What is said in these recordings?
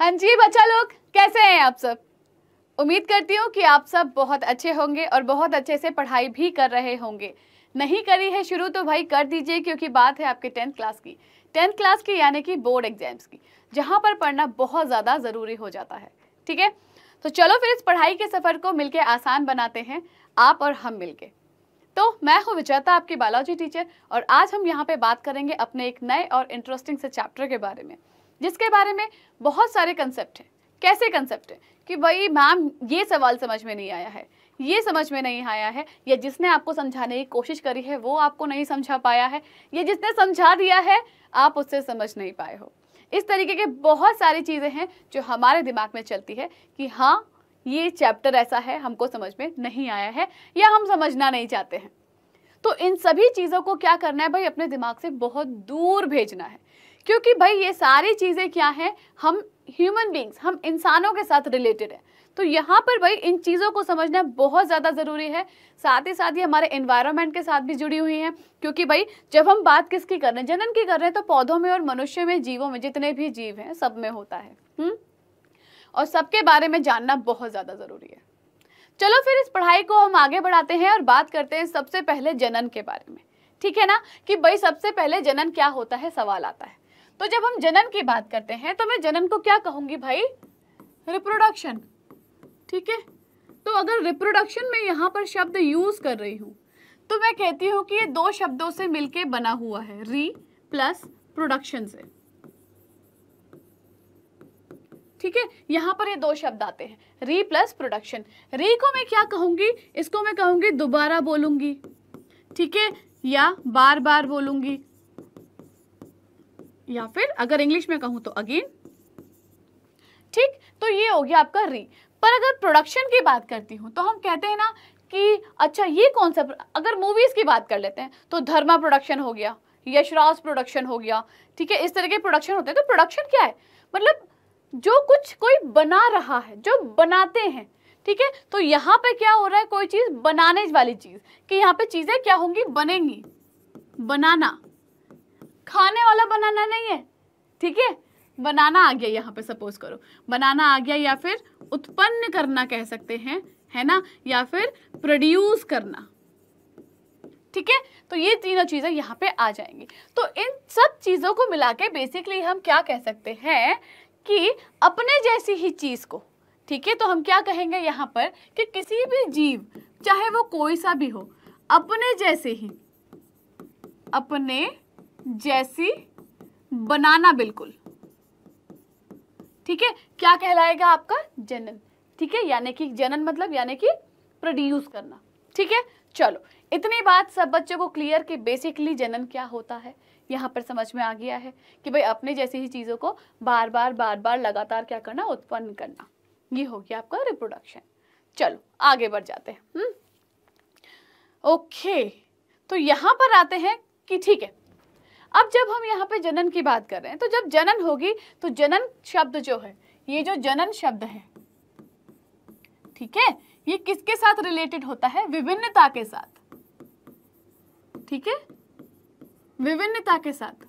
हाँ जी बच्चा लोग, कैसे हैं आप सब। उम्मीद करती हूँ कि आप सब बहुत अच्छे होंगे और बहुत अच्छे से पढ़ाई भी कर रहे होंगे। नहीं करी है शुरू तो भाई कर दीजिए, क्योंकि बात है आपके 10th क्लास की यानी कि बोर्ड एग्जाम्स की, जहाँ पर पढ़ना बहुत ज़्यादा ज़रूरी हो जाता है। ठीक है, तो चलो फिर इस पढ़ाई के सफ़र को मिलके आसान बनाते हैं, आप और हम मिलके। तो मैं हूँ विजेता, आपकी बायोलॉजी टीचर, और आज हम यहाँ पे बात करेंगे अपने एक नए और इंटरेस्टिंग से चैप्टर के बारे में, जिसके बारे में बहुत सारे कंसेप्ट हैं। कैसे कंसेप्ट हैं कि भाई मैम ये सवाल समझ में नहीं आया है, ये समझ में नहीं आया है, या जिसने आपको समझाने की कोशिश करी है वो आपको नहीं समझा पाया है, या जिसने समझा दिया है आप उससे समझ नहीं पाए हो। इस तरीके के बहुत सारी चीज़ें हैं जो हमारे दिमाग में चलती है कि हाँ ये चैप्टर ऐसा है, हमको समझ में नहीं आया है या हम समझना नहीं चाहते हैं। तो इन सभी चीज़ों को क्या करना है भाई, अपने दिमाग से बहुत दूर भेजना है, क्योंकि भाई ये सारी चीज़ें क्या हैं, हम ह्यूमन बींग्स, हम इंसानों के साथ रिलेटेड है। तो यहाँ पर भाई इन चीज़ों को समझना बहुत ज़्यादा ज़रूरी है। साथ ही साथ ये हमारे एनवायरनमेंट के साथ भी जुड़ी हुई हैं, क्योंकि भाई जब हम बात किसकी कर रहे हैं, जनन की कर रहे हैं, तो पौधों में और मनुष्य में, जीवों में, जितने भी जीव हैं सब में होता है। और सबके बारे में जानना बहुत ज़्यादा ज़रूरी है। चलो फिर इस पढ़ाई को हम आगे बढ़ाते हैं और बात करते हैं सबसे पहले जनन के बारे में। ठीक है ना कि भाई सबसे पहले जनन क्या होता है, सवाल आता है। तो जब हम जनन की बात करते हैं तो मैं जनन को क्या कहूँगी भाई, रिप्रोडक्शन। ठीक है, तो अगर रिप्रोडक्शन में यहाँ पर शब्द यूज़ कर रही हूँ तो मैं कहती हूँ कि ये दो शब्दों से मिलके बना हुआ है, री प्लस प्रोडक्शन से। ठीक है, यहाँ पर ये दो शब्द आते हैं, री प्लस प्रोडक्शन। री को मैं क्या कहूँगी, इसको मैं कहूँगी दोबारा बोलूँगी, ठीक है, या बार बार बोलूँगी, या फिर अगर इंग्लिश में कहूँ तो अगेन। ठीक, तो ये हो गया आपका री। पर अगर प्रोडक्शन की बात करती हूँ तो हम कहते हैं ना कि अच्छा ये कौन सा, अगर मूवीज़ की बात कर लेते हैं तो धर्मा प्रोडक्शन हो गया, यशराज प्रोडक्शन हो गया, ठीक है, इस तरह के प्रोडक्शन होते हैं। तो प्रोडक्शन क्या है, मतलब जो कुछ कोई बना रहा है, जो बनाते हैं। ठीक है, तो यहाँ पे क्या हो रहा है, कोई चीज़ बनाने वाली चीज़, कि यहाँ पे चीज़ें क्या होंगी, बनेंगी। बनाना, खाने वाला बनाना नहीं है, ठीक है, बनाना आ गया यहाँ पे, सपोज करो बनाना आ गया, या फिर उत्पन्न करना कह सकते हैं, है ना, या फिर प्रोड्यूस करना। ठीक है, तो ये तीनों चीज़ें यहाँ पे आ जाएंगी। तो इन सब चीज़ों को मिला के बेसिकली हम क्या कह सकते हैं कि अपने जैसी ही चीज़ को, ठीक है, तो हम क्या कहेंगे यहाँ पर कि किसी भी जीव, चाहे वो कोई सा भी हो, अपने जैसे ही, अपने जैसी बनाना बिल्कुल, ठीक है, क्या कहलाएगा आपका, जनन। ठीक है, यानी कि जनन मतलब यानी कि प्रोड्यूस करना। ठीक है, चलो इतनी बात सब बच्चों को क्लियर कि बेसिकली जनन क्या होता है, यहाँ पर समझ में आ गया है कि भाई अपने जैसी ही चीज़ों को बार बार बार बार लगातार क्या करना, उत्पन्न करना। ये हो गया आपका रिप्रोडक्शन। चलो आगे बढ़ जाते हैं। ओके, तो यहाँ पर आते हैं कि ठीक है, अब जब हम यहाँ पे जनन की बात कर रहे हैं तो जब जनन होगी तो जनन शब्द जो है, ये जो जनन शब्द है, ठीक है, ये किसके साथ रिलेटेड होता है, विभिन्नता के साथ। ठीक है, विभिन्नता के साथ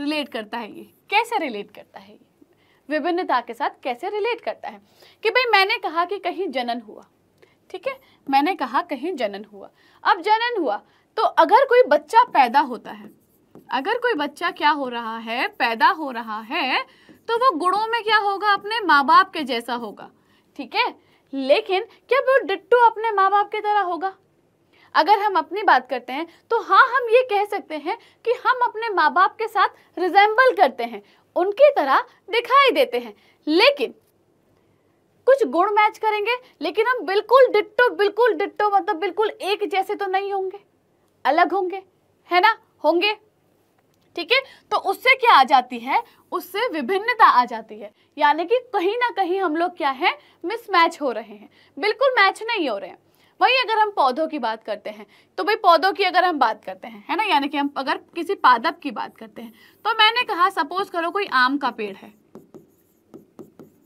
रिलेट करता है। ये कैसे रिलेट करता है, ये विभिन्नता के साथ कैसे रिलेट करता है कि भाई मैंने कहा कि कहीं जनन हुआ, ठीक है, मैंने कहा कहीं जनन हुआ। अब जनन हुआ तो अगर कोई बच्चा पैदा होता है, अगर कोई बच्चा क्या हो रहा है, पैदा हो रहा है, तो वो गुणों में क्या होगा, अपने माँ बाप के जैसा होगा। ठीक है, लेकिन क्या वो डिट्टो अपने माँ बाप की तरह होगा? अगर हम अपनी बात करते हैं तो हाँ, हम ये कह सकते हैं कि हम अपने माँ बाप के साथ रिजेंबल करते हैं, उनकी तरह दिखाई देते हैं, लेकिन कुछ गुण मैच करेंगे, लेकिन हम बिल्कुल डिट्टो मतलब बिल्कुल एक जैसे तो नहीं होंगे, अलग होंगे, है ना, होंगे। ठीक है, तो उससे क्या आ जाती है, उससे विभिन्नता आ जाती है, यानी कि कहीं ना कहीं हम लोग क्या है, मिसमैच हो रहे हैं, बिल्कुल मैच नहीं हो रहे हैं। वही अगर हम पौधों की बात करते हैं तो भाई पौधों की अगर हम बात करते हैं, है ना, यानी कि हम अगर किसी पादप की बात करते हैं तो मैंने कहा, सपोज करो कोई आम का पेड़ है,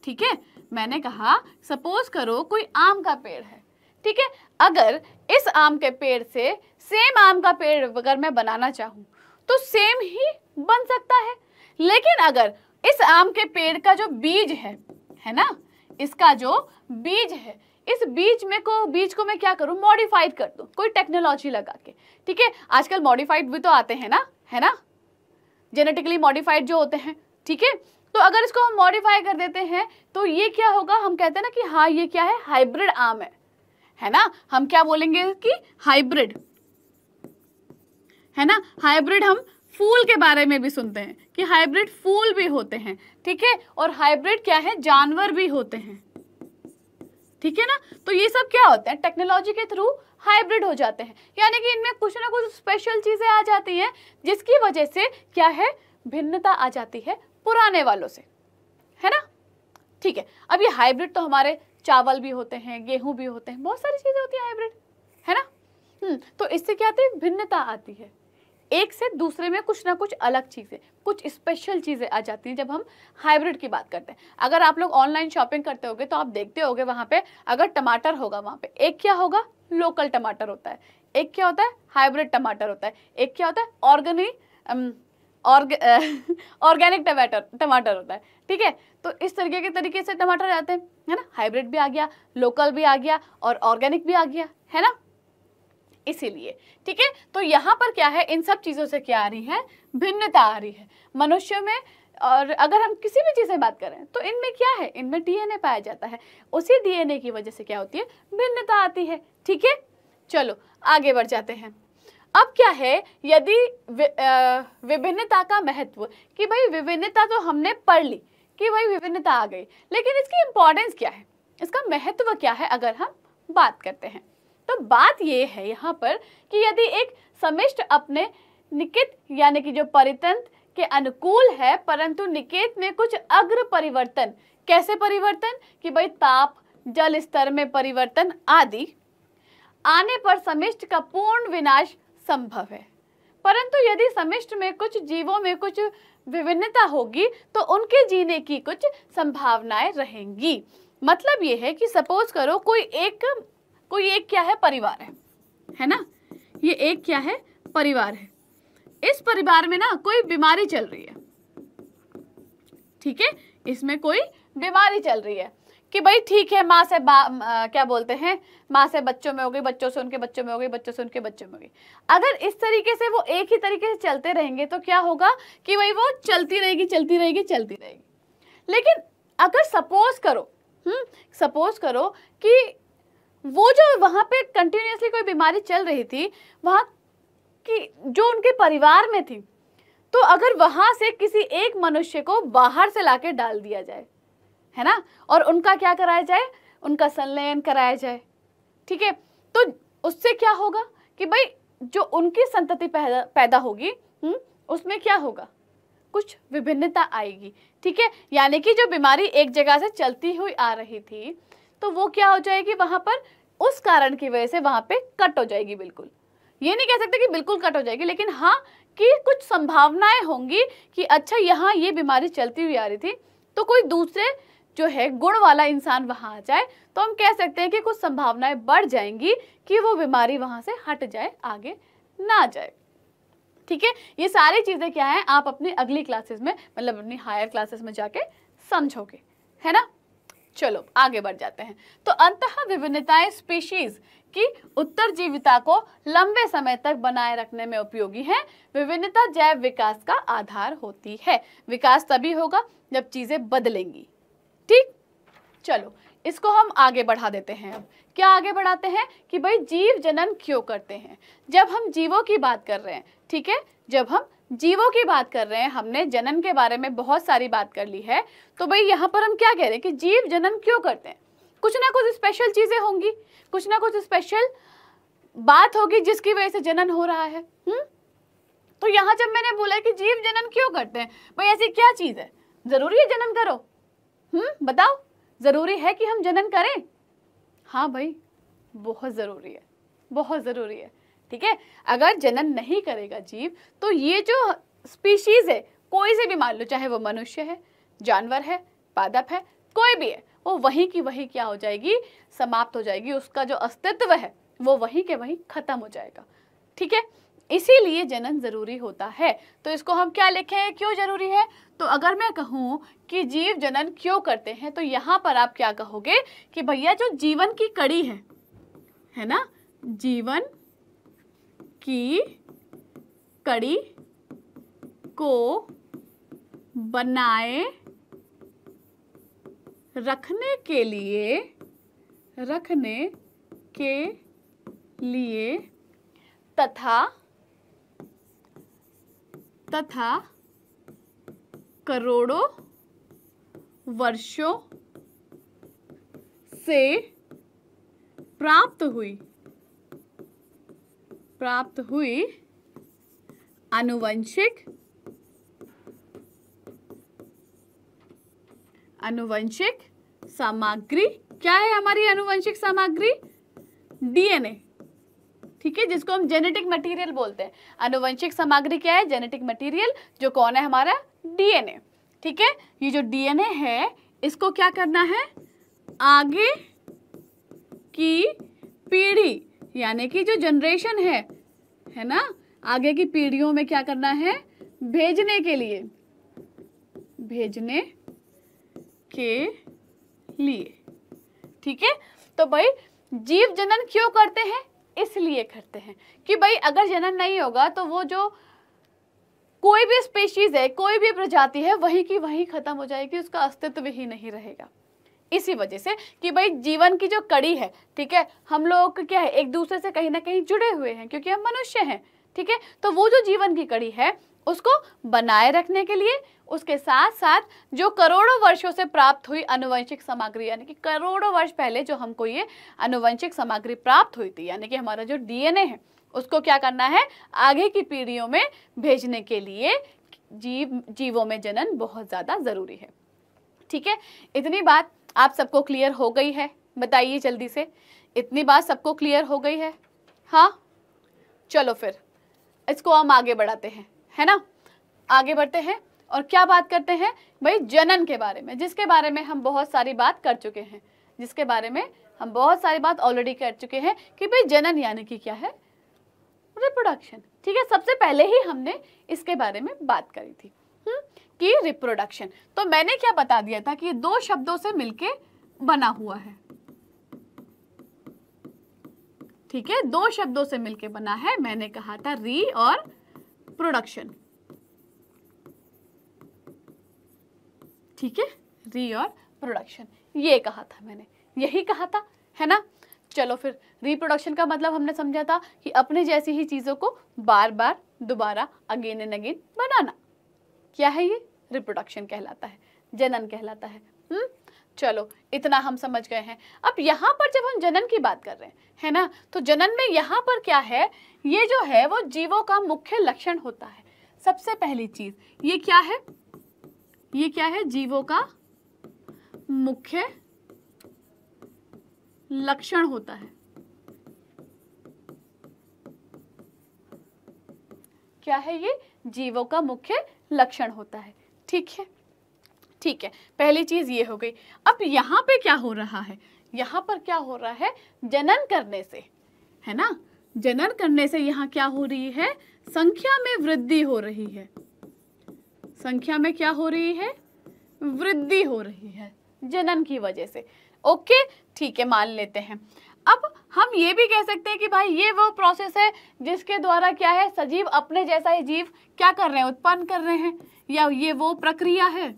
ठीक है, मैंने कहा सपोज करो कोई आम का पेड़ है, ठीक है, अगर इस आम के पेड़ से सेम आम का पेड़ अगर मैं बनाना चाहूँ तो सेम ही बन सकता है, लेकिन अगर इस आम के पेड़ का जो बीज है ना, इसका जो बीज है, इस बीज को मैं क्या करूँ, मॉडिफाइड कर दूँ कोई टेक्नोलॉजी लगा के। ठीक है, आजकल मॉडिफाइड भी तो आते हैं ना, है ना, जेनेटिकली मॉडिफाइड जो होते हैं। ठीक है, तो अगर इसको हम मॉडिफाई कर देते हैं तो ये क्या होगा, हम कहते हैं ना कि हाँ ये क्या है, हाइब्रिड आम है ना। हम क्या बोलेंगे कि हाइब्रिड, है ना। हाइब्रिड, हम फूल के बारे में भी सुनते हैं कि हाइब्रिड फूल भी होते हैं। ठीक है, और हाइब्रिड क्या है, जानवर भी होते हैं। ठीक है ना, तो ये सब क्या होते हैं, टेक्नोलॉजी के थ्रू हाइब्रिड हो जाते हैं, यानी कि इनमें कुछ ना कुछ स्पेशल चीजें आ जाती हैं जिसकी वजह से क्या है, भिन्नता आ जाती है पुराने वालों से, है ना। ठीक है, अब ये हाइब्रिड तो हमारे चावल भी होते हैं, गेहूं भी होते हैं, बहुत सारी चीजें होती हैं हाइब्रिड, है ना। तो इससे क्या आती है, भिन्नता आती है, एक से दूसरे में कुछ ना कुछ अलग चीज़ें, कुछ स्पेशल चीज़ें आ जाती हैं जब हम हाइब्रिड की बात करते हैं। अगर आप लोग ऑनलाइन शॉपिंग करते होगे तो आप देखते होगे वहाँ पे अगर टमाटर होगा, वहाँ पे एक क्या होगा, लोकल टमाटर होता है, एक क्या होता है, हाइब्रिड टमाटर होता है, एक क्या होता है, ऑर्गेनिक टमाटर होता है। ठीक है, तो इस तरीके से टमाटर आते हैं, है ना। हाइब्रिड भी आ गया, लोकल भी आ गया और ऑर्गेनिक भी आ गया, है ना, इसीलिए। ठीक है, तो यहाँ पर क्या है, इन सब चीज़ों से क्या आ रही है, भिन्नता आ रही है मनुष्य में। और अगर हम किसी भी चीज़ से बात करें तो इनमें क्या है, इनमें डीएनए पाया जाता है, उसी डीएनए की वजह से क्या होती है, भिन्नता आती है। ठीक है, चलो आगे बढ़ जाते हैं। अब क्या है, यदि विभिन्नता का महत्व, कि भाई विभिन्नता तो हमने पढ़ ली कि भाई विभिन्नता आ गई, लेकिन इसकी इम्पोर्टेंस क्या है, इसका महत्व क्या है, अगर हम बात करते हैं तो बात ये है यहाँ पर कि यदि एक समिष्ट अपने निकेत यानी कि जो परितंत्र के अनुकूल है परंतु निकेत में कुछ अग्र परिवर्तन, कैसे परिवर्तन, कि भाई ताप, जल स्तर में परिवर्तन आदि आने पर समिष्ट का पूर्ण विनाश संभव है, परंतु यदि समिष्ट में कुछ जीवों में कुछ विभिन्नता होगी तो उनके जीने की कुछ संभावनाएं रहेंगी। मतलब ये है कि सपोज करो कोई एक क्या है, परिवार है ना, ये एक क्या है, परिवार है। इस परिवार में ना कोई बीमारी चल रही है, ठीक है, इसमें कोई बीमारी चल रही है कि भाई ठीक है, माँ से क्या बोलते हैं, माँ से बच्चों में हो गई, बच्चों से उनके बच्चों में हो गई, बच्चों से उनके बच्चों में हो गई। अगर इस तरीके से वो एक ही तरीके से चलते रहेंगे तो क्या होगा कि भाई वो चलती रहेगी। लेकिन अगर सपोज करो कि वो जो वहाँ पे कंटिन्यूसली कोई बीमारी चल रही थी, वहाँ की जो उनके परिवार में थी, तो अगर वहाँ से किसी एक मनुष्य को बाहर से लाके डाल दिया जाए, है ना, और उनका क्या कराया जाए, उनका संलयन कराया जाए, ठीक है, तो उससे क्या होगा कि भाई जो उनकी संतति पैदा होगी, उसमें क्या होगा, कुछ विभिन्नता आएगी। ठीक है, यानी कि जो बीमारी एक जगह से चलती हुई आ रही थी तो वो क्या हो जाएगी, वहाँ पर उस कारण की वजह से वहाँ पे कट हो जाएगी। बिल्कुल ये नहीं कह सकते कि बिल्कुल कट हो जाएगी, लेकिन हाँ कि कुछ संभावनाएं होंगी कि अच्छा यहाँ ये बीमारी चलती हुई आ रही थी तो कोई दूसरे जो है गुण वाला इंसान वहाँ आ जाए तो हम कह सकते हैं कि कुछ संभावनाएं बढ़ जाएंगी कि वो बीमारी वहाँ से हट जाए, आगे ना जाए। ठीक है, ये सारी चीज़ें क्या हैं, आप अपनी अगली क्लासेस में, मतलब अपनी हायर क्लासेस में जाके समझोगे, है ना। चलो आगे बढ़ जाते हैं। तो अंतः विभिन्नताएं स्पीशीज की उत्तरजीविता को लंबे समय तक बनाए रखने में उपयोगी हैं। विभिन्नता जैव विकास का आधार होती है। विकास तभी होगा जब चीजें बदलेंगी। ठीक, चलो इसको हम आगे बढ़ा देते हैं। अब क्या आगे बढ़ाते हैं कि भाई जीव जनन क्यों करते हैं। जब हम जीवों की बात कर रहे हैं, ठीक है, जब हम जीवों की बात कर रहे हैं, हमने जनन के बारे में बहुत सारी बात कर ली है, तो भाई यहाँ पर हम क्या कह रहे हैं कि जीव जनन क्यों करते हैं। कुछ ना कुछ स्पेशल चीजें होंगी, कुछ ना कुछ स्पेशल बात होगी जिसकी वजह से जनन हो रहा है। तो यहाँ जब मैंने बोला कि जीव जनन क्यों करते हैं, भाई ऐसी क्या चीज है, जरूरी है जनन करो, बताओ जरूरी है कि हम जनन करें? हाँ भाई, बहुत जरूरी है, बहुत जरूरी है। ठीक है, अगर जनन नहीं करेगा जीव तो ये जो स्पीशीज है, कोई से भी मान लो, चाहे वो मनुष्य है, जानवर है, पादप है, कोई भी है, वो वहीं की वहीं क्या हो जाएगी, समाप्त हो जाएगी। उसका जो अस्तित्व है वो वहीं के वहीं खत्म हो जाएगा। ठीक है, इसीलिए जनन जरूरी होता है। तो इसको हम क्या लिखें, क्यों जरूरी है। तो अगर मैं कहूँ कि जीव जनन क्यों करते हैं, तो यहाँ पर आप क्या कहोगे कि भैया जो जीवन की कड़ी है ना, जीवन की कड़ी को बनाए रखने के लिए तथा करोड़ों वर्षों से प्राप्त हुई अनुवंशिक सामग्री क्या है। हमारी अनुवंशिक सामग्री डीएनए, ठीक है, जिसको हम जेनेटिक मटेरियल बोलते हैं। अनुवंशिक सामग्री क्या है, जेनेटिक मटेरियल, जो कौन है हमारा डीएनए, ठीक है। ये जो डीएनए है इसको क्या करना है, आगे की पीढ़ी यानी कि जो जनरेशन है ना, आगे की पीढ़ियों में क्या करना है, भेजने के लिए, ठीक है। तो भाई जीव जनन क्यों करते हैं, इसलिए करते हैं कि भाई अगर जनन नहीं होगा तो वो जो कोई भी स्पीशीज है, कोई भी प्रजाति है, वही की वही खत्म हो जाएगी, उसका अस्तित्व ही नहीं रहेगा। इसी वजह से कि भाई जीवन की जो कड़ी है, ठीक है, हम लोग क्या है, एक दूसरे से कहीं ना कहीं जुड़े हुए हैं क्योंकि हम मनुष्य हैं, ठीक है। तो वो जो जीवन की कड़ी है उसको बनाए रखने के लिए, उसके साथ साथ जो करोड़ों वर्षों से प्राप्त हुई अनुवंशिक सामग्री, यानी कि करोड़ों वर्ष पहले जो हमको ये अनुवंशिक सामग्री प्राप्त हुई थी, यानी कि हमारा जो डीएनए है, उसको क्या करना है, आगे की पीढ़ियों में भेजने के लिए जीवों में जनन बहुत ज़्यादा ज़रूरी है, ठीक है। इतनी बात आप सबको क्लियर हो गई है, बताइए जल्दी से, इतनी बात सबको क्लियर हो गई है, हाँ। चलो फिर इसको हम आगे बढ़ाते हैं, है ना, आगे बढ़ते हैं और क्या बात करते हैं भाई, जनन के बारे में, जिसके बारे में हम बहुत सारी बात कर चुके हैं, जिसके बारे में हम बहुत सारी बात ऑलरेडी कर चुके हैं कि भाई जनन यानी कि क्या है, रिप्रोडक्शन, ठीक है। सबसे पहले ही हमने इसके बारे में बात करी थी कि रिप्रोडक्शन, तो मैंने क्या बता दिया था कि दो शब्दों से मिलके बना हुआ है, ठीक है, दो शब्दों से मिलके बना है। मैंने कहा था री और प्रोडक्शन, ठीक है, री और प्रोडक्शन, ये कहा था मैंने, यही कहा था, है ना। चलो फिर रिप्रोडक्शन का मतलब हमने समझा था कि अपने जैसी ही चीज़ों को बार बार दोबारा अगेन एंड अगेन बनाना, क्या है ये, रिप्रोडक्शन कहलाता है, जनन कहलाता है। चलो इतना हम समझ गए हैं। अब यहाँ पर जब हम जनन की बात कर रहे हैं, है ना, तो जनन में यहाँ पर क्या है, ये जो है वो जीवों का मुख्य लक्षण होता है। सबसे पहली चीज ये क्या है, ये क्या है, जीवों का मुख्य लक्षण होता है। क्या है ये, जीवों का मुख्य लक्षण होता है, ठीक है, ठीक है, पहली चीज ये हो गई। अब यहाँ पे क्या हो रहा है, यहाँ पर क्या हो रहा है, जनन करने से, है ना, जनन करने से यहाँ क्या हो रही है, संख्या में वृद्धि हो रही है, संख्या में क्या हो रही है, वृद्धि हो रही है जनन की वजह से, ओके, ठीक है, मान लेते हैं। अब हम ये भी कह सकते हैं कि भाई ये वो प्रोसेस है जिसके द्वारा क्या है, सजीव अपने जैसा ही जीव क्या कर रहे हैं, उत्पन्न कर रहे हैं, या ये वो प्रक्रिया है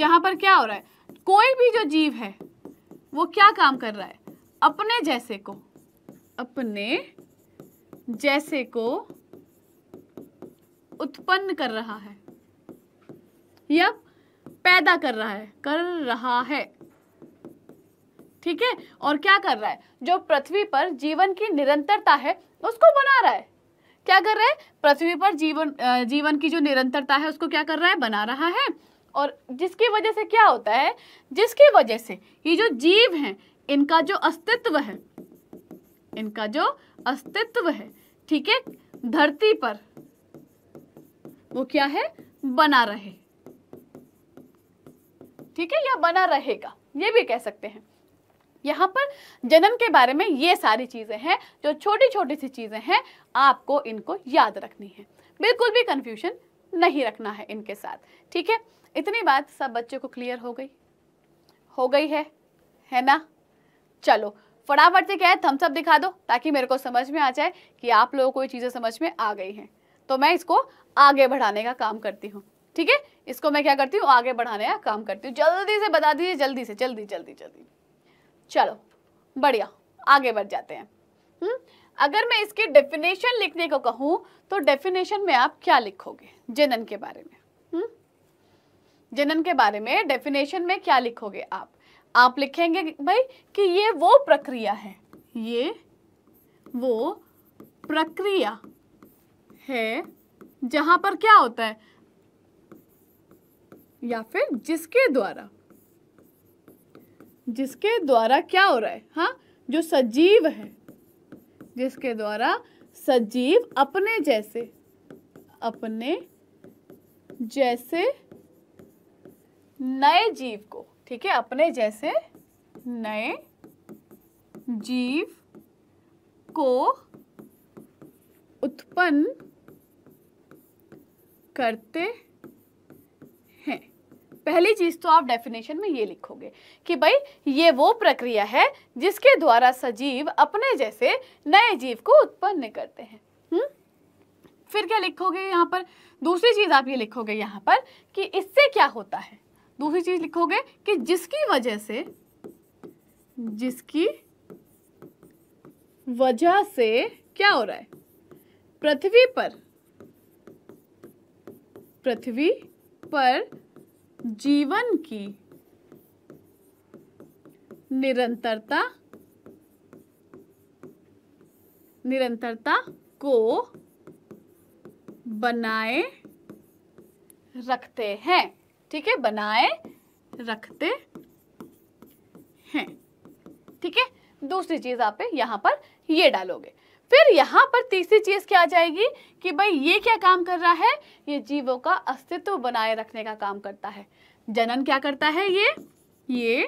जहाँ पर क्या हो रहा है, कोई भी जो जीव है वो क्या काम कर रहा है, अपने जैसे को उत्पन्न कर रहा है या पैदा कर रहा है, ठीक है। और क्या कर रहा है, जो पृथ्वी पर जीवन की निरंतरता है उसको बना रहा है, क्या कर रहा है, पृथ्वी पर जीवन की जो निरंतरता है उसको क्या कर रहा है, बना रहा है। और जिसकी वजह से क्या होता है, जिसकी वजह से ये जो जीव हैं इनका जो अस्तित्व है, इनका जो अस्तित्व है, ठीक है, धरती पर वो क्या है, बना रहे, ठीक है, या बना रहेगा, ये भी कह सकते हैं, यहाँ पर जन्म के बारे में ये सारी चीज़ें हैं जो छोटी छोटी सी चीज़ें हैं, आपको इनको याद रखनी है, बिल्कुल भी कन्फ्यूजन नहीं रखना है इनके साथ। ठीक है, इतनी बात सब बच्चों को क्लियर हो गई है ना। चलो फटाफट से क्या है थम्स अप दिखा दो ताकि मेरे को समझ में आ जाए कि आप लोगों को ये चीज़ें समझ में आ गई हैं, तो मैं इसको आगे बढ़ाने का काम करती हूँ। ठीक है, इसको मैं क्या करती हूँ, आगे बढ़ाने का काम करती हूँ। जल्दी से बता दीजिए, जल्दी से। चलो बढ़िया, आगे बढ़ जाते हैं। अगर मैं इसकी डेफिनेशन लिखने को कहूँ तो डेफिनेशन में आप क्या लिखोगे जनन के बारे में? जनन के बारे में डेफिनेशन में क्या लिखोगे आप लिखेंगे भाई कि ये वो प्रक्रिया है, ये वो प्रक्रिया है जहाँ पर क्या होता है या फिर जिसके द्वारा क्या हो रहा है, हाँ, जो सजीव है, जिसके द्वारा सजीव अपने जैसे नए जीव को, ठीक है, अपने जैसे नए जीव को उत्पन्न करते हैं। पहली चीज तो आप डेफिनेशन में ये लिखोगे कि भाई ये वो प्रक्रिया है जिसके द्वारा सजीव अपने जैसे नए जीव को उत्पन्न करते हैं। फिर क्या लिखोगे यहाँ पर? दूसरी चीज आप ये लिखोगे यहाँ पर कि इससे क्या होता है। दूसरी चीज लिखोगे कि जिसकी वजह से क्या हो रहा है, पृथ्वी पर जीवन की निरंतरता को बनाए रखते हैं। ठीक है, बनाए रखते हैं। ठीक है, दूसरी चीज आप यहां पर ये डालोगे। फिर यहाँ पर तीसरी चीज क्या आ जाएगी कि भाई ये क्या काम कर रहा है, ये जीवों का अस्तित्व बनाए रखने का काम करता है। जनन क्या करता है, ये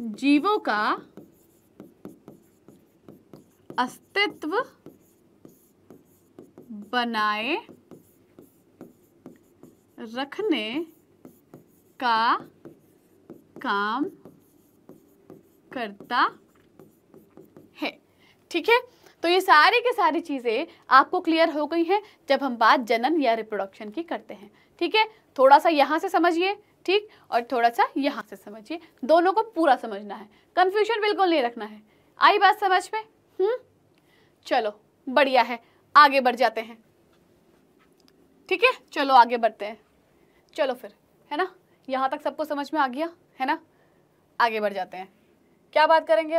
जीवों का अस्तित्व बनाए रखने का काम करता है। ठीक है, तो ये सारी की सारी चीज़ें आपको क्लियर हो गई हैं जब हम बात जनन या रिप्रोडक्शन की करते हैं। ठीक है, थोड़ा सा यहाँ से समझिए, ठीक, और थोड़ा सा यहाँ से समझिए, दोनों को पूरा समझना है, कन्फ्यूजन बिल्कुल नहीं रखना है। आई बात समझ में? चलो बढ़िया है, आगे बढ़ जाते हैं। ठीक है, चलो आगे बढ़ते हैं। चलो फिर, है ना, यहाँ तक सबको समझ में आ गया है ना। आगे बढ़ जाते हैं, क्या बात करेंगे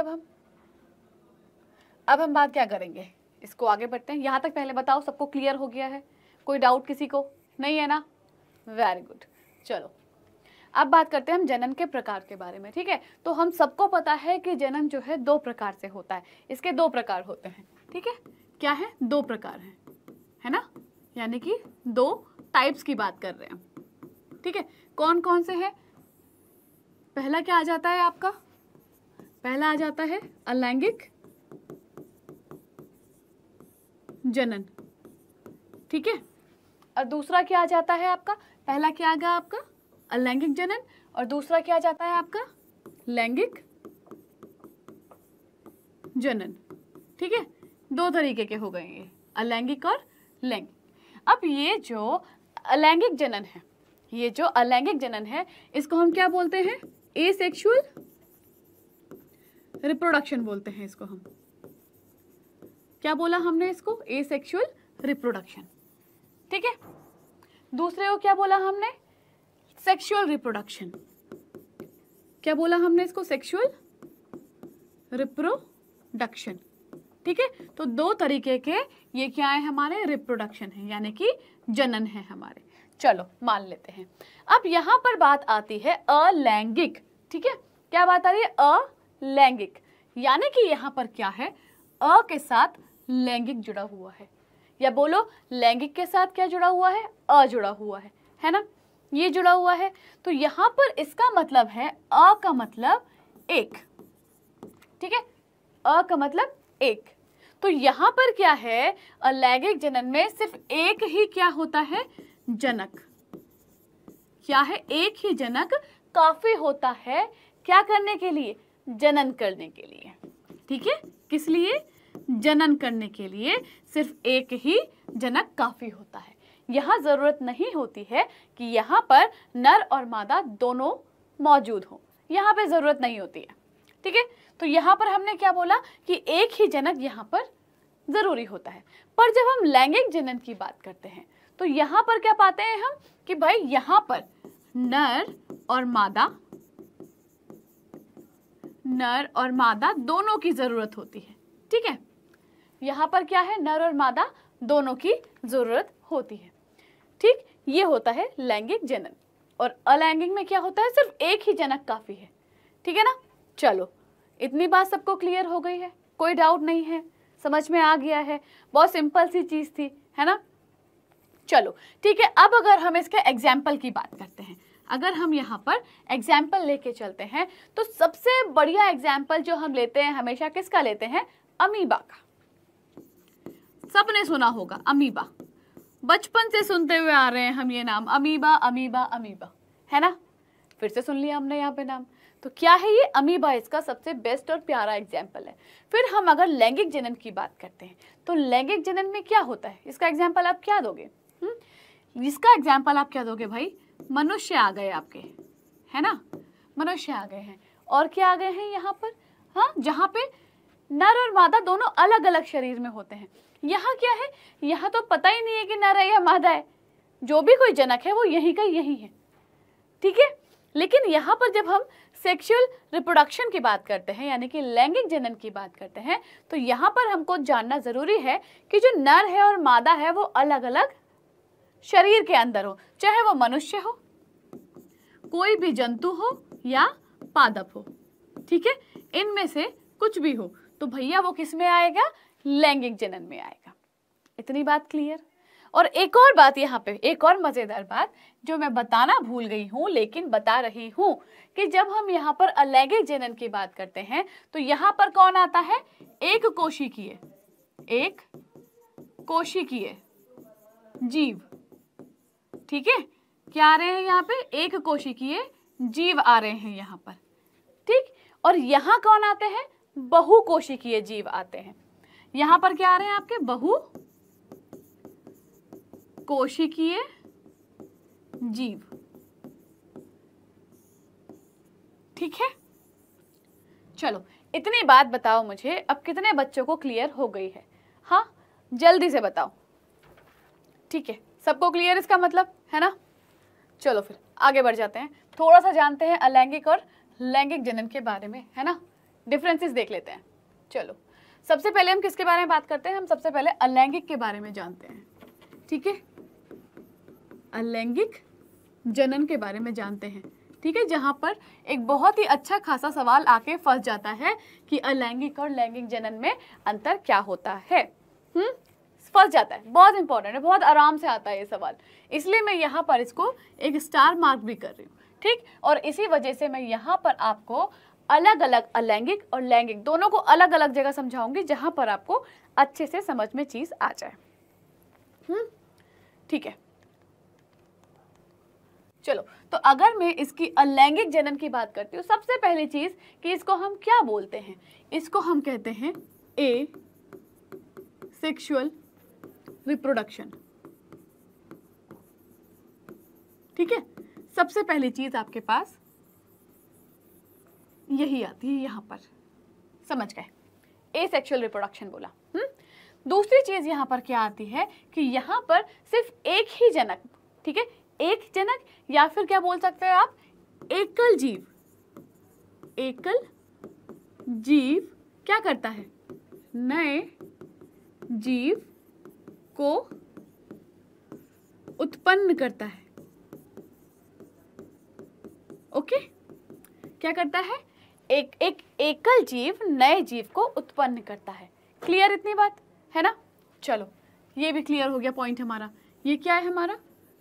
अब हम बात क्या करेंगे, इसको आगे बढ़ते हैं। यहाँ तक पहले बताओ सबको क्लियर हो गया है, कोई डाउट किसी को नहीं है ना? Very good. चलो अब बात करते हैं हम जनन के प्रकार के बारे में। ठीक है, तो हम सबको पता है कि जनन जो है दो प्रकार से होता है, इसके दो प्रकार होते हैं। ठीक है, क्या है, दो प्रकार हैं, है ना, यानी कि दो टाइप्स की बात कर रहे हैं। ठीक है, कौन कौन से हैं? पहला क्या आ जाता है आपका, पहला आ जाता है अलैंगिक जनन। ठीक है, और दूसरा क्या आ जाता है आपका, पहला क्या आ गया आपका अलैंगिक जनन, और दूसरा क्या आ जाता है आपका लैंगिक जनन। ठीक है, दो तरीके के हो गए ये, अलैंगिक और लैंगिक। अब ये जो अलैंगिक जनन है, ये जो अलैंगिक जनन है, इसको हम क्या बोलते हैं, एसेक्सुअल रिप्रोडक्शन बोलते हैं इसको हम। क्या बोला हमने इसको, एसेक्सुअल रिप्रोडक्शन। ठीक है, दूसरे को क्या बोला हमने, सेक्सुअल रिप्रोडक्शन। क्या बोला हमने इसको, सेक्सुअल रिप्रोडक्शन। ठीक है, तो दो तरीके के ये क्या है हमारे, रिप्रोडक्शन है, यानी कि जनन है हमारे। चलो मान लेते हैं। अब यहाँ पर बात आती है अलैंगिक। ठीक है, क्या बात आ रही है, अलैंगिक, यानी कि यहाँ पर क्या है, अ के साथ लैंगिक जुड़ा हुआ है, या बोलो लैंगिक के साथ क्या जुड़ा हुआ है, अ जुड़ा हुआ है ना, ये जुड़ा हुआ है। तो यहाँ पर इसका मतलब है, अ का मतलब एक, ठीक है, अ का मतलब एक। तो यहाँ पर क्या है, अलैंगिक जनन में सिर्फ एक ही क्या होता है, जनक। क्या है, एक ही जनक काफी होता है क्या करने के लिए, जनन करने के लिए, ठीक है। किस लिए, जनन करने के लिए सिर्फ एक ही जनक काफी होता है। यहाँ जरूरत नहीं होती है कि यहाँ पर नर और मादा दोनों मौजूद हो, यहाँ पे जरूरत नहीं होती है, ठीक है। तो यहाँ पर हमने क्या बोला कि एक ही जनक यहाँ पर जरूरी होता है। पर जब हम लैंगिक जनन की बात करते हैं तो यहाँ पर क्या पाते हैं हम कि भाई यहाँ पर नर और मादा दोनों की जरूरत होती है, ठीक है। यहाँ पर क्या है, नर और मादा दोनों की जरूरत होती है, ठीक। ये होता है लैंगिक जनन। और अलैंगिक में क्या होता है, सिर्फ एक ही जनक काफी है, ठीक है ना। चलो, इतनी बात सबको क्लियर हो गई है, कोई डाउट नहीं है, समझ में आ गया है, बहुत सिंपल सी चीज थी, है ना। चलो ठीक है, अब अगर हम इसके एग्जाम्पल की बात करते हैं, अगर हम यहाँ पर एग्जाम्पल लेके चलते हैं तो सबसे बढ़िया एग्जाम्पल जो हम लेते हैं हमेशा किसका लेते हैं, अमीबा का। सबने सुना होगा अमीबा, बचपन से सुनते हुए आ रहे हैं हम ये नाम, अमीबा अमीबा अमीबा, है ना। फिर से सुन लिया हमने यहाँ पे नाम, तो क्या है ये अमीबा, इसका सबसे बेस्ट और प्यारा एग्जाम्पल है। फिर हम अगर लैंगिक जनन की बात करते हैं तो लैंगिक जनन में क्या होता है, इसका एग्जाम्पल आप क्या दोगे, इसका एग्जाम्पल आप क्या दोगे भाई, मनुष्य आ गए आपके, है ना, मनुष्य आ गए हैं। और क्या आ गए हैं यहाँ पर, हाँ, जहाँ पे नर और मादा दोनों अलग अलग शरीर में होते हैं। यहाँ क्या है, यहाँ तो पता ही नहीं है कि नर है या मादा है, जो भी कोई जनक है वो यही का यही है, ठीक है। लेकिन यहाँ पर जब हम सेक्सुअल रिप्रोडक्शन की बात करते हैं, यानी कि लैंगिक जनन की बात करते हैं, तो यहाँ पर हमको जानना जरूरी है कि जो नर है और मादा है वो अलग अलग शरीर के अंदर हो, चाहे वो मनुष्य हो, कोई भी जंतु हो या पादप हो, ठीक है, इनमें से कुछ भी हो, तो भैया वो किस में आएगा, लैंगिक जनन में आएगा। इतनी बात क्लियर। और एक और बात यहाँ पे, एक और मजेदार बात जो मैं बताना भूल गई हूँ लेकिन बता रही हूँ, कि जब हम यहाँ पर अलैंगिक जनन की बात करते हैं तो यहाँ पर कौन आता है, एक कोशिकीय, एक कोशिकीय जीव, ठीक है। क्या आ रहे हैं यहाँ पे, एक कोशिकीय जीव आ रहे हैं यहाँ पर, ठीक। और यहाँ कौन आते हैं, बहुकोशिकीय जीव आते हैं। यहाँ पर क्या आ रहे हैं आपके, बहुकोशिकीय जीव, ठीक है। चलो, इतनी बात बताओ मुझे, अब कितने बच्चों को क्लियर हो गई है, हाँ जल्दी से बताओ, ठीक है, सबको क्लियर इसका मतलब, है ना। चलो फिर आगे बढ़ जाते हैं, थोड़ा सा जानते हैं अलैंगिक और लैंगिक जनन के बारे में, है ना, डिफरेंसेस देख लेते हैं। चलो, सबसे पहले हम किसके बारे में बात करते हैं, हम सबसे पहले अलैंगिक के बारे में जानते हैं, ठीक है, अलैंगिक जनन के बारे में जानते हैं, ठीक है। जहाँ पर एक बहुत ही अच्छा खासा सवाल आके फंस जाता है कि अलैंगिक और लैंगिक जनन में अंतर क्या होता है, फंस जाता है, बहुत इंपॉर्टेंट है, बहुत आराम से आता है ये सवाल, इसलिए मैं यहाँ पर इसको एक स्टार मार्क भी कर रही हूँ, ठीक। और इसी वजह से मैं यहाँ पर आपको अलग अलग अलैंगिक और लैंगिक दोनों को अलग अलग जगह समझाऊंगी, जहाँ पर आपको अच्छे से समझ में चीज आ जाए, ठीक है। चलो, तो अगर मैं इसकी अलैंगिक जनन की बात करती हूँ, सबसे पहली चीज कि इसको हम क्या बोलते हैं, इसको हम कहते हैं ए सेक्सुअल रिप्रोडक्शन, ठीक है। सबसे पहली चीज आपके पास यही आती है, यहाँ पर समझ गए, एसेक्सुअल रिप्रोडक्शन बोला। दूसरी चीज यहाँ पर क्या आती है कि यहाँ पर सिर्फ एक ही जनक, ठीक है, एक जनक, या फिर क्या बोल सकते हो आप, एकल जीव। एकल जीव क्या करता है, नए जीव को उत्पन्न करता है, ओके, क्या करता है, एकल जीव नए जीव को उत्पन्न करता है। क्लियर इतनी बात, है ना। चलो, ये भी क्लियर हो गया पॉइंट हमारा, ये क्या है हमारा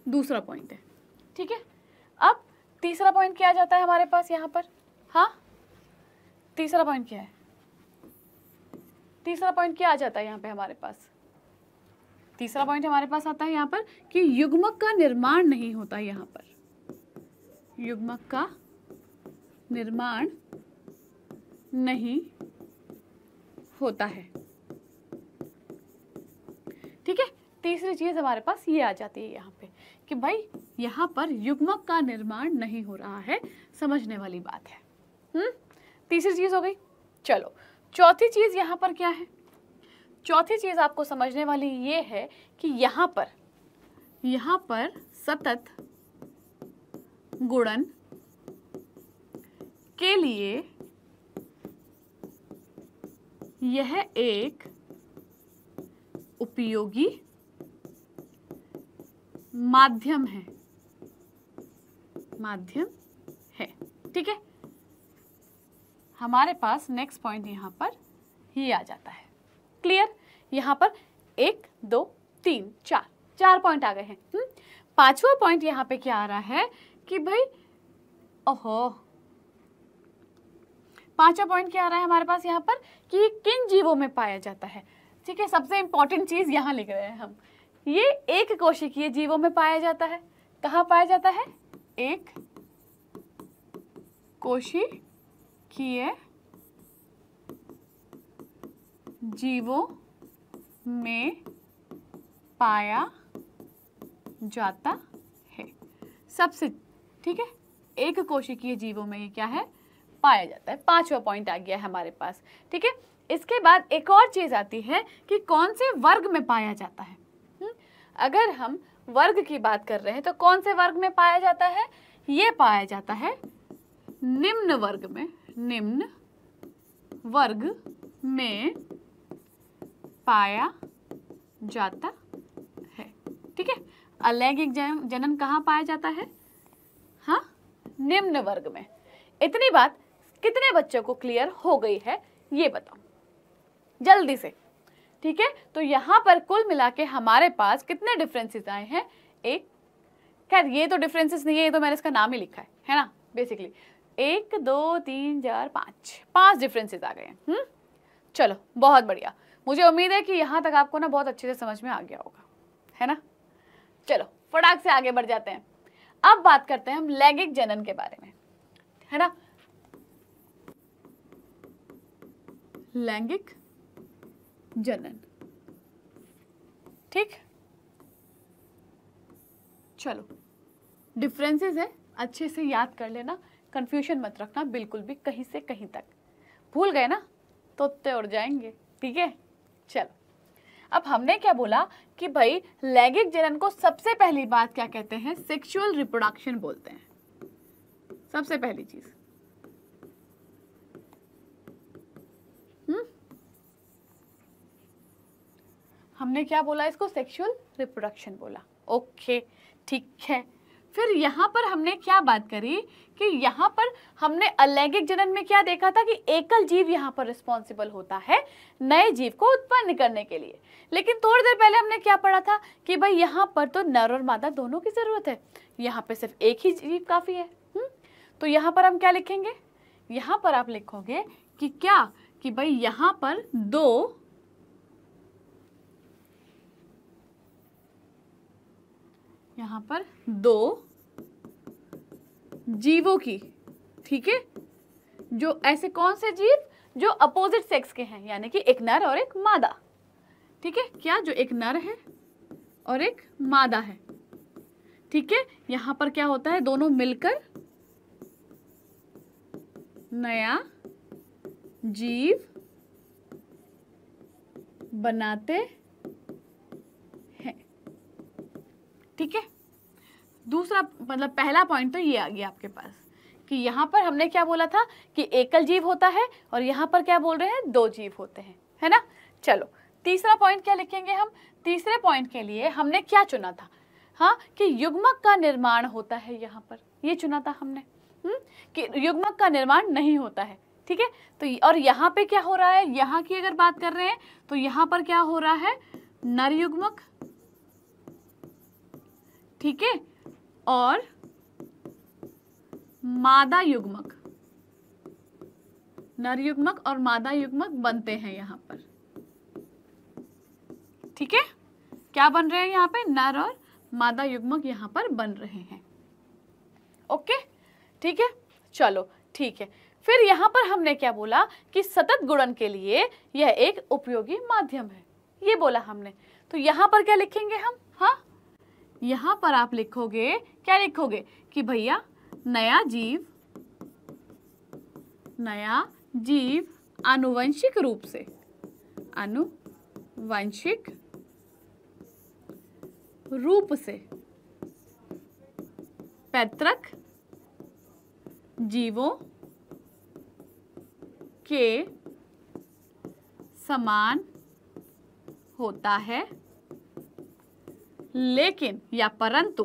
दूसरा पॉइंट है, ठीक है। अब तीसरा पॉइंट क्या आ जाता है हमारे पास यहाँ पर, हाँ, तीसरा पॉइंट क्या है? तीसरा पॉइंट क्या आ जाता है यहाँ पे हमारे पास? तीसरा पॉइंट हमारे पास आता है यहाँ पर कि युग्मक का निर्माण नहीं होता। यहाँ पर युग्मक का निर्माण नहीं होता है, ठीक है। तीसरी चीज हमारे पास ये आ जाती है यहाँ पे कि भाई यहाँ पर युग्मक का निर्माण नहीं हो रहा है, समझने वाली बात है। तीसरी चीज हो गई। चलो चौथी चीज यहाँ पर क्या है? चौथी चीज आपको समझने वाली ये है कि यहाँ पर सतत गुणन के लिए यह एक उपयोगी माध्यम है, ठीक है। हमारे पास नेक्स्ट पॉइंट यहाँ पर ही आ जाता है। क्लियर? यहाँ पर 1 2 3 4 पॉइंट आ गए हैं। पांचवा पॉइंट यहाँ पे क्या आ रहा है कि भाई पांचवा पॉइंट क्या आ रहा है हमारे पास यहाँ पर कि किन जीवों में पाया जाता है, ठीक है। सबसे इंपॉर्टेंट चीज यहाँ लिख रहे हैं हम, ये एक कोशिकीय जीवों में पाया जाता है। कहाँ पाया जाता है? एक कोशिकीय जीवों में पाया जाता है सबसे, ठीक है। एक कोशिकीय जीवों में ये क्या है? पाया जाता है। पांचवा पॉइंट आ गया है हमारे पास, ठीक है। इसके बाद एक और चीज आती है कि कौन से वर्ग में पाया जाता है। अगर हम वर्ग की बात कर रहे हैं तो कौन से वर्ग में पाया जाता है? ये पाया जाता है निम्न वर्ग में। निम्न वर्ग में पाया जाता है, ठीक है। अलैंगिक जनन कहाँ पाया जाता है? हाँ, निम्न वर्ग में। इतनी बात कितने बच्चों को क्लियर हो गई है ये बताओ जल्दी से, ठीक है। तो यहाँ पर कुल मिला के हमारे पास कितने डिफरेंसेस आए हैं? एक, खैर ये तो डिफरेंसेस नहीं है, ये तो मैंने इसका नाम ही लिखा है ना। बेसिकली 1 2 3 4 5 डिफरेंसेस आ गए हैं। चलो बहुत बढ़िया। मुझे उम्मीद है कि यहाँ तक आपको ना बहुत अच्छे से समझ में आ गया होगा, है ना। चलो फटाक से आगे बढ़ जाते हैं। अब बात करते हैं हम लैंगिक जनन के बारे में, है ना। लैंगिक जनन, ठीक। चलो डिफरेंसेस है, अच्छे से याद कर लेना, कंफ्यूजन मत रखना बिल्कुल भी, कहीं से कहीं तक। भूल गए ना तो तोते उड़ जाएंगे, ठीक है। चलो अब हमने क्या बोला कि भाई लैंगिक जनन को सबसे पहली बात क्या कहते हैं? सेक्सुअल रिप्रोडक्शन बोलते हैं। सबसे पहली चीज हमने क्या बोला? इसको सेक्सुअल रिप्रोडक्शन बोला। ओके, ठीक है। फिर यहाँ पर हमने क्या बात करी कि यहाँ पर हमने अलैंगिक जनन में क्या देखा था कि एकल जीव यहाँ पर रिस्पॉन्सिबल होता है नए जीव को उत्पन्न करने के लिए। लेकिन थोड़ी देर पहले हमने क्या पढ़ा था कि भाई यहाँ पर तो नर और मादा दोनों की जरूरत है, यहाँ पे सिर्फ एक ही जीव काफी है। तो यहाँ पर हम क्या लिखेंगे? यहाँ पर आप लिखोगे कि क्या कि भाई यहाँ पर दो जीवों की, ठीक है। जो ऐसे कौन से जीव? जो अपोजिट सेक्स के हैं, यानी कि एक नर और एक मादा, ठीक है। क्या? जो एक नर है और एक मादा है, ठीक है। यहां पर क्या होता है? दोनों मिलकर नया जीव बनाते, ठीक है। दूसरा मतलब पहला पॉइंट तो ये आ गया आपके पास कि यहाँ पर हमने क्या बोला था कि एकल जीव होता है और यहाँ पर क्या बोल रहे हैं? दो जीव होते हैं, है ना। चलो तीसरा पॉइंट क्या लिखेंगे हम? तीसरे पॉइंट के लिए हमने क्या चुना था? हाँ, कि युग्मक का निर्माण होता है। यहाँ पर ये चुना था हमने कि युग्मक का निर्माण नहीं होता है, ठीक है। तो और यहाँ पे क्या हो रहा है? यहाँ की अगर बात कर रहे हैं तो यहाँ पर क्या हो रहा है? नर युग्मक, ठीक है, और मादा युग्मक, नर युग्मक और मादा युग्मक बनते हैं यहाँ पर। ठीक है, क्या बन रहे हैं यहाँ पे? नर और मादा युग्मक यहाँ पर बन रहे हैं। ओके, ठीक है, चलो ठीक है। फिर यहाँ पर हमने क्या बोला कि सतत गुणन के लिए यह एक उपयोगी माध्यम है, ये बोला हमने। तो यहाँ पर क्या लिखेंगे हम? हाँ, यहाँ पर आप लिखोगे, क्या लिखोगे कि भैया नया जीव आनुवंशिक रूप से पैतृक जीवों के समान होता है, लेकिन या परंतु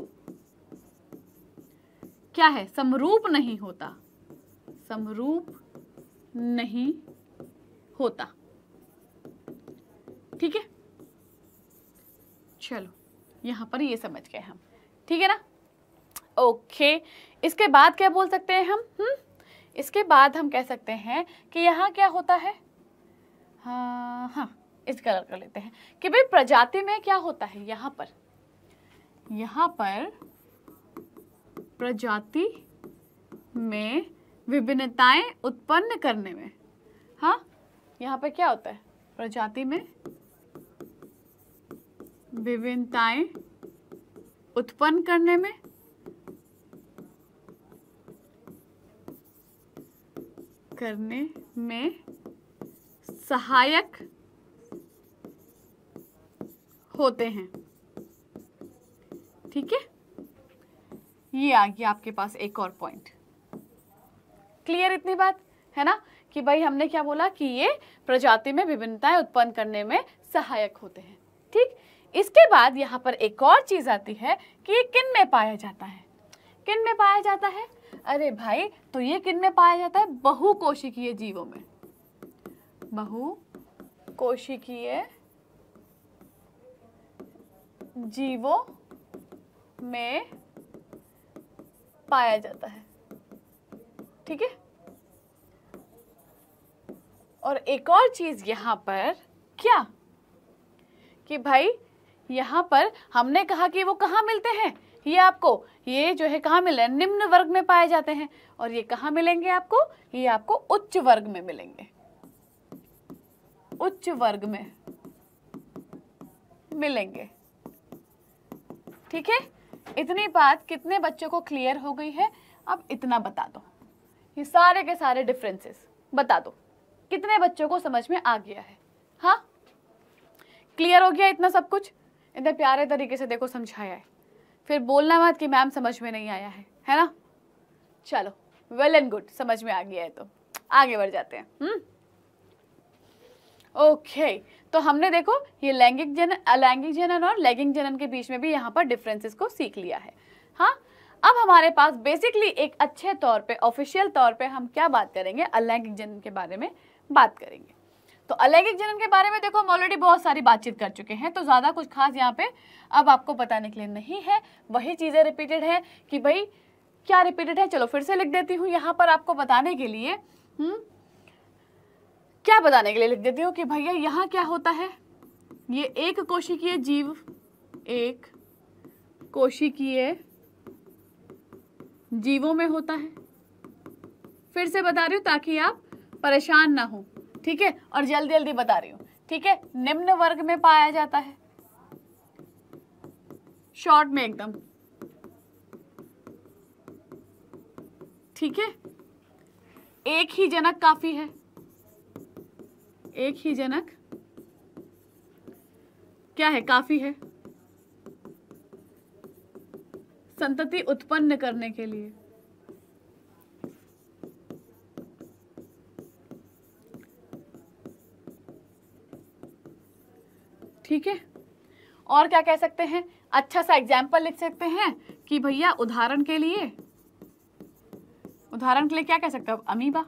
क्या है? समरूप नहीं होता, समरूप नहीं होता। ठीक है, चलो यहाँ पर ये समझ गए हम, ठीक है ना? ओके, इसके बाद क्या बोल सकते हैं हम? इसके बाद हम कह सकते हैं कि यहाँ क्या होता है? हाँ, इस कलर कर लेते हैं कि भाई प्रजाति में क्या होता है। यहाँ पर प्रजाति में विभिन्नताएं उत्पन्न करने में, हाँ, यहाँ पर क्या होता है? प्रजाति में विभिन्नताएं उत्पन्न करने में सहायक होते हैं। ठीक है, ये आ गया आपके पास एक और पॉइंट। क्लियर इतनी बात है ना कि भाई हमने क्या बोला कि ये प्रजाति में विभिन्नताएं उत्पन्न करने में सहायक होते हैं। ठीक, इसके बाद यहाँ पर एक और चीज आती है कि ये किन में पाया जाता है? किन में पाया जाता है? अरे भाई, तो ये किन में पाया जाता है? बहुकोशिकीय जीवों में, बहुकोशिकीय जीवों में पाया जाता है। ठीक है, और एक और चीज यहाँ पर क्या कि भाई यहाँ पर हमने कहा कि वो कहाँ मिलते हैं? ये आपको, ये जो है कहाँ मिले? निम्न वर्ग में पाए जाते हैं। और ये कहाँ मिलेंगे आपको? ये आपको उच्च वर्ग में मिलेंगे, उच्च वर्ग में मिलेंगे। ठीक है, इतनी बात कितने बच्चों को क्लियर हो गई है? अब इतना बता दो, ये सारे के सारे डिफरेंसेस बता दो, कितने बच्चों को समझ में आ गया है? हाँ, क्लियर हो गया इतना सब कुछ? इतने प्यारे तरीके से देखो समझाया है, फिर बोलना मत कि मैम समझ में नहीं आया है ना? चलो, वेल एंड गुड, समझ में आ गया है तो आगे बढ़ जाते हैं। ओके, तो हमने देखो ये लैंगिक जनन, अलैंगिक जनन और लैंगिक जनन के बीच में भी यहाँ पर डिफरेंसेस को सीख लिया है। हाँ, अब हमारे पास बेसिकली एक अच्छे तौर पे, ऑफिशियल तौर पे हम क्या बात करेंगे? अलैंगिक जनन के बारे में बात करेंगे। तो अलैंगिक जनन के बारे में देखो हम ऑलरेडी बहुत सारी बातचीत कर चुके हैं, तो ज़्यादा कुछ खास यहाँ पे अब आपको बताने के लिए नहीं है। वही चीज़ें रिपीटेड है कि भाई क्या रिपीटेड है, चलो फिर से लिख देती हूँ यहाँ पर आपको बताने के लिए। क्या बताने के लिए लिख देती हूँ कि भैया यहाँ क्या होता है? ये एक कोशिकीय जीवों में होता है। फिर से बता रही हूँ ताकि आप परेशान ना हो, ठीक है, और जल्दी जल्दी बता रही हूँ। ठीक है, निम्न वर्ग में पाया जाता है, शॉर्ट में एकदम। ठीक है, एक ही जनक काफी है, एक ही जनक क्या है? काफी है संतति उत्पन्न करने के लिए। ठीक है, और क्या कह सकते हैं? अच्छा सा एग्जाम्पल लिख सकते हैं कि भैया उदाहरण के लिए क्या कह सकते हो? अमीबा।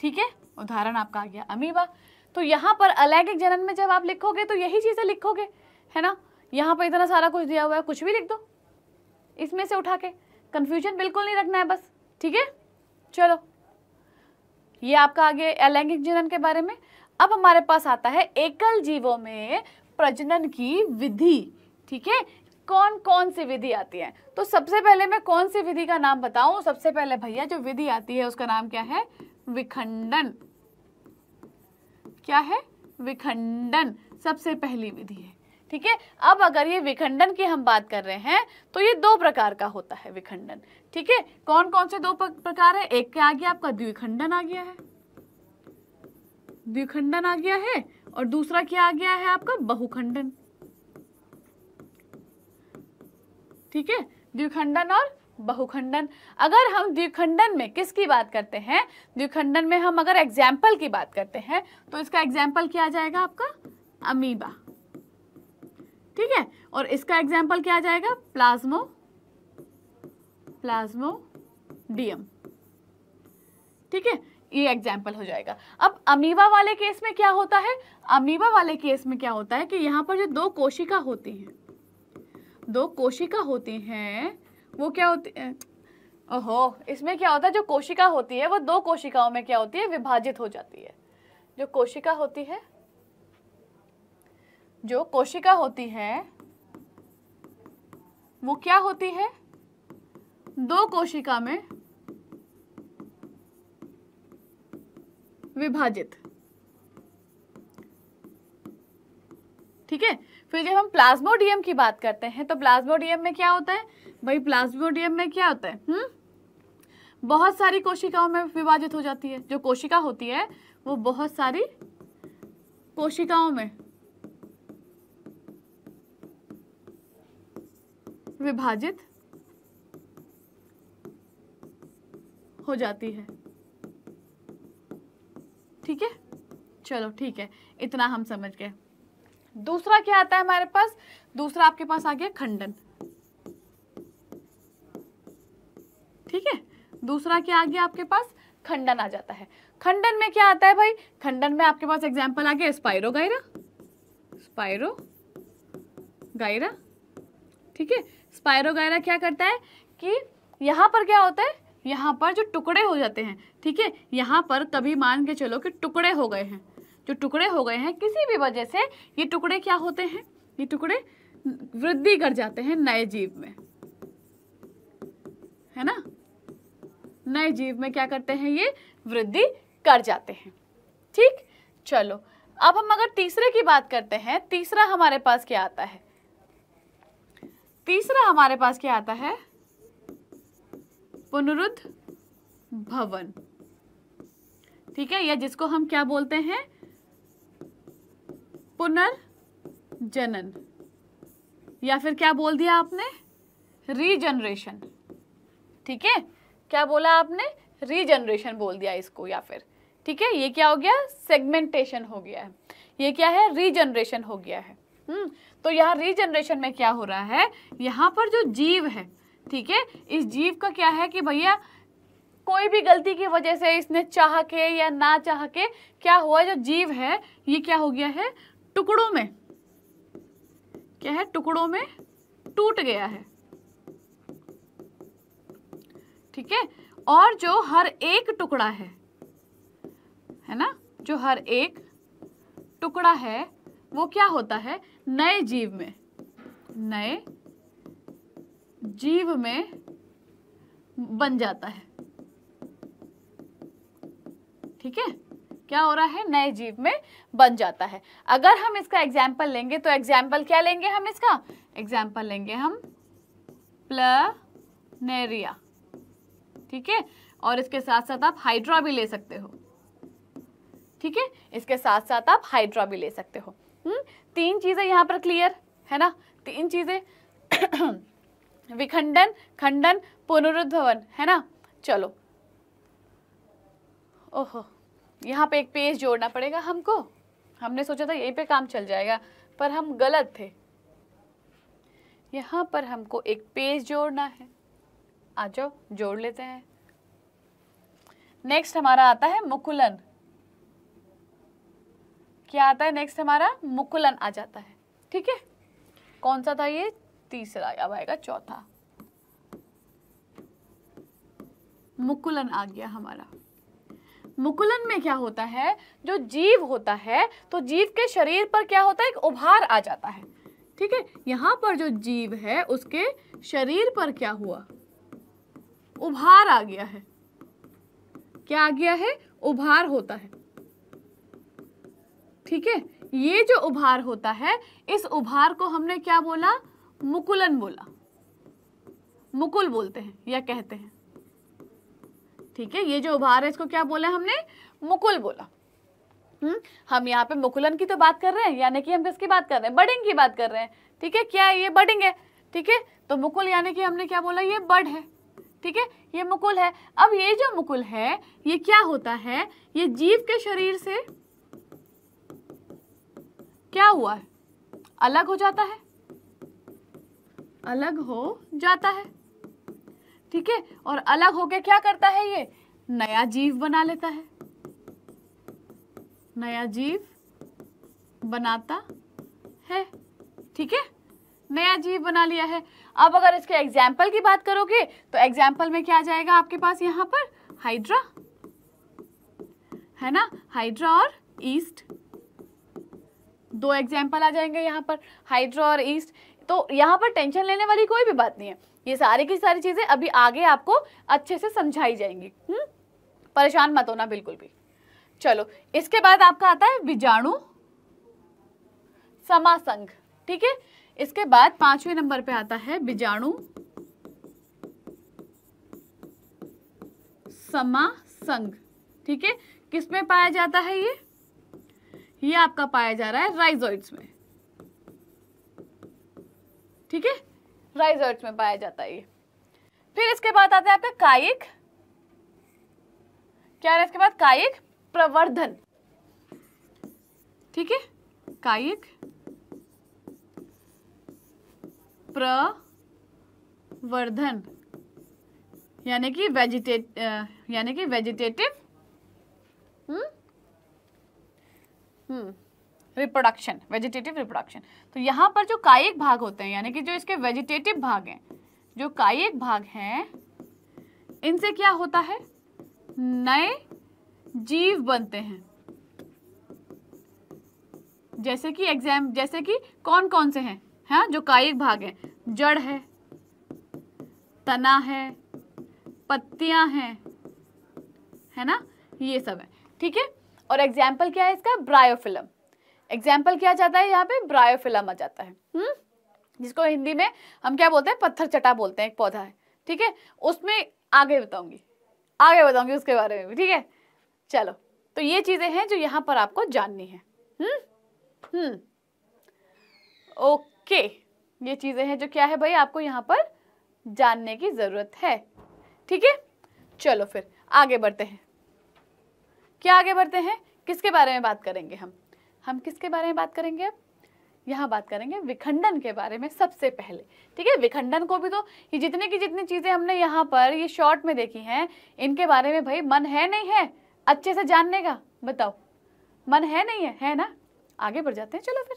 ठीक है, उदाहरण आपका आ गया अमीबा। तो यहाँ पर अलैंगिक जनन में जब आप लिखोगे तो यही चीजें लिखोगे, है ना? यहाँ पर इतना सारा कुछ दिया हुआ है, कुछ भी लिख दो इसमें से उठा के, कंफ्यूजन बिल्कुल नहीं रखना है बस। ठीक है, चलो ये आपका आगे अलैंगिक जनन के बारे में। अब हमारे पास आता है एकल जीवों में प्रजनन की विधि, ठीक है, कौन कौन सी विधि आती है। तो सबसे पहले मैं कौन सी विधि का नाम बताऊं, सबसे पहले भैया जो विधि आती है उसका नाम क्या है, विखंडन। क्या है, विखंडन सबसे पहली विधि है, ठीक है। अब अगर ये विखंडन की हम बात कर रहे हैं तो ये दो प्रकार का होता है विखंडन, ठीक है। कौन कौन से दो प्रकार है, एक क्या आ गया आपका द्विखंडन आ गया है, द्विखंडन आ गया है, और दूसरा क्या आ गया है आपका बहुखंडन, ठीक है, द्विखंडन और बहुखंडन। अगर हम द्विखंडन में किसकी बात करते हैं, द्विखंडन में हम अगर एग्जाम्पल की बात करते हैं तो इसका एग्जाम्पल क्या आ जाएगा आपका अमीबा, ठीक है, और इसका एग्जाम्पल क्या आ जाएगा प्लाज्मोडियम, ठीक है, ये एग्जाम्पल हो जाएगा। अब अमीबा वाले केस में क्या होता है, अमीबा वाले केस में क्या होता है कि यहाँ पर जो दो कोशिका होती हैं, दो कोशिका होती हैं, वो क्या होती है, ओहो, इसमें क्या होता है, जो कोशिका होती है वो दो कोशिकाओं में क्या होती है, विभाजित हो जाती है। जो कोशिका होती है, जो कोशिका होती है वो क्या होती है, दो कोशिका में विभाजित, ठीक है। फिर जब हम प्लाज्मोडियम की बात करते हैं तो प्लाज्मोडियम में क्या होता है भाई, प्लाज्मोडियम में क्या होता है, बहुत सारी कोशिकाओं में विभाजित हो जाती है। जो कोशिका होती है वो बहुत सारी कोशिकाओं में विभाजित हो जाती है, ठीक है। चलो ठीक है, इतना हम समझ गए। दूसरा क्या आता है हमारे पास, दूसरा आपके पास आ गया खंडन, ठीक है, दूसरा क्या आ गया आपके पास, खंडन आ जाता है। खंडन में क्या आता है भाई, खंडन में आपके पास एग्जाम्पल आ गया स्पाइरोगायरा, स्पाइरोगायरा, ठीक है। स्पाइरोगायरा क्या करता है कि यहाँ पर क्या होता है, यहाँ पर जो टुकड़े हो जाते हैं, ठीक है, यहाँ पर कभी मान के चलो कि टुकड़े हो गए हैं, जो टुकड़े हो गए हैं किसी भी वजह से, ये टुकड़े क्या होते हैं, ये टुकड़े वृद्धि कर जाते हैं नए जीव में, है ना, नए जीव में क्या करते हैं, ये वृद्धि कर जाते हैं, ठीक। चलो अब हम अगर तीसरे की बात करते हैं, तीसरा हमारे पास क्या आता है, तीसरा हमारे पास क्या आता है, पुनरुद्भवन, ठीक है, या जिसको हम क्या बोलते हैं, पुनर्जनन, या फिर क्या बोल दिया आपने, रीजनरेशन, ठीक है, क्या बोला आपने, रीजनरेशन बोल दिया इसको, या फिर, ठीक है, ये क्या हो गया, सेगमेंटेशन हो गया है, ये क्या है, रीजनरेशन हो गया है। तो यहाँ रीजनरेशन में क्या हो रहा है, यहाँ पर जो जीव है, ठीक है, इस जीव का क्या है कि भैया कोई भी गलती की वजह से इसने चाह के या ना चाह के क्या हुआ, जो जीव है ये क्या हो गया है, टुकड़ों में, क्या है, टुकड़ों में टूट गया है, ठीक है। और जो हर एक टुकड़ा है ना, जो हर एक टुकड़ा है वो क्या होता है, नए जीव में, नए जीव में बन जाता है, ठीक है, क्या हो रहा है, नए जीव में बन जाता है। अगर हम इसका एग्जाम्पल लेंगे तो एग्जाम्पल क्या लेंगे हम, इसका एग्जाम्पल लेंगे हम प्लनेरिया, ठीक है, और इसके साथ साथ आप हाइड्रा भी ले सकते हो, ठीक है, इसके साथ साथ आप हाइड्रा भी ले सकते हो। तीन चीजें यहाँ पर क्लियर है ना, तीन चीजें विखंडन, खंडन, पुनरुद्भवन, है ना। चलो ओहो, यहाँ पे एक पेज जोड़ना पड़ेगा हमको, हमने सोचा था यहीं पे काम चल जाएगा पर हम गलत थे, यहाँ पर हमको एक पेज जोड़ना है, आ जाओ जोड़ लेते हैं। नेक्स्ट हमारा आता है मुकुलन, क्या आता है नेक्स्ट हमारा, मुकुलन आ जाता है, ठीक है। कौन सा था ये, तीसरा, अब आएगा चौथा, मुकुलन आ गया हमारा। मुकुलन में क्या होता है, जो जीव होता है तो जीव के शरीर पर क्या होता है, एक उभार आ जाता है। ठीक है, यहाँ पर जो जीव है उसके शरीर पर क्या हुआ, उभार आ गया है। क्या आ गया है, उभार होता है। ठीक है, ये जो उभार होता है, इस उभार को हमने क्या बोला, मुकुलन बोला, मुकुल बोलते हैं या कहते हैं। ठीक है, ये जो उभार है इसको क्या बोला हमने, मुकुल बोला। हम यहाँ पे मुकुलन की तो बात कर रहे हैं, यानी कि हम किसकी बात कर रहे हैं, बडिंग की बात कर रहे हैं। ठीक है, क्या ये बडिंग है। ठीक है, तो मुकुल यानी कि हमने क्या बोला, ये बड है। ठीक है, ये मुकुल है। अब ये जो मुकुल है ये क्या होता है, ये जीव के शरीर से क्या हुआ है, अलग हो जाता है, अलग हो जाता है। ठीक है, और अलग होके क्या करता है, ये नया जीव बना लेता है, नया जीव बनाता है। ठीक है, नया जीव बना लिया है। अब अगर इसके एग्जाम्पल की बात करोगे तो एग्जाम्पल में क्या आ जाएगा आपके पास, यहाँ पर हाइड्रा है ना, हाइड्रा और ईस्ट, दो एग्जाम्पल आ जाएंगे यहाँ पर, हाइड्रा और ईस्ट। तो यहाँ पर टेंशन लेने वाली कोई भी बात नहीं है, ये सारी की सारी चीजें अभी आगे आपको अच्छे से समझाई जाएंगी। परेशान मत होना बिल्कुल भी। चलो, इसके बाद आपका आता है बीजाणु समासंघ। ठीक है, इसके बाद पांचवें नंबर पे आता है बीजाणु समासंघ। ठीक है, किसमें पाया जाता है ये, आपका पाया जा रहा है राइजोइड्स में। ठीक है, राइजोइड्स में पाया जाता है ये। फिर इसके बाद आता है आपका कायिक, क्या है इसके बाद, कायिक प्रवर्धन। ठीक है, कायिक प्रवर्धन यानी कि वेजिटेटिव रिप्रोडक्शन, वेजिटेटिव रिप्रोडक्शन। तो यहाँ पर जो कायिक भाग होते हैं, यानी कि जो इसके वेजिटेटिव भाग हैं, जो कायिक भाग हैं, इनसे क्या होता है, नए जीव बनते हैं। जैसे कि कौन कौन से हैं, हाँ, जो कायिक भाग हैं, जड़ है, तना है, पत्तियां हैं, है ना, ये सब है। ठीक है, और एग्जाम्पल क्या है इसका, ब्रायोफिलम। एग्जाम्पल क्या जाता है यहाँ पे, ब्रायोफिलम आ जाता है। जिसको हिंदी में हम क्या बोलते हैं, पत्थर चटा बोलते हैं, एक पौधा है। ठीक है, उसमें आगे बताऊंगी उसके बारे में भी। ठीक है, चलो, तो ये चीजें हैं जो यहाँ पर आपको जाननी है। ओके, ये चीजें हैं जो क्या है भाई, आपको यहाँ पर जानने की जरूरत है। ठीक है, चलो फिर आगे बढ़ते हैं। क्या आगे बढ़ते हैं, किसके बारे में बात करेंगे हम किसके बारे में बात करेंगे, अब यहाँ बात करेंगे विखंडन के बारे में सबसे पहले। ठीक है, विखंडन को भी तो ये जितनी चीज़ें हमने यहाँ पर ये शॉर्ट में देखी हैं, इनके बारे में भाई मन है नहीं है अच्छे से जानने का, बताओ, मन है नहीं है, है ना। आगे बढ़ जाते हैं, चलो फिर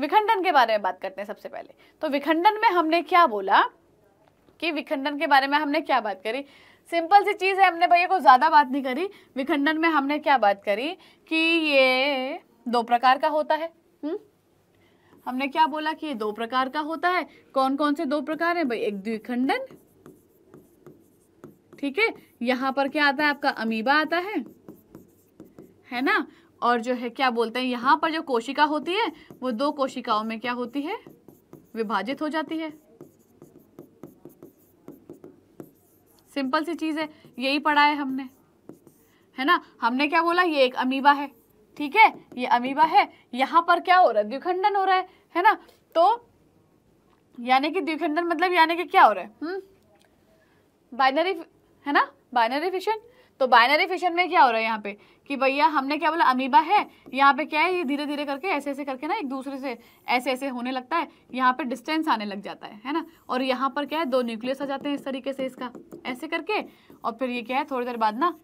विखंडन के बारे में बात करते हैं सबसे पहले। तो विखंडन में हमने क्या बोला, कि विखंडन के बारे में हमने क्या बात करी, सिंपल सी चीज़ है, हमने भैया को ज़्यादा बात नहीं करी। विखंडन में हमने क्या बात करी कि ये दो प्रकार का होता है। हमने क्या बोला कि ये दो प्रकार का होता है। कौन कौन से दो प्रकार हैं भाई, एक द्विखंडन, ठीक है, यहाँ पर क्या आता है आपका अमीबा आता है ना, और जो है क्या बोलते हैं, यहाँ पर जो कोशिका होती है वो दो कोशिकाओं में क्या होती है, विभाजित हो जाती है। सिंपल सी चीज़ है, यही पढ़ा है हमने, है ना। हमने क्या बोला, ये एक अमीबा है, ठीक है, ये अमीबा है, यहाँ पर क्या हो रहा है, द्विखंडन हो रहा है ना। तो यानी कि द्विखंडन मतलब यानी कि क्या हो रहा है, बाइनरी है ना, बाइनरी फिशन। तो बाइनरी फिशन में क्या हो रहा है यहाँ पे, कि भैया हमने क्या बोला, अमीबा है, यहाँ पे क्या है, ये धीरे धीरे करके ऐसे ऐसे करके ना एक दूसरे से ऐसे ऐसे होने लगता है, यहाँ पे डिस्टेंस आने लग जाता है ना। और यहाँ पर क्या है, दो न्यूक्लियस आ जाते हैं इस तरीके से, इसका ऐसे करके, और फिर ये क्या है, थोड़ी देर बाद ना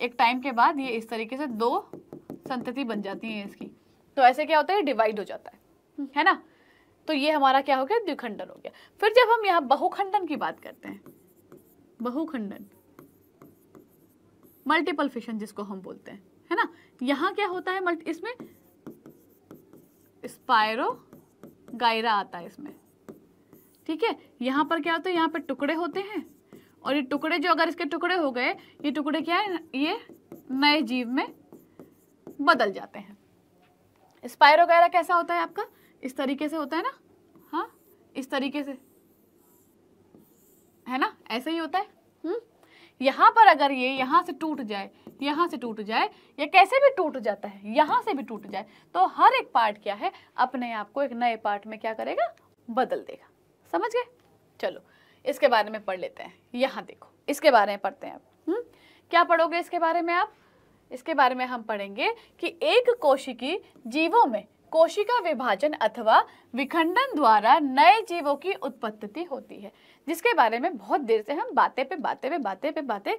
एक टाइम के बाद ये इस तरीके से दो संतति बन जाती है इसकी। तो ऐसे क्या होता है, डिवाइड हो जाता है ना। तो ये हमारा क्या हो गया, द्विखंडन हो गया। फिर जब हम यहाँ बहुखंडन की बात करते हैं, बहुखंडन मल्टीपल फिशन जिसको हम बोलते हैं, है ना। यहाँ क्या होता है, इसमें स्पायरोगायरा आता है इसमें, ठीक है। यहाँ पर क्या होता है, यहाँ पे टुकड़े होते हैं और ये टुकड़े जो अगर इसके टुकड़े हो गए, ये टुकड़े क्या है, ये नए जीव में बदल जाते हैं। स्पायरोगायरा कैसा होता है आपका, इस तरीके से होता है ना, हाँ इस तरीके से है ना, ऐसे ही होता है। यहाँ पर अगर ये यहाँ से टूट जाए, यहाँ से टूट जाए या कैसे भी टूट जाता है, यहाँ से भी टूट जाए, तो हर एक पार्ट क्या है अपने आप को एक नए पार्ट में क्या करेगा, बदल देगा। समझ गए। चलो इसके बारे में पढ़ लेते हैं। यहाँ देखो इसके बारे में पढ़ते हैं आप। क्या पढ़ोगे इसके बारे में आप, इसके बारे में हम पढ़ेंगे कि एक कोशिकी जीवों में कोशिका विभाजन अथवा विखंडन द्वारा नए जीवों की उत्पत्ति होती है, जिसके बारे में बहुत देर से हम बातें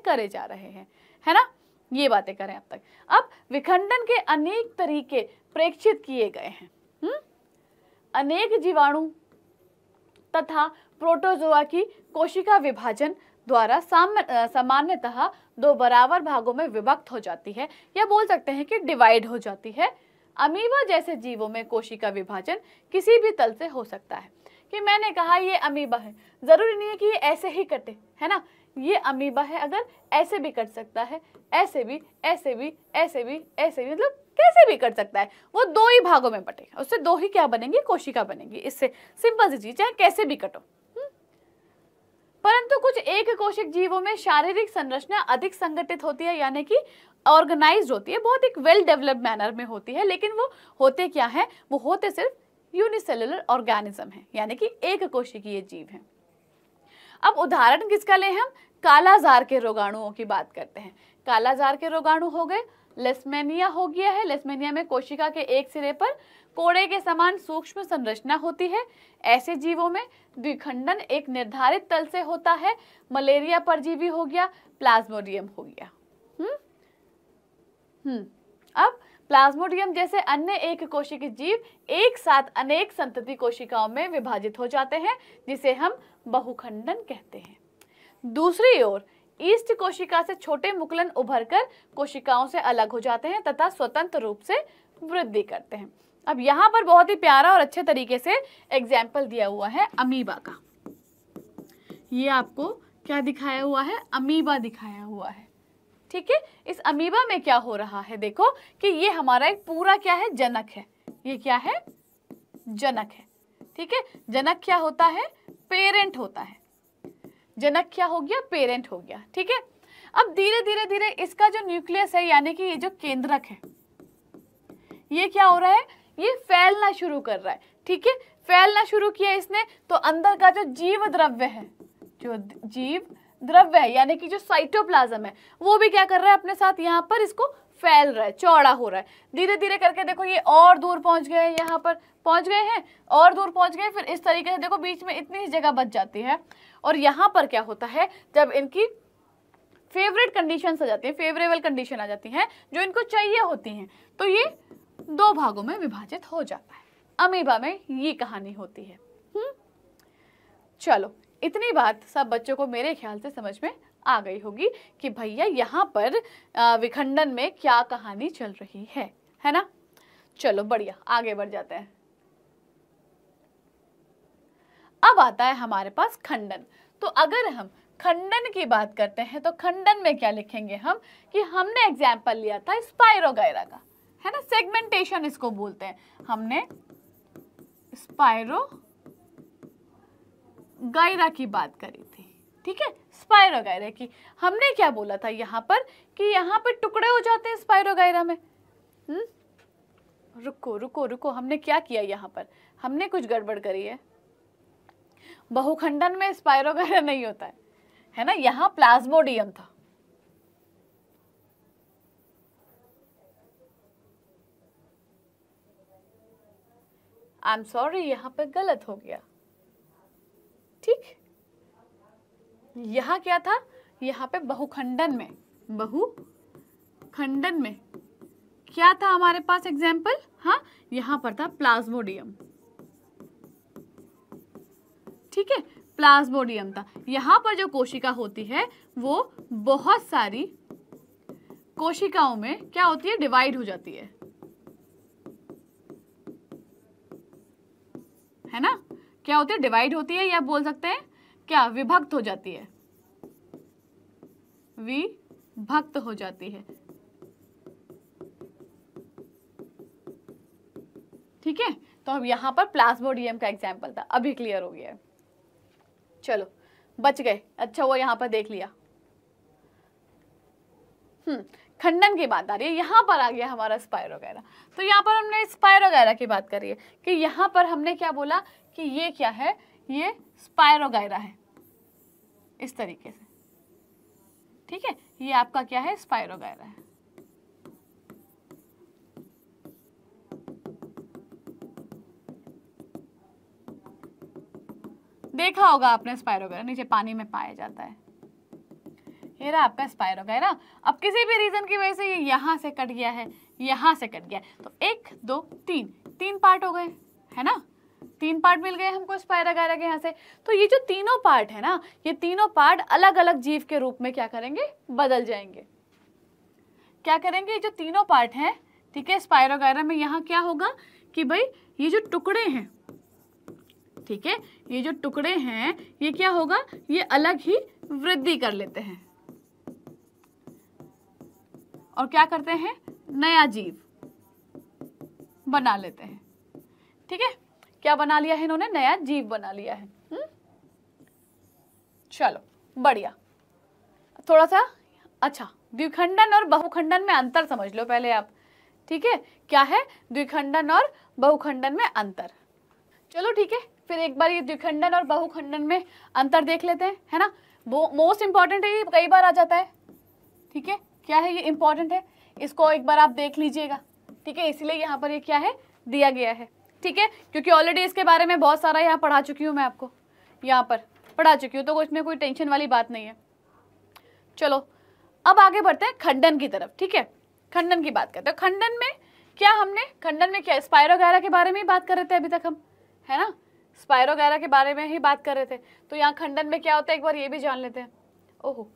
करे जा रहे हैं, है ना। ये बातें करें अब तक। अब विखंडन के अनेक तरीके प्रेक्षित किए गए हैं। अनेक जीवाणु तथा प्रोटोजोआ की कोशिका विभाजन द्वारा सामान्यतः दो बराबर भागों में विभक्त हो जाती है, या बोल सकते हैं कि डिवाइड हो जाती है। अमीबा जैसे जीवों में कोशिका विभाजन किसी भी तल से हो सकता है। कि मैंने कहा ये अमीबा है, जरूरी नहीं है कि ये ऐसे ही कटे, है ना। ये अमीबा है, अगर ऐसे भी कट सकता है, ऐसे भी, मतलब कैसे भी कट सकता है। वो दो ही भागों में बटेगा, उससे दो ही क्या बनेंगी, कोशिका बनेंगी। इससे सिंपल सी चीज है, कैसे भी कटो। परंतु कुछ एक कोशिक जीवों में शारीरिक संरचना अधिक संगठित होती है, यानी कि ऑर्गेनाइज्ड होती है, बहुत एक वेल डेवलप्ड मैनर में होती है। लेकिन वो होते क्या है, वो होते सिर्फ यूनिसेलुलर ऑर्गेनिज्म है, यानी कि एक कोशिकीय जीव है। अब उदाहरण किसका ले, हम कालाजार के रोगाणुओं की बात करते हैं। कालाजार के रोगाणु हो गए, लेस्मेनिया हो गया है। लेस्मेनिया में कोशिका के एक सिरे पर कोड़े के समान सूक्ष्म संरचना होती है। ऐसे जीवों में द्विखंडन एक निर्धारित तल से होता है। मलेरिया परजीवी हो गया, प्लाज्मोडियम हो गया। अब प्लाज्मोडियम जैसे अन्य एक कोशिकीय जीव एक साथ अनेक संतति कोशिकाओं में विभाजित हो जाते हैं, जिसे हम बहुखंडन कहते हैं। दूसरी ओर ईस्ट कोशिका से छोटे मुकुलन उभरकर कोशिकाओं से अलग हो जाते हैं तथा स्वतंत्र रूप से वृद्धि करते हैं। अब यहाँ पर बहुत ही प्यारा और अच्छे तरीके से एग्जाम्पल दिया हुआ है अमीबा का। ये आपको क्या दिखाया हुआ है, अमीबा दिखाया हुआ है, ठीक है। इस अमीबा में क्या हो रहा है, देखो कि ये हमारा एक पूरा क्या है, जनक है। ये क्या है, जनक है, ठीक है। जनक क्या होता है, पेरेंट होता है। जनक क्या हो गया, पेरेंट हो गया, ठीक है। अब धीरे धीरे धीरे इसका जो न्यूक्लियस है, यानी कि ये जो केंद्रक है, ये क्या हो रहा है, ये फैलना शुरू कर रहा है, ठीक है। फैलना शुरू किया इसने, तो अंदर का जो जीव द्रव्य है, यानी कि जो साइटोप्लाज्म है, वो भी क्या कर रहा है अपने साथ यहाँ पर इसको फैल रहा है, चौड़ा हो रहा है। धीरे धीरे करके देखो ये और दूर पहुंच गए, यहाँ पर पहुंच गए हैं और दूर पहुंच गए। फिर इस तरीके से देखो बीच में इतनी ही जगह बच जाती है। और यहाँ पर क्या होता है, जब इनकी फेवरेबल कंडीशन आ जाती है, जो इनको चाहिए होती हैं, तो ये दो भागों में विभाजित हो जाता है। अमीबा में ये कहानी होती है। चलो इतनी बात सब बच्चों को मेरे ख्याल से समझ में आ गई होगी कि भैया यहाँ पर विखंडन में क्या कहानी चल रही है, है ना। चलो बढ़िया, आगे बढ़ जाते हैं। अब आता है हमारे पास खंडन। तो अगर हम खंडन की बात करते हैं तो खंडन में क्या लिखेंगे हम, कि हमने एग्जाम्पल लिया था स्पायरोगायरा का, है ना। सेगमेंटेशन इसको बोलते हैं। हमने स्पायरोगायरा की बात करी थी, ठीक है, स्पायरोगायरा की। हमने क्या बोला था यहाँ पर, कि यहाँ पर टुकड़े हो जाते हैं स्पायरोगायरा में। रुको, हमने क्या किया, यहाँ पर हमने कुछ गड़बड़ करी है। बहुखंडन में स्पायरोगायरा नहीं होता है ना, यहाँ प्लाज्मोडियम था। आई एम सॉरी, यहाँ पर गलत हो गया, ठीक। यहाँ क्या था, यहाँ पे बहुखंडन में क्या था हमारे पास एग्जाम्पल, हाँ यहाँ पर था प्लाज्मोडियम, ठीक है, प्लाज्मोडियम था। यहाँ पर जो कोशिका होती है वो बहुत सारी कोशिकाओं में क्या होती है, डिवाइड हो जाती है ना, क्या होती है, डिवाइड होती है, या बोल सकते हैं क्या, विभक्त हो जाती है, विभक्त हो जाती है, ठीक है। तो अब यहाँ पर प्लास्मोडियम का एग्जाम्पल था, अभी क्लियर हो गया है, चलो बच गए, अच्छा वो यहाँ पर देख लिया। खंडन की बात आ रही है, यहाँ पर आ गया हमारा स्पायर वगैरह। तो यहाँ पर हमने स्पायर वगैरह की बात करी है कि यहाँ पर हमने क्या बोला कि ये क्या है, ये स्पायर वगैरह है इस तरीके से, ठीक है, ये आपका क्या है, स्पायर वगैरह है, देखा होगा आपने स्पायर वगैरह नीचे पानी में पाया जाता है, ये रहा आपका स्पायर वगैरह। अब किसी भी रीजन की वजह से ये यहाँ से कट गया है, यहाँ से कट गया, तो 1, 2, 3 पार्ट हो गए, है ना, 3 पार्ट मिल गए हमको स्पायर वगैरह के यहाँ से। तो ये जो तीनों पार्ट है ना, ये तीनों पार्ट अलग अलग जीव के रूप में क्या करेंगे, बदल जाएंगे, क्या करेंगे, ये जो तीनों पार्ट हैं, ठीक है, स्पायर वगैरह में यहाँ क्या होगा कि भाई ये जो टुकड़े हैं, ठीक है, ये जो टुकड़े हैं ये क्या होगा, ये अलग ही वृद्धि कर लेते हैं और क्या करते हैं, नया जीव बना लेते हैं, ठीक है, क्या बना लिया है इन्होंने, नया जीव बना लिया है। चलो बढ़िया, थोड़ा सा अच्छा द्विखंडन और बहुखंडन में अंतर समझ लो पहले आप, ठीक है, क्या है द्विखंडन और बहुखंडन में अंतर। चलो ठीक है, फिर एक बार ये द्विखंडन और बहुखंडन में अंतर देख लेते हैं, है ना, वो मोस्ट इंपॉर्टेंट है, ये कई बार आ जाता है, ठीक है, क्या है, ये इम्पॉर्टेंट है, इसको एक बार आप देख लीजिएगा, ठीक है, इसलिए यहाँ पर ये क्या है, दिया गया है, ठीक है, क्योंकि ऑलरेडी इसके बारे में बहुत सारा यहाँ पढ़ा चुकी हूँ मैं, आपको यहाँ पर पढ़ा चुकी हूँ, तो इसमें कोई टेंशन वाली बात नहीं है। चलो अब आगे बढ़ते हैं खंडन की तरफ, ठीक है, खंडन की बात करते हैं। खंडन में क्या, हमने खंडन में क्या, स्पायरोगैरा के बारे में ही बात कर रहे थे अभी तक हम, है ना, स्पायरोगैरा के बारे में ही बात कर रहे थे। तो यहाँ खंडन में क्या होता है, एक बार ये भी जान लेते हैं। ओहो,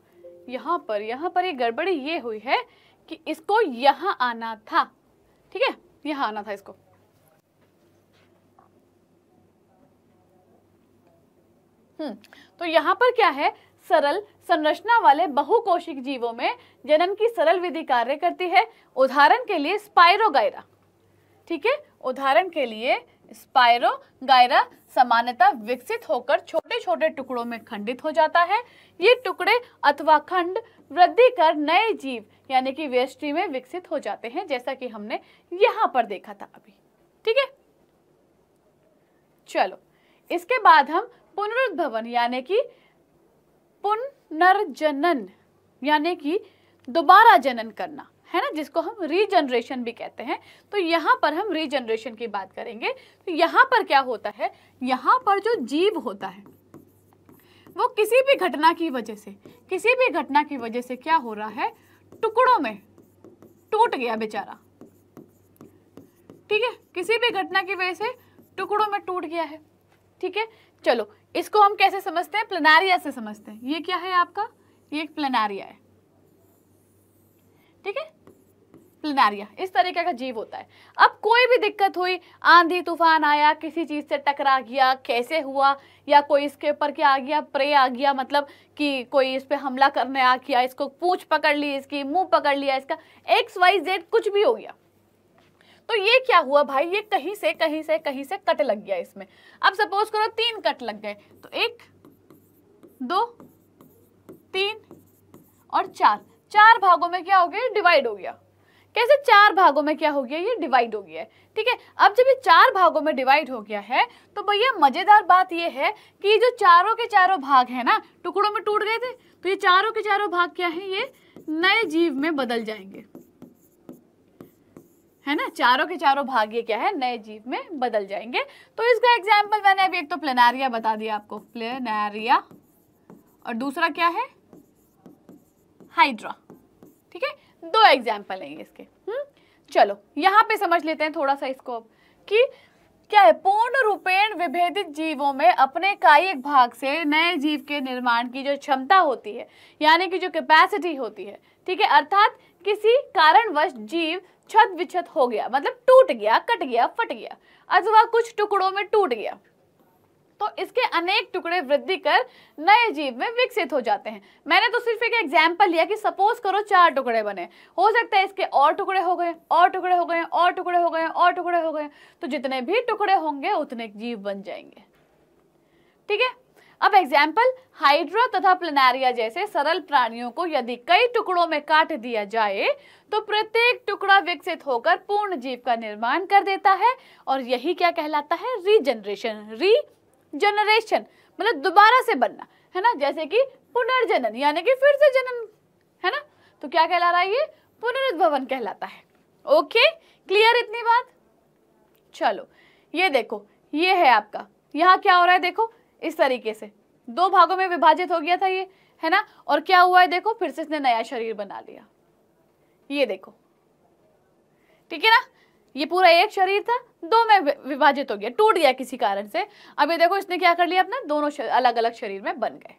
यहाँ पर ये गड़बड़ी ये हुई है कि इसको यहाँ आना था, ठीक है, यहाँ आना था इसको, तो यहाँ पर क्या है, सरल संरचना वाले बहुकोशिक जीवों में जनन की सरल विधि कार्य करती है, उदाहरण के लिए स्पायरोगायरा, ठीक है, उदाहरण के लिए स्पायरोगायरा सामान्यतः विकसित होकर छोटे छोटे टुकड़ों में खंडित हो जाता है, ये टुकड़े अथवा खंड वृद्धि कर नए जीव यानी कि व्यष्टि में विकसित हो जाते हैं, जैसा कि हमने यहाँ पर देखा था अभी, ठीक है। चलो इसके बाद हम पुनरुद्भवन यानी कि पुनर्जनन यानी कि दोबारा जनन करना, है ना, जिसको हम रीजनरेशन भी कहते हैं, तो यहाँ पर हम रीजनरेशन की बात करेंगे। तो यहाँ पर क्या होता है, यहाँ पर जो जीव होता है वो किसी भी घटना की वजह से क्या हो रहा है, टुकड़ों में टूट गया बेचारा, ठीक है, किसी भी घटना की वजह से टुकड़ों में टूट गया है, ठीक है। चलो इसको हम कैसे समझते हैं, प्लनारिया से समझते हैं, ये क्या है आपका, ये एक प्लनारिया है, ठीक है, प्लनारिया इस तरीके का जीव होता है। अब कोई भी दिक्कत हुई, आंधी तूफान आया, किसी चीज से टकरा गया, कैसे हुआ, या कोई इसके ऊपर क्या आ गया, प्रे आ गया, मतलब कि कोई इस पे हमला करने आ गया, इसको पूंछ पकड़ ली, इसकी मुंह पकड़ लिया, इसका XYZ कुछ भी हो गया, तो ये क्या हुआ भाई, ये कहीं से कट लग गया इसमें। अब सपोज करो 3 कट लग गए, तो 1, 2, 3 और 4, 4 भागों में क्या हो गया, डिवाइड हो गया। कैसे 4 भागों में क्या हो गया, ये डिवाइड हो गया है, ठीक है। अब जब ये 4 भागों में डिवाइड हो गया है, तो भैया मजेदार बात ये है कि ये जो चारों के चारों भाग है ना, टुकड़ों में टूट गए थे, तो ये चारों के चारों भाग क्या है, ये नए जीव में बदल जाएंगे, है ना, चारों के चारों भाग ये क्या है, नए जीव में बदल जाएंगे। तो इसका एग्जाम्पल मैंने अभी एक तो प्लेनारिया बता दिया आपको, प्लेनारिया, और दूसरा क्या है, हाइड्रा, ठीक है, 2 एग्जाम्पल हैं इसके। चलो यहाँ पे समझ लेते हैं थोड़ा सा इसको, कि क्या है, पूर्ण रूपेण विभेदित जीवों में अपने कायिक भाग से नए जीव के निर्माण की जो क्षमता होती है, यानी कि जो कैपेसिटी होती है, ठीक है, अर्थात किसी कारणवश जीव छत विछत हो गया, मतलब टूट गया, कट गया, फट गया, अथवा कुछ टुकड़ों में टूट गया, तो इसके अनेक टुकड़े वृद्धि कर नए जीव में विकसित हो जाते हैं। मैंने तो सिर्फ एक एग्जाम्पल लिया कि सपोज करो 4 टुकड़े बने, हो सकता है इसके और टुकड़े हो गए, और टुकड़े हो गए, और टुकड़े हो गए, और टुकड़े हो गए, तो जितने भी टुकड़े होंगे उतने जीव बन जाएंगे, ठीक है। अब एग्जाम्पल, हाइड्रा तथा प्लनारिया जैसे सरल प्राणियों को यदि कई टुकड़ों में काट दिया जाए तो प्रत्येक टुकड़ा विकसित होकर पूर्ण जीव का निर्माण कर देता है, और यही क्या कहलाता है, रीजनरेशन, मतलब दोबारा से बनना, है ना, जैसे कि पुनर्जनन, यानी कि फिर से जनन, है ना, तो क्या कहला रहा है, ये पुनरुद्भवन कहलाता है। ओके, क्लियर इतनी बात। चलो ये देखो, ये है आपका, यहाँ क्या हो रहा है, देखो इस तरीके से 2 भागों में विभाजित हो गया था ये, है ना, और क्या हुआ है, देखो फिर से इसने नया शरीर बना लिया, ये देखो, ठीक है ना, ये पूरा एक शरीर था, 2 में विभाजित हो गया, टूट गया किसी कारण से, अब ये देखो इसने क्या कर लिया, अपना दोनों अलग अलग शरीर में बन गए,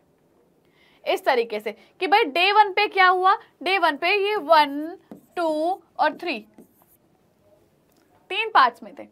इस तरीके से कि भाई डे 1 पे क्या हुआ, डे 1 पे ये 1, 2 और 3 3 पार्ट्स में थे,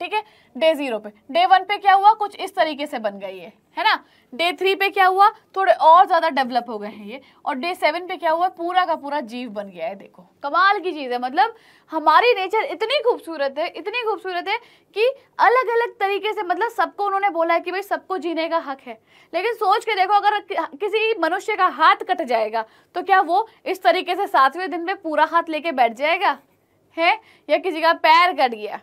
ठीक है। डे 0 पे, डे 1 पे क्या हुआ, कुछ इस तरीके से बन गई है ना। डे 3 पे क्या हुआ, थोड़े और ज्यादा डेवलप हो गए हैं ये, और डे 7 पे क्या हुआ, पूरा का पूरा जीव बन गया है। देखो कमाल की चीज है, मतलब हमारी नेचर इतनी खूबसूरत है, इतनी खूबसूरत है कि अलग अलग तरीके से, मतलब सबको उन्होंने बोला है कि भाई सबको जीने का हक है, लेकिन सोच के देखो अगर किसी मनुष्य का हाथ कट जाएगा तो क्या वो इस तरीके से 7वें दिन में पूरा हाथ लेके बैठ जाएगा, है, या किसी का पैर कट गया,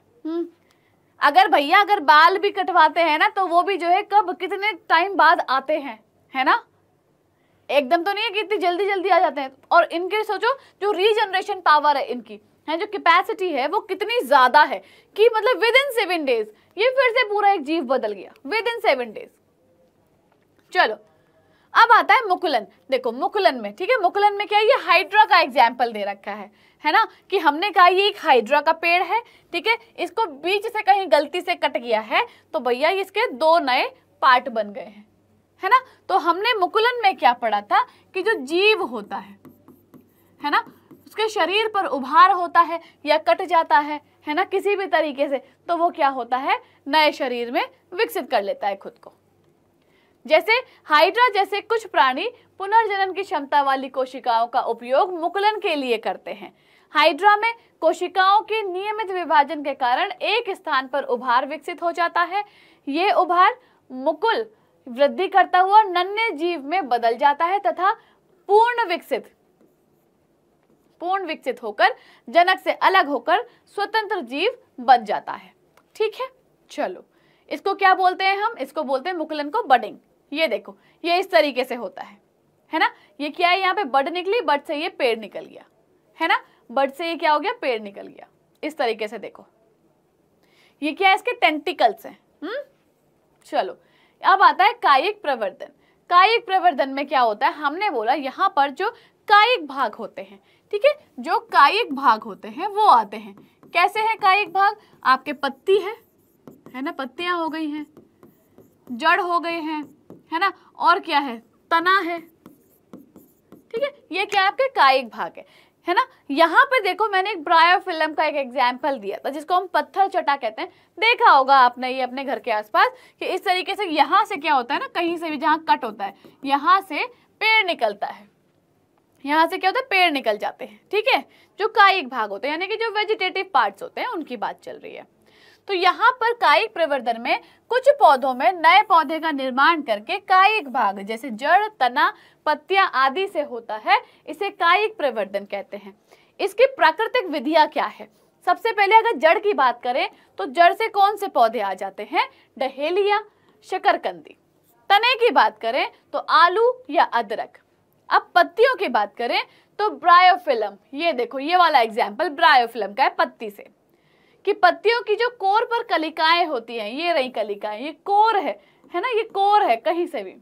अगर भैया अगर बाल भी कटवाते हैं ना तो वो भी जो है कब कितने टाइम बाद आते हैं, है ना, एकदम तो नहीं है कि इतनी जल्दी जल्दी आ जाते हैं। और इनके सोचो जो रीजनरेशन पावर है इनकी, है, जो कैपेसिटी है वो कितनी ज़्यादा है कि मतलब विदिन 7 डेज ये फिर से पूरा एक जीव बदल गया, विदिन 7 डेज। चलो अब आता है मुकुलन। देखो मुकुलन में, ठीक है, मुकुलन में क्या है, ये हाइड्रा का एग्जाम्पल दे रखा है ना, कि हमने कहा ये एक हाइड्रा का पेड़ है, ठीक है, इसको बीच से कहीं गलती से कट गया है तो भैया इसके 2 नए पार्ट बन गए हैं, है ना। तो हमने मुकुलन में क्या पढ़ा था कि जो जीव होता है ना, उसके शरीर पर उभार होता है या कट जाता है ना, किसी भी तरीके से, तो वो क्या होता है, नए शरीर में विकसित कर लेता है खुद को। जैसे हाइड्रा जैसे कुछ प्राणी पुनर्जनन की क्षमता वाली कोशिकाओं का उपयोग मुकुलन के लिए करते हैं। हाइड्रा में कोशिकाओं के नियमित विभाजन के कारण एक स्थान पर उभार विकसित हो जाता है। ये उभार मुकुल वृद्धि करता हुआ नन्हे जीव में बदल जाता है तथा पूर्ण विकसित होकर जनक से अलग होकर स्वतंत्र जीव बन जाता है, ठीक है। चलो इसको क्या बोलते हैं, हम इसको बोलते हैं मुकुलन को बडिंग। ये देखो ये इस तरीके से होता है ना, ये क्या है, यहाँ पे बड निकली, बड से ये पेड़ निकल गया, है ना, बड से ये क्या हो गया, पेड़ निकल गया, इस तरीके से। देखो ये क्या है, इसके टेंटिकल्स हैं। चलो अब आता है कायिक प्रवर्धन। कायिक प्रवर्धन में क्या होता है, हमने बोला यहाँ पर जो कायिक भाग होते हैं, ठीक है, जो कायिक भाग होते हैं वो आते हैं। कैसे है कायिक भाग, आपके पत्ती है ना, पत्तियां हो गई हैं, जड़ हो गए हैं, है ना, और क्या है, तना है, ठीक है, ये क्या आपके कायिक भाग है ना। यहाँ पे देखो मैंने एक ब्रायोफिल्म का एक एग्जाम्पल दिया था जिसको हम पत्थर चटा कहते हैं, देखा होगा आपने ये अपने घर के आसपास, कि इस तरीके से यहाँ से क्या होता है ना, कहीं से भी जहाँ कट होता है यहाँ से पेड़ निकलता है, यहाँ से क्या होता है, पेड़ निकल जाते हैं, ठीक है, जो कायिक भाग होते हैं, यानी कि जो वेजिटेटिव पार्ट्स होते हैं उनकी बात चल रही है। तो यहाँ पर कायिक प्रवर्धन में कुछ पौधों में नए पौधे का निर्माण करके कायिक भाग जैसे जड़, तना, पत्तियां आदि से होता है, इसे कायिक प्रवर्धन कहते हैं। इसकी प्राकृतिक विधियां क्या है, सबसे पहले अगर जड़ की बात करें तो जड़ से कौन से पौधे आ जाते हैं, डहेलिया, शकरकंदी। तने की बात करें तो आलू या अदरक। अब पत्तियों की बात करें तो ब्रायोफिल्म, ये देखो ये वाला एग्जाम्पल ब्रायोफिल्म का है, पत्ती से, कि पत्तियों की जो कोर पर कलिकाएं होती हैं, ये रही कलिकाएं, ये कोर है ना, ये कोर है, कहीं से भी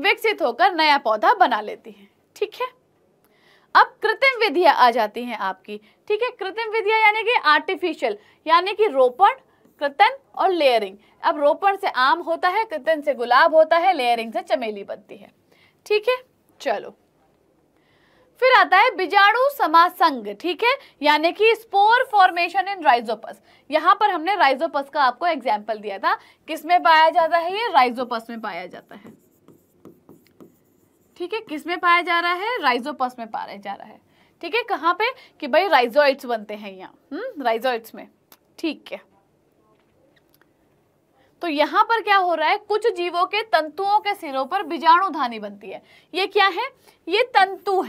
विकसित होकर नया पौधा बना लेती है, ठीक है। अब कृत्रिम विधियां आ जाती हैं आपकी, ठीक है। कृत्रिम विधियां यानी कि आर्टिफिशियल, यानी कि रोपण, कृत्रिम और लेयरिंग। अब रोपण से आम होता है, कृत्रिम से गुलाब होता है, लेयरिंग से चमेली बनती है, ठीक है। चलो फिर आता है बीजाणु समासंग, ठीक है, यानी कि स्पोर फॉर्मेशन इन राइजोपस। यहाँ पर हमने राइजोपस का आपको एग्जाम्पल दिया था, किसमें पाया जाता है ये, राइजोपस में पाया जाता है, ठीक है। किसमें पाया जा रहा है, राइजोपस में पाया जा रहा है, ठीक है। कहाँ पे कि भाई राइजोइड्स बनते हैं यहाँ, राइजोइड्स में, ठीक है। तो यहाँ पर क्या हो रहा है, कुछ जीवों के तंतुओं के सिरों पर बीजाणुधानी बनती है। ये क्या है, ये तंतु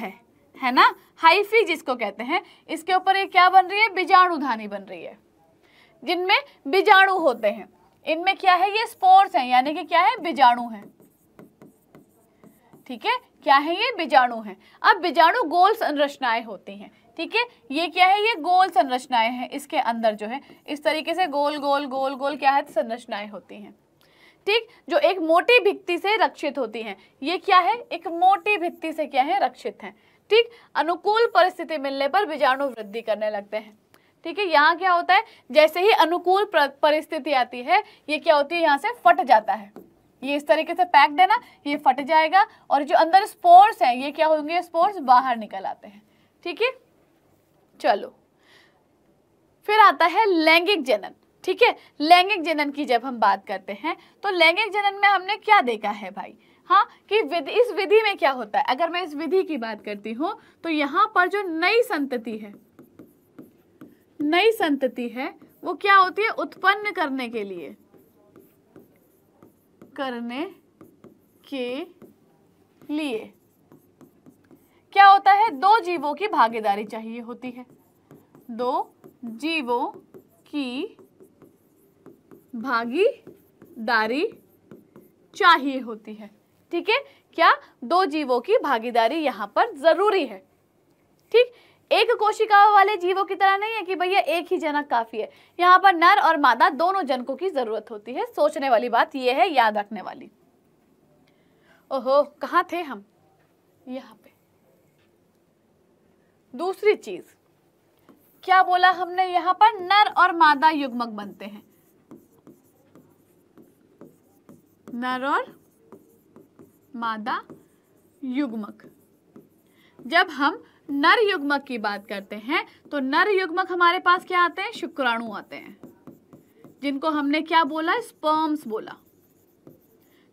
है ना, हाइफी जिसको कहते हैं, इसके ऊपर ये क्या बन रही है, बीजाणुधानी बन रही है, जिनमें बीजाणु होते हैं। इनमें क्या है, ये स्पोर्स हैं, यानी कि क्या है, बीजाणु है, ठीक है। क्या है ये, बीजाणु है। अब बीजाणु गोल संरचनाएं होती हैं, ठीक है। ये क्या है, ये गोल संरचनाएं हैं, इसके अंदर जो है इस तरीके से गोल गोल गोल गोल क्या है, संरचनाएं होती हैं, ठीक, जो एक मोटी भित्ति से रक्षित होती हैं। ये क्या है, एक मोटी भित्ति से क्या है, रक्षित हैं, ठीक। अनुकूल परिस्थिति मिलने पर बीजाणु वृद्धि करने लगते हैं, ठीक है। यहाँ क्या होता है, जैसे ही अनुकूल परिस्थिति आती है, ये क्या होती है, यहाँ से फट जाता है, ये इस तरीके से पैक्ड है ना, ये फट जाएगा और जो अंदर स्पोर्स हैं, ये क्या होंगे, स्पोर्स बाहर निकल आते हैं, ठीक है। चलो फिर आता है लैंगिक जनन, ठीक है। लैंगिक जनन की जब हम बात करते हैं तो लैंगिक जनन में हमने क्या देखा है भाई, हाँ, कि इस विधि में क्या होता है, अगर मैं इस विधि की बात करती हूँ तो यहाँ पर जो नई संतति है वो क्या होती है, उत्पन्न करने के लिए क्या होता है, दो जीवों की भागीदारी चाहिए होती है, दो जीवों की भागीदारी चाहिए होती है, ठीक है। क्या, दो जीवों की भागीदारी यहाँ पर जरूरी है, ठीक। एक कोशिका वाले जीवों की तरह नहीं है कि भैया एक ही जनक काफी है, यहाँ पर नर और मादा दोनों जनकों की जरूरत होती है। सोचने वाली बात यह है, याद रखने वाली। ओहो, कहाँ थे हम, यहाँ पे। दूसरी चीज क्या बोला हमने, यहाँ पर नर और मादा युग्मक बनते हैं, नर और मादा युग्मक। जब हम नर युग्मक की बात करते हैं तो नर युग्मक हमारे पास क्या आते हैं, शुक्राणु आते हैं, जिनको हमने क्या बोला, स्पर्म्स बोला,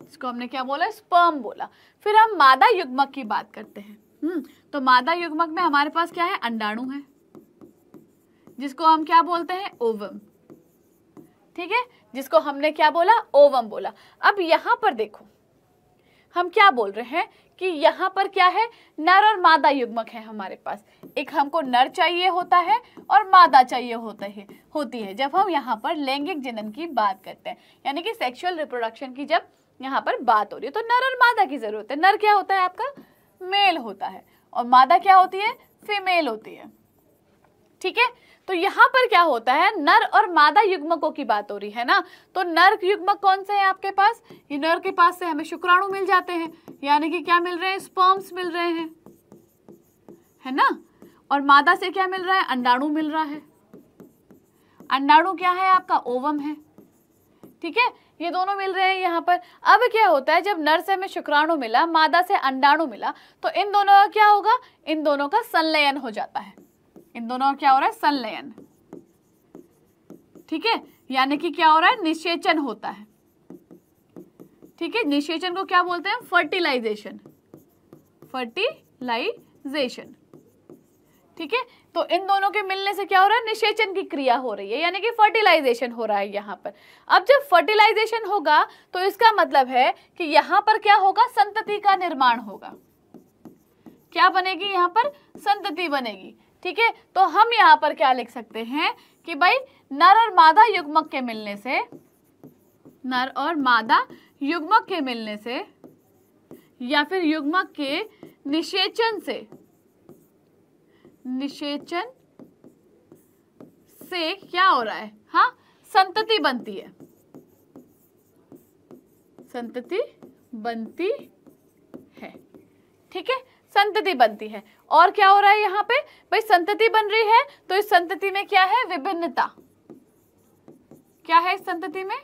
इसको हमने क्या बोला, स्पर्म बोला। फिर हम मादा युग्मक की बात करते हैं, तो मादा युग्मक में हमारे पास क्या है, अंडाणु है, जिसको हम क्या बोलते हैं, ओवम, ठीक है, जिसको हमने क्या बोला, ओवम बोला। अब यहाँ पर देखो हम क्या बोल रहे हैं कि यहाँ पर क्या है, नर और मादा युग्मक है हमारे पास, एक हमको नर चाहिए होता है और मादा चाहिए होती है जब हम यहाँ पर लैंगिक जनन की बात करते हैं, यानी कि सेक्सुअल रिप्रोडक्शन की जब यहाँ पर बात हो रही है तो नर और मादा की जरूरत है। नर क्या होता है, आपका मेल होता है, और मादा क्या होती है, फीमेल होती है, ठीक है। तो यहाँ पर क्या होता है, नर और मादा युग्मकों की बात हो रही है ना, तो नर युग्मक कौन से हैं आपके पास, ये नर के पास से हमें शुक्राणु मिल जाते हैं, यानी कि क्या मिल रहे हैं, स्पर्म्स मिल रहे हैं, है ना, और मादा से क्या मिल रहा है, अंडाणु मिल रहा है। अंडाणु क्या है आपका, ओवम है, ठीक है, ये दोनों मिल रहे हैं यहाँ पर। अब क्या होता है, जब नर से हमें शुक्राणु मिला, मादा से अंडाणु मिला, तो इन दोनों का क्या होगा, इन दोनों का संलयन हो जाता है, इन दोनों का क्या हो रहा है, संलयन, ठीक है, यानी कि क्या हो रहा है, निषेचन होता है, ठीक है। निषेचन को क्या बोलते हैं, फर्टिलाइजेशन, ठीक है। तो इन दोनों के मिलने से क्या हो रहा है, निषेचन की क्रिया हो रही है, यानी कि फर्टिलाइजेशन हो रहा है यहाँ पर। अब जब फर्टिलाइजेशन होगा तो इसका मतलब है कि यहाँ पर क्या होगा, संतति का निर्माण होगा, क्या बनेगी यहाँ पर, संतति बनेगी, ठीक है। तो हम यहाँ पर क्या लिख सकते हैं कि भाई नर और मादा युग्मक के मिलने से, नर और मादा युग्मक के मिलने से या फिर युग्मक के निषेचन से क्या हो रहा है, हाँ, संतति बनती है, संतति बनती है, ठीक है। संतति बनती है। और क्या हो रहा है यहाँ पे भाई, संतति बन रही है, तो इस संतति में क्या है, विभिन्नता। क्या है इस संतति में,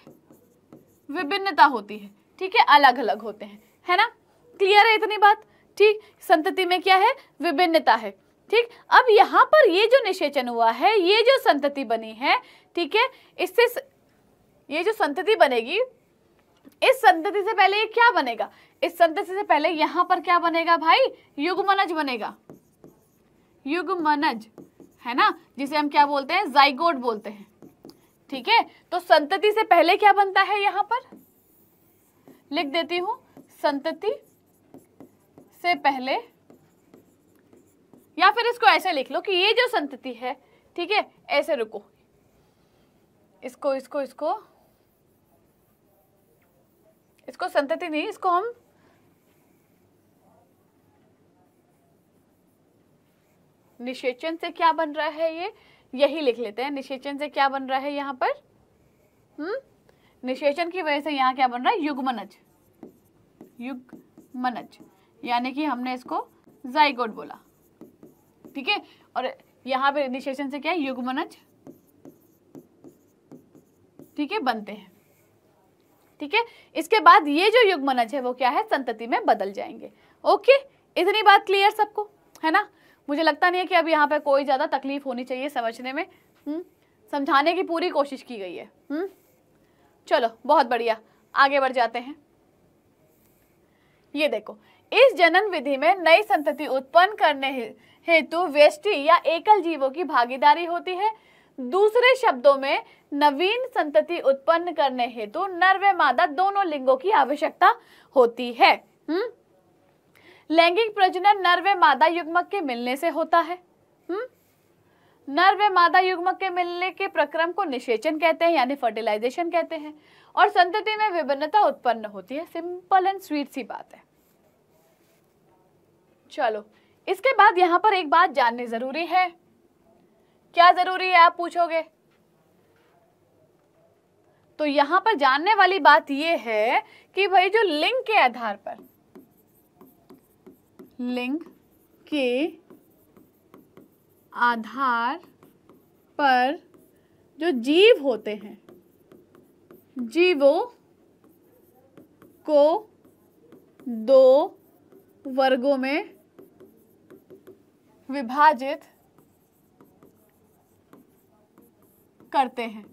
विभिन्नता होती है, ठीक है, अलग अलग होते हैं, है ना, क्लियर है इतनी बात, ठीक। संतति में क्या है, विभिन्नता है, ठीक। अब यहाँ पर ये जो निषेचन हुआ है, ये जो संतति बनी है, ठीक है, इससे ये जो संतति बनेगी, इस संतति से पहले ये क्या बनेगा, इस संतति से पहले यहाँ पर क्या बनेगा भाई, युग्मनज बनेगा, युग्मनज, है ना, जिसे हम क्या बोलते हैं, जाइगोट बोलते हैं, ठीक है। तो संतति से पहले क्या बनता है, यहाँ पर लिख देती हूं, संतति से पहले, या फिर इसको ऐसे लिख लो कि ये जो संतति है, ठीक है, ऐसे रुको, इसको इसको इसको इसको संतति नहीं, इसको हम निषेचन से क्या बन रहा है, ये यही लिख लेते हैं, निषेचन से क्या बन रहा है यहाँ पर, निषेचन की वजह से यहाँ क्या बन रहा है, युग्मनज, युग्मनज, यानी कि हमने इसको जाइगोट बोला, ठीक है। और यहाँ पे निषेचन से क्या है, युग्मनज, ठीक है, बनते हैं, ठीक है। इसके बाद ये जो युग्मनज है वो क्या है, संतति में बदल जाएंगे। ओके, इतनी बात क्लियर सबको, है ना। मुझे लगता नहीं है कि अब यहाँ पे कोई ज्यादा तकलीफ होनी चाहिए समझने में, समझाने की पूरी कोशिश की गई है। चलो बहुत बढ़िया, आगे बढ़ जाते हैं। ये देखो, इस जनन विधि में नई संतति उत्पन्न करने हेतु व्यष्टि या एकल जीवों की भागीदारी होती है। दूसरे शब्दों में नवीन संतति उत्पन्न करने हेतु नर व मादा दोनों लिंगों की आवश्यकता होती है। लैंगिक प्रजनन नर व मादा युग्मक के मिलने से होता है। नर व मादा युग्मक के मिलने के प्रक्रम को निषेचन कहते हैं, यानी फर्टिलाइजेशन कहते हैं, और संतति में विभिन्नता उत्पन्न होती है। सिंपल एंड स्वीट सी बात है। चलो, इसके बाद यहाँ पर एक बात जाननी जरूरी है। क्या जरूरी है आप पूछोगे, तो यहाँ पर जानने वाली बात यह है कि भाई जो लिंग के आधार पर, लिंग के आधार पर जो जीव होते हैं, जीवों को दो वर्गों में विभाजित करते हैं,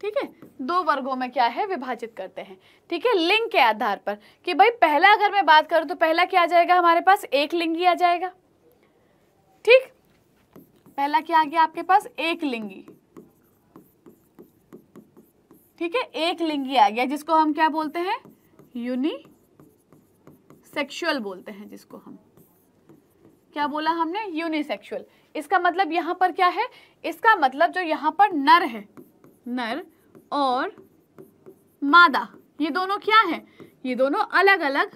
ठीक है, दो वर्गों में क्या है, विभाजित करते हैं, ठीक है, लिंग के आधार पर। कि भाई पहला अगर मैं बात करूं तो पहला क्या आ जाएगा हमारे पास, एक लिंगी आ जाएगा, ठीक। पहला क्या आ गया आपके पास, एक लिंगी, ठीक है, एक लिंगी आ गया, जिसको हम क्या बोलते हैं, यूनिसेक्सुअल बोलते हैं, जिसको हम क्या बोला हमने, यूनिसेक्सुअल। इसका मतलब यहाँ पर क्या है, इसका मतलब जो यहाँ पर नर है, नर और मादा, ये दोनों क्या है, ये दोनों अलग अलग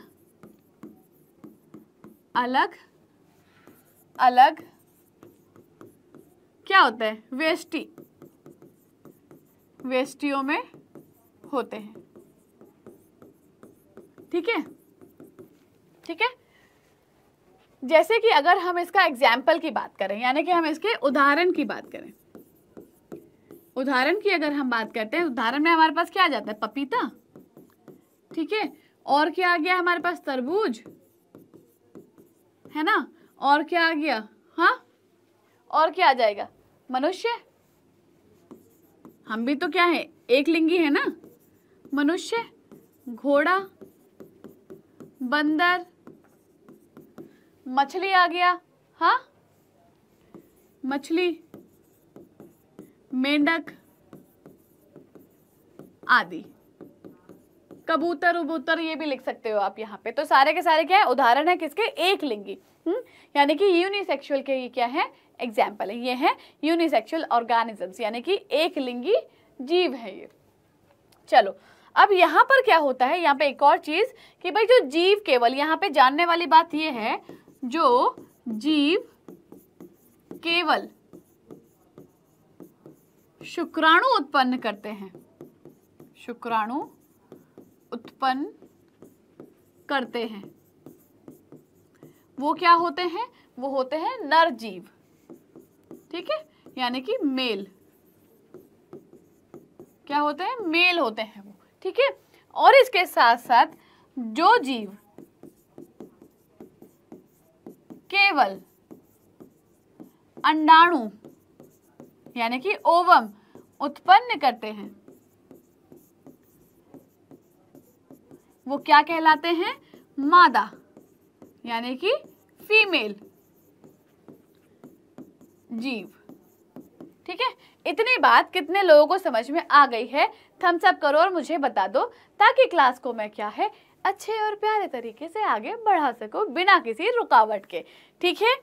अलग अलग क्या होते हैं, वेष्टि, वेष्टियों में होते हैं, ठीक है, ठीक है। जैसे कि अगर हम इसका एग्जाम्पल की बात करें, यानी कि हम इसके उदाहरण की बात करें, उदाहरण की अगर हम बात करते हैं, उदाहरण में हमारे पास क्या आ जाता है, पपीता, ठीक है, और क्या आ गया हमारे पास, तरबूज, है ना, और क्या आ गया, हाँ, और क्या आ जाएगा, मनुष्य। हम भी तो क्या है, एक लिंगी है ना, मनुष्य, घोड़ा, बंदर, मछली आ गया, हाँ, मछली, मेंढक आदि, कबूतर, उबूतर, ये भी लिख सकते हो आप यहाँ पे। तो सारे के सारे क्या है, उदाहरण है किसके, एक लिंगी, यानी कि यूनिसेक्सुअल के ये क्या है, एग्जाम्पल है, ये है यूनिसेक्सुअल ऑर्गेनिजम्स, यानी कि एक लिंगी जीव है ये। चलो, अब यहाँ पर क्या होता है, यहाँ पे एक और चीज कि भाई जो जीव केवल, यहाँ पे जानने वाली बात ये है, जो जीव केवल शुक्राणु उत्पन्न करते हैं, शुक्राणु उत्पन्न करते हैं, वो क्या होते हैं, वो होते हैं नर जीव, ठीक है, यानी कि मेल, क्या होते हैं, मेल होते हैं वो, ठीक है। और इसके साथ साथ जो जीव केवल अंडाणु यानी कि ओवम उत्पन्न करते हैं वो क्या कहलाते हैं, मादा यानी कि फीमेल जीव, ठीक है। इतनी बात कितने लोगों को समझ में आ गई है, थम्स अप करो और मुझे बता दो, ताकि क्लास को मैं क्या है अच्छे और प्यारे तरीके से आगे बढ़ा सकूं बिना किसी रुकावट के, ठीक है।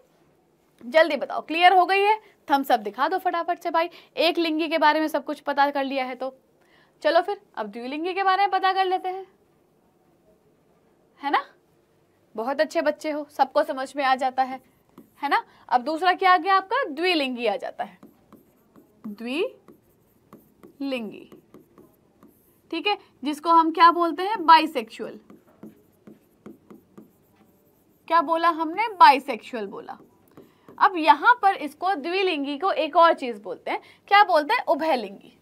जल्दी बताओ क्लियर हो गई है, थम्स अप दिखा दो फटाफट से भाई। एक लिंगी के बारे में सब कुछ पता कर लिया है तो चलो फिर अब द्विलिंगी के बारे में पता कर लेते हैं, है ना। बहुत अच्छे बच्चे हो, सबको समझ में आ जाता है ना। अब दूसरा क्या आ गया आपका, द्विलिंगी आ जाता है, द्विलिंगी, ठीक है, जिसको हम क्या बोलते हैं, बाइसेक्सुअल। क्या बोला हमने, बाइसेक्सुअल बोला। अब यहां पर इसको द्विलिंगी को एक और चीज बोलते हैं, क्या बोलते हैं, उभयलिंगी,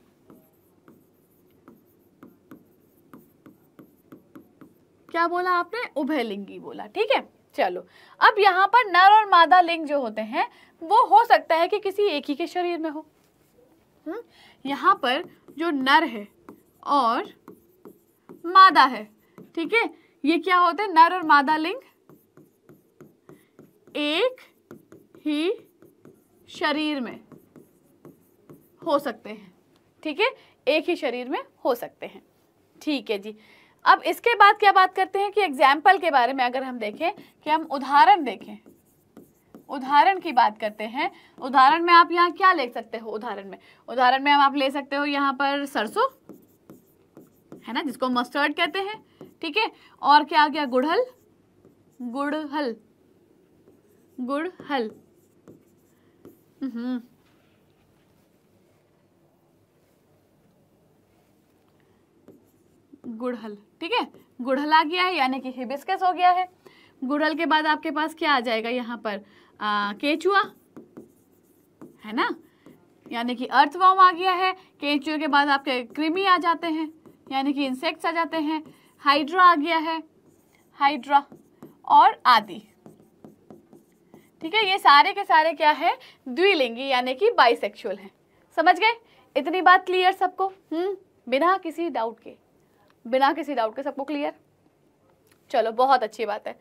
क्या बोला आपने, उभयलिंगी बोला, ठीक है। चलो अब यहाँ पर नर और मादा लिंग जो होते हैं वो हो सकता है कि किसी एक ही के शरीर में हो। यहाँ पर जो नर है और मादा है, ठीक है, ये क्या होते हैं, नर और मादा लिंग एक ही शरीर में हो सकते हैं, ठीक है, एक ही शरीर में हो सकते हैं, ठीक है जी। अब इसके बाद क्या बात करते हैं कि एग्जाम्पल के बारे में, अगर हम देखें कि हम उदाहरण देखें, उदाहरण की बात करते हैं। उदाहरण में आप यहाँ क्या ले सकते हो, उदाहरण में आप ले सकते हो यहाँ पर सरसों, है ना, जिसको मस्टर्ड कहते हैं, ठीक है। और क्या आ गया, गुड़हल, गुड़हल, गुड़हल, गुड़हल, ठीक है, गुड़हल आ गया है यानी कि हिबिस्कस हो गया है। गुड़हल के बाद आपके पास क्या आ जाएगा यहाँ पर, केचुआ, है ना, यानी कि अर्थवॉर्म आ गया है। केचुए के बाद आपके कृमि आ जाते हैं यानी कि इंसेक्ट्स आ जाते हैं। हाइड्रा आ गया है, हाइड्रा और आदि, ठीक है, ये सारे के सारे क्या है, द्विलिंगी यानी कि बाइसेक्सुअल हैं। समझ गए, इतनी बात क्लियर सबको, बिना किसी डाउट के, बिना किसी डाउट के सबको क्लियर। चलो बहुत अच्छी बात है।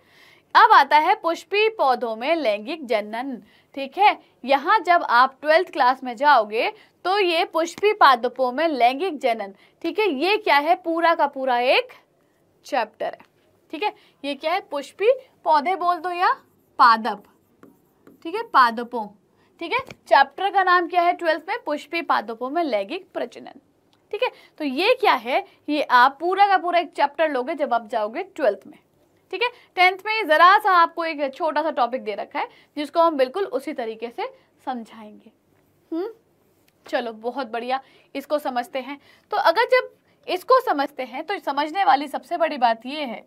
अब आता है पुष्पी पौधों में लैंगिक जनन, ठीक है। यहाँ जब आप 12th क्लास में जाओगे तो ये पुष्पी पादपों में लैंगिक जनन, ठीक है, ये क्या है, पूरा का पूरा एक चैप्टर है, ठीक है। ये क्या है, पुष्पी पौधे बोल दो या पादप, ठीक है, पादपों, ठीक है। चैप्टर का नाम क्या है 12th में, पुष्पी पादपों में लैंगिक प्रजनन, ठीक है। तो ये क्या है, ये आप पूरा का पूरा एक चैप्टर लोगे जब आप जाओगे 12th में, ठीक है। 10th में जरा सा आपको एक छोटा सा टॉपिक दे रखा है जिसको हम बिल्कुल उसी तरीके से समझाएंगे। चलो बहुत बढ़िया, इसको समझते हैं। तो अगर जब इसको समझते हैं तो समझने वाली सबसे बड़ी बात ये है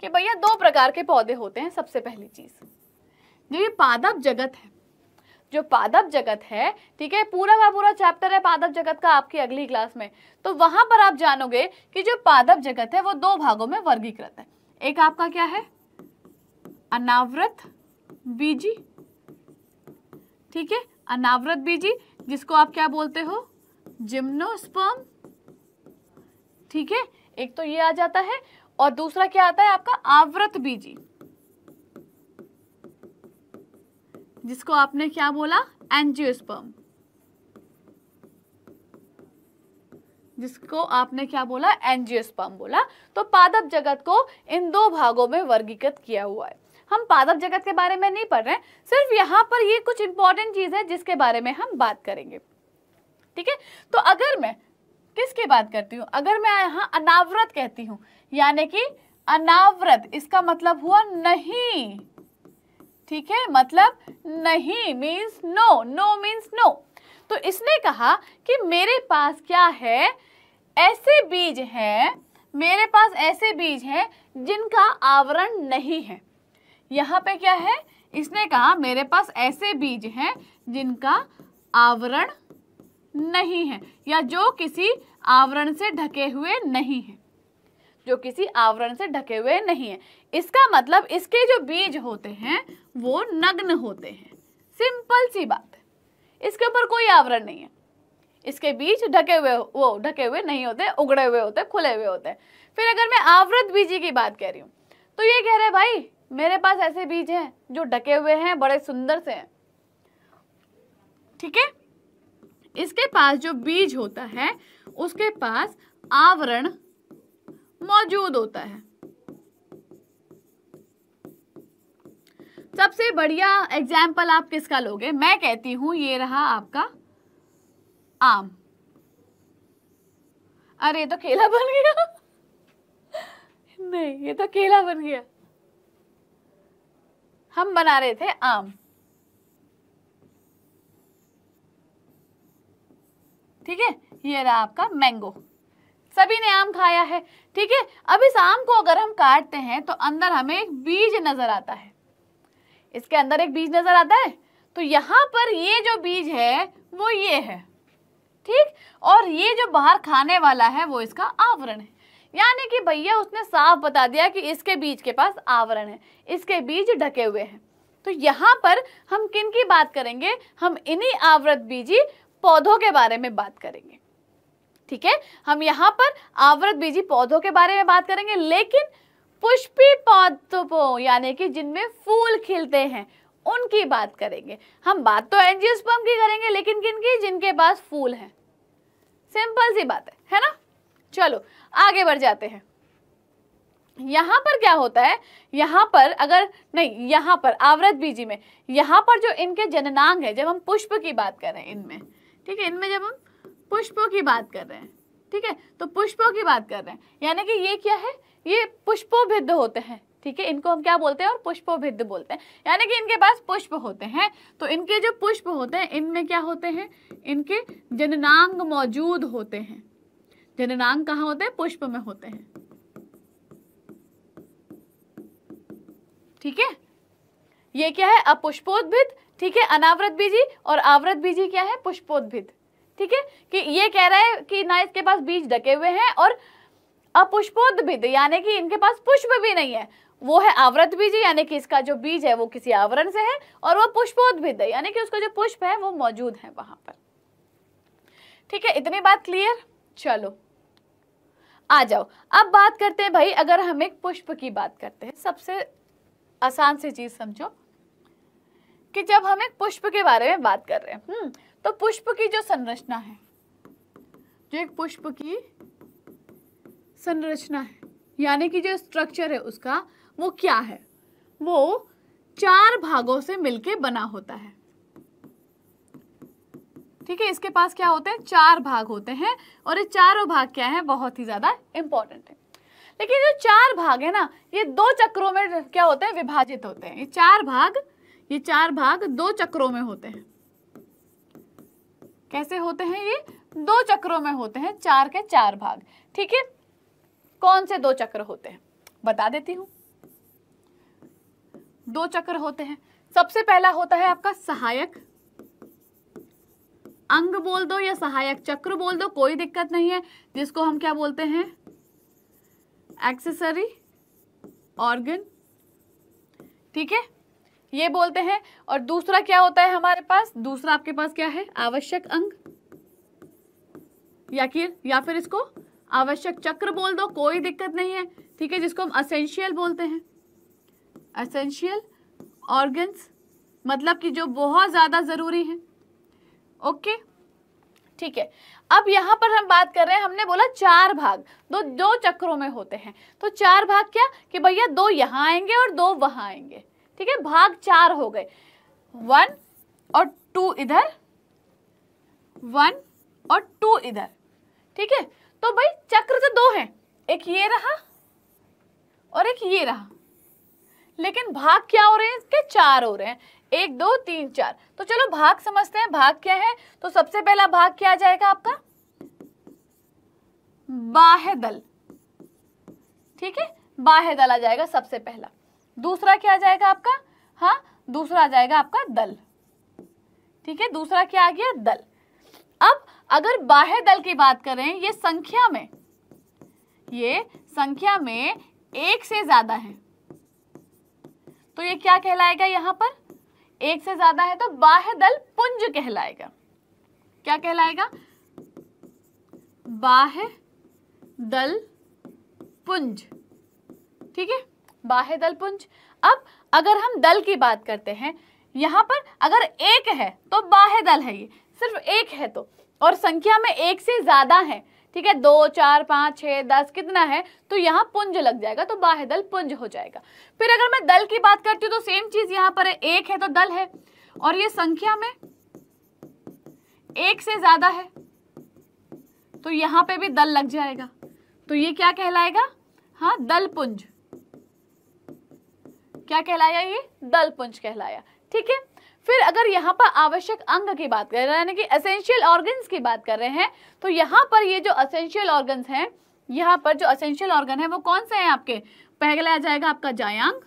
कि भैया दो प्रकार के पौधे होते हैं। सबसे पहली चीज जो ये पादप जगत है, जो पादप जगत है, ठीक है, पूरा का पूरा चैप्टर है पादप जगत का आपकी अगली क्लास में, तो वहां पर आप जानोगे कि जो पादप जगत है वो दो भागों में वर्गीकृत है। एक आपका क्या है, अनावृत बीजी, ठीक है, अनावृत बीजी, जिसको आप क्या बोलते हो, जिम्नोस्पर्म, ठीक है, एक तो ये आ जाता है। और दूसरा क्या आता है आपका, आवृत बीजी, जिसको आपने क्या बोला, एंजियोस्पर्म, जिसको आपने क्या बोला, एंजियोस्पर्म बोला। तो पादप जगत को इन दो भागों में वर्गीकृत किया हुआ है। हम पादप जगत के बारे में नहीं पढ़ रहे हैं, सिर्फ यहाँ पर ये कुछ इंपॉर्टेंट चीज है जिसके बारे में हम बात करेंगे, ठीक है। तो अगर मैं किसकी बात करती हूँ, अगर मैं यहाँ अनावृत कहती हूँ यानी कि अनावृत, इसका मतलब हुआ नहीं, ठीक है, मतलब नहीं means no, no means no. तो इसने कहा कि मेरे पास क्या है, ऐसे बीज हैं, मेरे पास ऐसे बीज हैं जिनका आवरण नहीं है, यहाँ पे क्या है, इसने कहा मेरे पास ऐसे बीज हैं जिनका आवरण नहीं है या जो किसी आवरण से ढके हुए नहीं है, जो किसी आवरण से ढके हुए नहीं है। इसका मतलब इसके जो बीज होते हैं वो नग्न होते हैं, सिंपल सी बात, इसके ऊपर कोई आवरण नहीं है, इसके बीज ढके हुए नहीं होते, उगड़े हुए होते, खुले हुए होते हैं। फिर अगर मैं आवृत बीजी की बात कर रही हूँ तो ये कह रहा है भाई मेरे पास ऐसे बीज हैं जो ढके हुए हैं, बड़े सुंदर से हैं, ठीक है। इसके पास जो बीज होता है उसके पास आवरण मौजूद होता है। सबसे बढ़िया एग्जाम्पल आप किसका लोगे? मैं कहती हूं ये रहा आपका आम। अरे तो केला बन गया नहीं, ये तो केला बन गया। हम बना रहे थे आम, ठीक है। ये रहा आपका मैंगो, सभी ने आम खाया है, ठीक है। अब इस आम को अगर हम काटते हैं तो अंदर हमें एक बीज नजर आता है, इसके अंदर एक बीज नजर आता है। तो यहाँ पर ये जो बीज है वो ये है, ठीक, और ये जो बाहर खाने वाला है वो इसका आवरण है। यानी कि भैया उसने साफ बता दिया कि इसके बीज के पास आवरण है, इसके बीज ढके हुए हैं। तो यहाँ पर हम किन की बात करेंगे? हम इन्हीं आवृत बीजी पौधों के बारे में बात करेंगे, ठीक है। हम यहाँ पर आवृत बीजी पौधों के बारे में बात करेंगे, लेकिन पुष्पी पौधों यानी कि जिनमें फूल खिलते हैं उनकी बात करेंगे। हम बात तो एंजियोस्पर्म की करेंगे, लेकिन किनकी? जिनके पास फूल है, सिंपल सी बात है ना। चलो आगे बढ़ जाते हैं। यहाँ पर क्या होता है, यहाँ पर अगर नहीं, यहाँ पर आवृत बीजी में यहाँ पर जो इनके जननांग है, जब हम पुष्प की बात करें इनमें, ठीक है, इनमें जब हम पुष्पों की बात कर रहे हैं, ठीक है, तो पुष्पों की बात कर रहे हैं यानी कि ये क्या है, ये पुष्पोभिद होते हैं, ठीक है। इनको हम क्या बोलते हैं? और पुष्पोभिद बोलते हैं, यानी कि इनके पास पुष्प होते हैं। तो इनके जो पुष्प होते हैं इनमें क्या होते हैं, इनके जननांग मौजूद होते हैं। जननांग कहाँ होते हैं? पुष्प में होते हैं, ठीक है। ये क्या है? अपुष्पोद्भिद, ठीक है, अनावृत बीजी। और आवृत बीजी क्या है? पुष्पोद्भिद, ठीक है। कि ये कह रहा है कि ना इसके पास बीज ढके हुए हैं और अपुष्पोद्भिद यानी कि इनके पास पुष्प भी नहीं है। वो है आवृत बीजी यानी कि इसका जो बीज है वो किसी आवरण से है, और वो पुष्पोद्भिद है यानी कि उसका जो पुष्प है वो मौजूद है वहां पर, ठीक है। इतनी बात क्लियर। चलो आ जाओ, अब बात करते हैं भाई, अगर हम एक पुष्प की बात करते हैं, सबसे आसान सी चीज समझो कि जब हम एक पुष्प के बारे में बात कर रहे हैं तो पुष्प की जो संरचना है, जो एक पुष्प की संरचना है यानी कि जो स्ट्रक्चर है उसका, वो क्या है? वो 4 भागों से मिलके बना होता है, ठीक है। इसके पास क्या होते हैं? 4 भाग होते हैं, और ये चारों भाग क्या है? बहुत ही ज्यादा इंपॉर्टेंट है। लेकिन जो 4 भाग है ना, ये 2 चक्रों में क्या होते हैं? विभाजित होते हैं। ये चार भाग 2 चक्रों में होते हैं। कैसे होते हैं? ये 2 चक्रों में होते हैं, 4 के 4 भाग, ठीक है। कौन से 2 चक्र होते हैं? बता देती हूँ, 2 चक्र होते हैं। सबसे पहला होता है आपका सहायक अंग बोल दो या सहायक चक्र बोल दो, कोई दिक्कत नहीं है, जिसको हम क्या बोलते हैं? एक्सेसरी ऑर्गन, ठीक है, ये बोलते हैं। और दूसरा क्या होता है हमारे पास? दूसरा आपके पास क्या है? आवश्यक अंग या फिर इसको आवश्यक चक्र बोल दो, कोई दिक्कत नहीं है, ठीक है, जिसको हम एसेंशियल बोलते हैं। एसेंशियल ऑर्गन्स मतलब कि जो बहुत ज़्यादा ज़रूरी है, ओके, ठीक है। अब यहाँ पर हम बात कर रहे हैं, हमने बोला 4 भाग 2 चक्रों में होते हैं। तो 4 भाग क्या कि भैया 2 यहाँ आएंगे और 2 वहाँ आएंगे, ठीक है, भाग 4 हो गए। 1 और 2 इधर, 1 और 2 इधर, ठीक है। तो भाई चक्र तो 2 हैं, एक ये रहा और एक ये रहा, लेकिन भाग क्या हो रहे हैं इसके? 4 हो रहे हैं, 1 2 3 4। तो चलो भाग समझते हैं, भाग क्या है। तो सबसे पहला भाग क्या आ जाएगा आपका? बाह्य दल, ठीक है, बाह्य दल आ जाएगा सबसे पहला। दूसरा क्या आ जाएगा आपका, हाँ दूसरा आ जाएगा आपका दल। ठीक है, दूसरा क्या आ गया दल। अब अगर बाह्य दल की बात करें, ये संख्या में एक से ज्यादा है तो ये क्या कहलाएगा, यहाँ पर एक से ज्यादा है तो बाह्य दल पुंज कहलाएगा। क्या कहलाएगा, बाह्य दल पुंज। ठीक है, बाह्य दल पुंज। अब अगर हम दल की बात करते हैं, यहाँ पर अगर एक है तो बाह्य दल है, ये सिर्फ एक है तो, और संख्या में एक से ज्यादा है, ठीक है 2, 4, 5, 6, 10 कितना है, तो यहाँ पुंज लग जाएगा तो बाह्य दल पुंज हो जाएगा। फिर अगर मैं दल की बात करती हूँ तो सेम चीज यहाँ पर है, एक है तो दल है और ये संख्या में एक से ज्यादा है तो यहाँ पे भी दल लग जाएगा, तो ये क्या कहलाएगा, हाँ दल पुंज। क्या कहलाया, ये दल पुंज कहलाया। ठीक है, फिर अगर यहाँ पर आवश्यक अंग की बात कर रहे हैं, यानी कि एसेंशियल ऑर्गन्स की बात कर रहे हैं, तो यहाँ पर ये जो एसेंशियल ऑर्गन्स हैं, यहाँ पर जो एसेंशियल ऑर्गन है वो कौन से हैं आपके, पहला आ जाएगा आपका जायांग।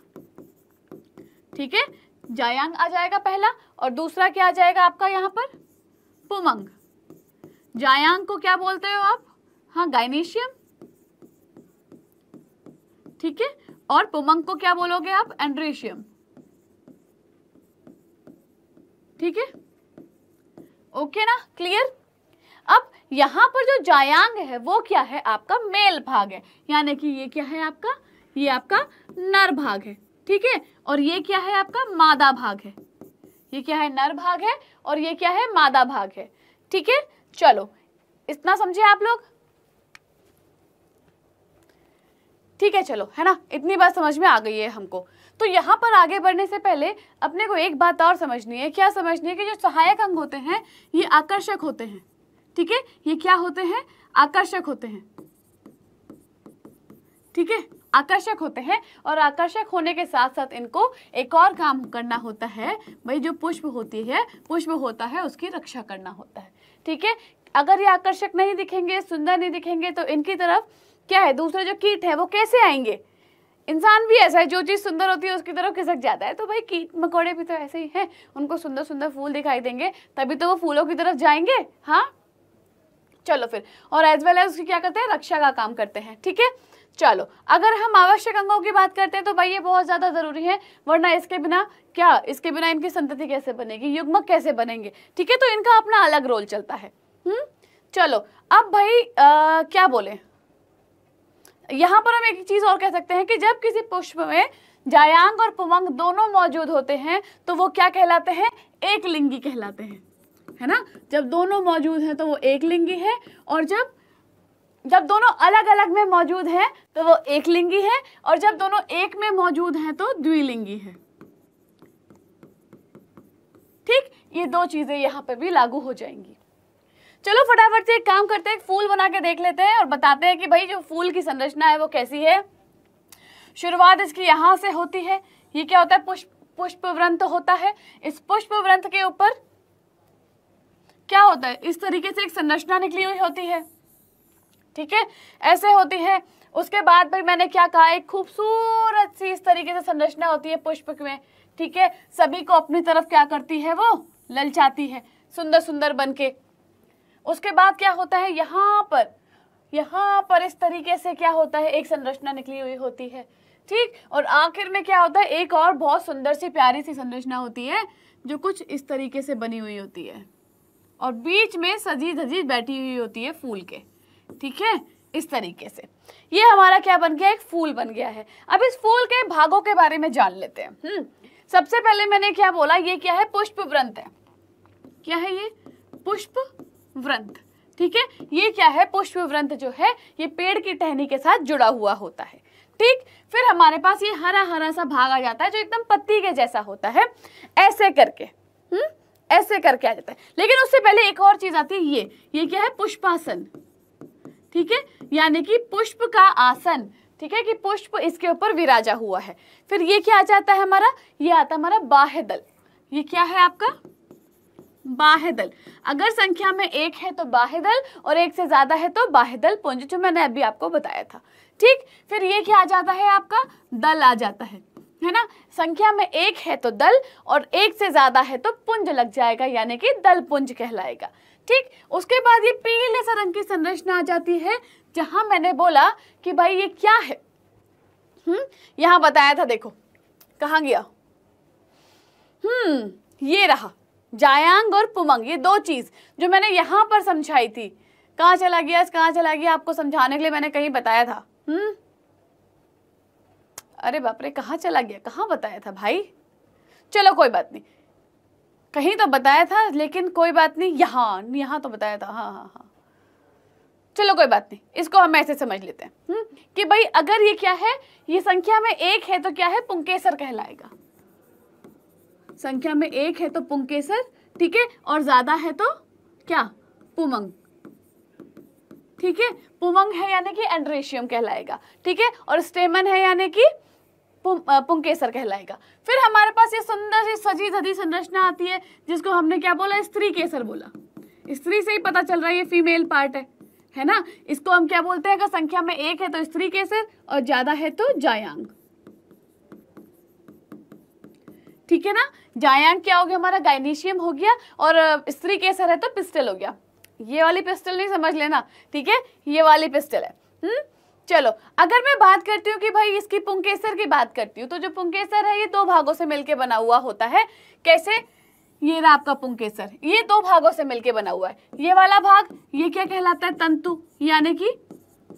ठीक है, जायांग आ जाएगा पहला, और दूसरा क्या आ जाएगा आपका यहाँ पर पुमंग। जायांग को क्या बोलते हो आप, हाँ गाइनेशियम। ठीक है, और पुमंग को क्या बोलोगे आप, एंड्रेशियम। ठीक है, ओके ना, क्लियर। अब यहां पर जो जायांग है वो क्या है आपका मेल भाग है, यानी कि ये क्या है आपका, ये आपका नर भाग है। ठीक है, और ये क्या है आपका मादा भाग है। ये क्या है, नर भाग है, और ये क्या है, मादा भाग है। ठीक है, चलो इतना समझे आप लोग। ठीक है, चलो है ना, इतनी बात समझ में आ गई है हमको। तो यहाँ पर आगे बढ़ने से पहले अपने को एक बात और समझनी है। क्या समझनी है, कि जो सहायक अंग होते हैं ये आकर्षक होते हैं। ठीक है, ये क्या होते हैं, आकर्षक होते हैं। ठीक है, आकर्षक होते हैं, और आकर्षक होने के साथ साथ इनको एक और काम करना होता है, भाई जो पुष्प होती है, पुष्प होता है उसकी रक्षा करना होता है। ठीक है, अगर ये आकर्षक नहीं दिखेंगे, सुंदर नहीं दिखेंगे, तो इनकी तरफ क्या है, दूसरे जो कीट है वो कैसे आएंगे। इंसान भी ऐसा है, जो चीज़ सुंदर होती है उसकी तरफ खिसक जाता है, तो भाई कीट मकोड़े भी तो ऐसे ही हैं, उनको सुंदर सुंदर फूल दिखाई देंगे तभी तो वो फूलों की तरफ जाएंगे। हाँ चलो फिर, और एज वेल एज उसकी क्या करते हैं, रक्षा का काम करते हैं। ठीक है, चलो अगर हम आवश्यक अंगों की बात करते हैं तो भाई ये बहुत ज़्यादा ज़रूरी है, वरना इसके बिना इनकी संतति कैसे बनेगी, युग्मक कैसे बनेंगे। ठीक है, तो इनका अपना अलग रोल चलता है। चलो अब भाई क्या बोले, यहाँ पर हम एक चीज और कह सकते हैं कि जब किसी पुष्प में जायांग और पुमंग दोनों मौजूद होते हैं तो वो क्या कहलाते हैं, एक लिंगी कहलाते हैं, है ना। जब दोनों मौजूद हैं तो वो एक लिंगी है, और जब दोनों अलग अलग में मौजूद हैं तो वो एक लिंगी है, और जब दोनों एक में मौजूद हैं तो द्विलिंगी है। ठीक, ये दो चीजें यहाँ पर भी लागू हो जाएंगी। चलो फटाफट से एक काम करते हैं, एक फूल बना के देख लेते हैं और बताते हैं कि भाई जो फूल की संरचना है वो कैसी है। शुरुआत इसकी यहाँ से होती है, ये क्या होता है, पुष्पवृंत होता है। इस पुष्पवृंत के ऊपर क्या होता है, इस तरीके से एक संरचना निकली हुई होती है। ठीक है, ऐसे होती है। उसके बाद भाई मैंने क्या कहा, एक खूबसूरत सी इस तरीके से संरचना होती है पुष्प में। ठीक है, सभी को अपनी तरफ क्या करती है, वो ललचाती है, सुंदर सुंदर बन के। उसके बाद क्या होता है, यहाँ पर इस तरीके से क्या होता है, एक संरचना निकली हुई होती है। ठीक, और आखिर में क्या होता है, एक और बहुत सुंदर सी प्यारी सी संरचना होती है जो कुछ इस तरीके से बनी हुई होती है, और बीच में सजी धजी बैठी हुई होती है फूल के। ठीक है, इस तरीके से ये हमारा क्या बन गया, एक फूल बन गया है। अब इस फूल के भागों के बारे में जान लेते हैं। सबसे पहले मैंने क्या बोला, ये क्या है, पुष्पवृंत है। क्या है ये, पुष्पवृंत। ठीक है, ये क्या है, पुष्पवृंत जो है ये पेड़ की टहनी के साथ जुड़ा हुआ होता है। ठीक, फिर हमारे पास ये हरा हरा सा भाग आ जाता है जो एकदम पत्ती के जैसा होता है, ऐसे करके ऐसे करके आ जाता है। लेकिन उससे पहले एक और चीज आती है, ये क्या है, पुष्पासन। ठीक है, यानी कि पुष्प का आसन। ठीक है, कि पुष्प इसके ऊपर विराजा हुआ है। फिर ये क्या आ जाता है हमारा, ये आता है हमारा बाह्य दल। ये क्या है आपका, बाह्य दल। अगर संख्या में एक है तो बाह्य दल, और एक से ज्यादा है तो बाह्य दल पुंज, जो मैंने अभी आपको बताया था। ठीक, फिर ये क्या आ जाता है आपका, दल आ जाता है। है ना, संख्या में एक है तो दल और एक से ज्यादा है तो पुंज लग जाएगा, यानी कि दल पुंज कहलाएगा। ठीक, उसके बाद ये पीले से रंग की संरचना आ जाती है, जहां मैंने बोला कि भाई ये क्या है। यहां बताया था, देखो कहाँ गया, ये रहा जायांग और पुमंग, ये दो चीज जो मैंने यहाँ पर समझाई थी, कहाँ चला गया, कहाँ चला गया, आपको समझाने के लिए मैंने कहीं बताया था। अरे बाप रे, कहाँ चला गया, कहाँ बताया था भाई, चलो कोई बात नहीं, कहीं तो बताया था लेकिन कोई बात नहीं, यहाँ यहाँ तो बताया था, हाँ, चलो कोई बात नहीं, इसको हम ऐसे समझ लेते हैं कि भाई अगर ये क्या है, ये संख्या में एक है तो क्या है, पुंकेसर कहलाएगा, संख्या में एक है तो पुंकेसर, ठीक है, और ज्यादा है तो क्या, पुमंग, ठीक है, पुमंग है यानी कि एंड्रेशियम कहलाएगा, ठीक है, और स्टेमन है यानी कि पुंकेसर कहलाएगा। फिर हमारे पास ये सुंदर सी सजी धजी संरचना आती है, जिसको हमने क्या बोला, स्त्री केसर बोला, स्त्री से ही पता चल रहा है ये फीमेल पार्ट है ना, इसको हम क्या बोलते हैं, अगर संख्या में एक है तो स्त्री केसर और ज्यादा है तो जायांग, ठीक है ना। जायांग क्या हो गया हमारा, गाइनेशियम हो गया, और स्त्री केसर है तो पिस्टल हो गया, ये वाली पिस्टल नहीं समझ लेना, ठीक है, ये वाली पिस्टल है। चलो अगर मैं बात करती हूँ कि भाई इसकी पुंकेसर की बात करती हूँ, तो जो पुंकेसर है ये दो भागों से मिलके बना हुआ होता है, कैसे, ये रहा आपका पुंकेसर, ये दो भागों से मिलके बना हुआ है, ये वाला भाग ये क्या कहलाता है, तंतु यानी कि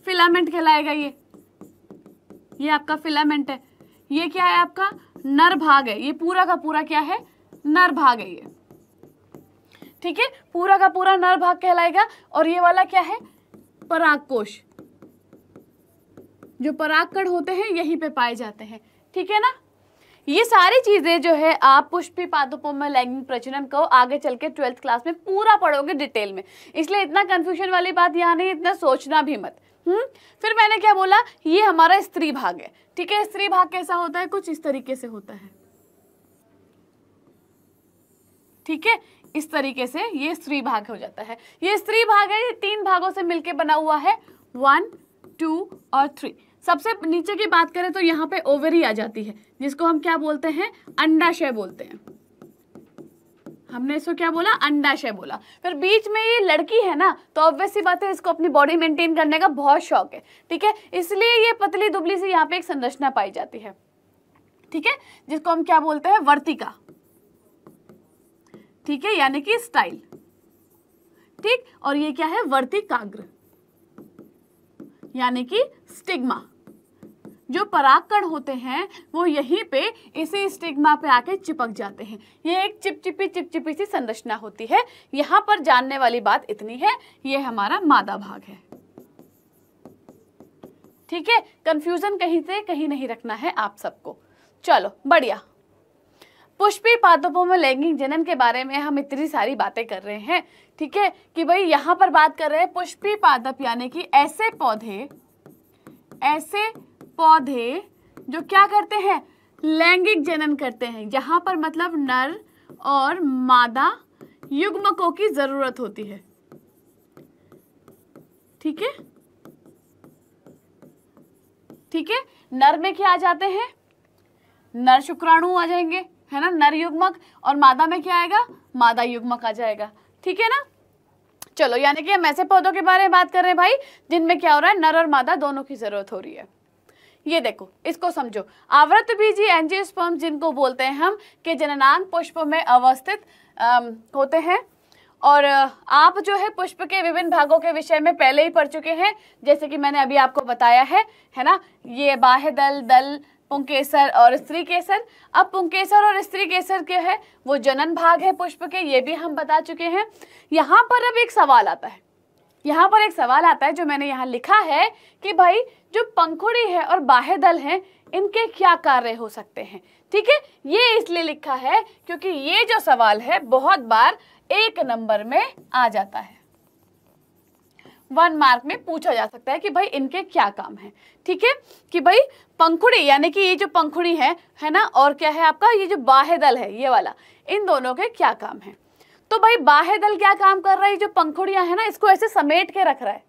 फिलामेंट कहलाएगा, ये आपका फिलामेंट है, ये क्या है आपका नर भाग है, ये पूरा का पूरा क्या है, नर भाग है ये, ठीक है, पूरा का पूरा नर भाग कहलाएगा। और ये वाला क्या है, परागकोश, जो परागकण होते हैं यहीं पे पाए जाते हैं, ठीक है ना। ये सारी चीजें जो है आप पुष्पी पादपों में लैंगिक प्रजनन को आगे चल के 12th क्लास में पूरा पढ़ोगे डिटेल में, इसलिए इतना कंफ्यूजन वाली बात यहाँ नहीं, इतना सोचना भी मत। फिर मैंने क्या बोला, ये हमारा स्त्री भाग है, ठीक है, स्त्री भाग कैसा होता है, कुछ इस तरीके से होता है, ठीक है, इस तरीके से ये स्त्री भाग हो जाता है, ये स्त्री भाग है, ये तीन भागों से मिलके बना हुआ है, 1, 2 और 3। सबसे नीचे की बात करें तो यहाँ पे ओवरी आ जाती है, जिसको हम क्या बोलते हैं, अंडाशय बोलते हैं, हमने इसको क्या बोला, अंडाशय बोला। फिर बीच में ये लड़की है ना, तो ऑब्वियस सी बात है इसको अपनी बॉडी मेंटेन करने का बहुत शौक है, ठीक है, इसलिए ये पतली दुबली सी यहाँ पे एक संरचना पाई जाती है, ठीक है, जिसको हम क्या बोलते हैं, वर्तिका, ठीक है, यानी कि स्टाइल, ठीक, और ये क्या है, वर्तिकाग्र यानी कि स्टिग्मा, जो परागकण होते हैं वो यहीं पे इसी स्टिग्मा पे आके चिपक जाते हैं, ये एक चिपचिपी सी संरचना होती है। यहाँ पर जानने वाली बात इतनी है, ये हमारा मादा भाग है, ठीक है, कंफ्यूजन कहीं से कहीं नहीं रखना है आप सबको। चलो बढ़िया, पुष्पी पादपों में लैंगिक जनन के बारे में हम इतनी सारी बातें कर रहे हैं, ठीक है, कि भाई यहाँ पर बात कर रहे हैं पुष्पी पादप यानी कि ऐसे पौधे जो क्या करते हैं, लैंगिक जनन करते हैं, जहाँ पर मतलब नर और मादा युग्मकों की जरूरत होती है, ठीक है, ठीक है, नर में क्या आ जाते हैं, नर शुक्राणु आ जाएंगे, है ना, नर युग्मक, और मादा में क्या आएगा, मादा युग्मक आ जाएगा, ठीक है ना। चलो यानी कि हम ऐसे पौधों के बारे में बात कर रहे हैं भाई जिनमें क्या हो रहा है, नर और मादा दोनों की जरूरत हो रही है। ये देखो, इसको समझो, आवृत बीजी एंजियोस्पर्म जिनको बोलते हैं हम, के जननांग पुष्प में अवस्थित होते हैं, और आप जो है पुष्प के विभिन्न भागों के विषय में पहले ही पढ़ चुके हैं, जैसे कि मैंने अभी आपको बताया है ना, ये बाह्य दल, दल, पुंकेसर और स्त्री केसर। अब पुंकेसर और स्त्री केसर के है वो जनन भाग है पुष्प के, ये भी हम बता चुके हैं। यहाँ पर अब एक सवाल आता है, यहाँ पर एक सवाल आता है जो मैंने यहाँ लिखा है कि भाई जो पंखुड़ी है और बाह्य दल है इनके क्या कार्य हो सकते हैं, ठीक है, ये इसलिए लिखा है क्योंकि ये जो सवाल है बहुत बार 1 नंबर में आ जाता है, 1 मार्क में पूछा जा सकता है कि भाई इनके क्या काम है, ठीक है, कि भाई पंखुड़ी यानी कि ये जो पंखुड़ी है ना, और क्या है आपका ये जो बाह्य दल है ये वाला, इन दोनों के क्या काम है। तो भाई बाह्य दल क्या काम कर रहा है, जो पंखुड़ियां है ना इसको ऐसे समेट के रख रहा है,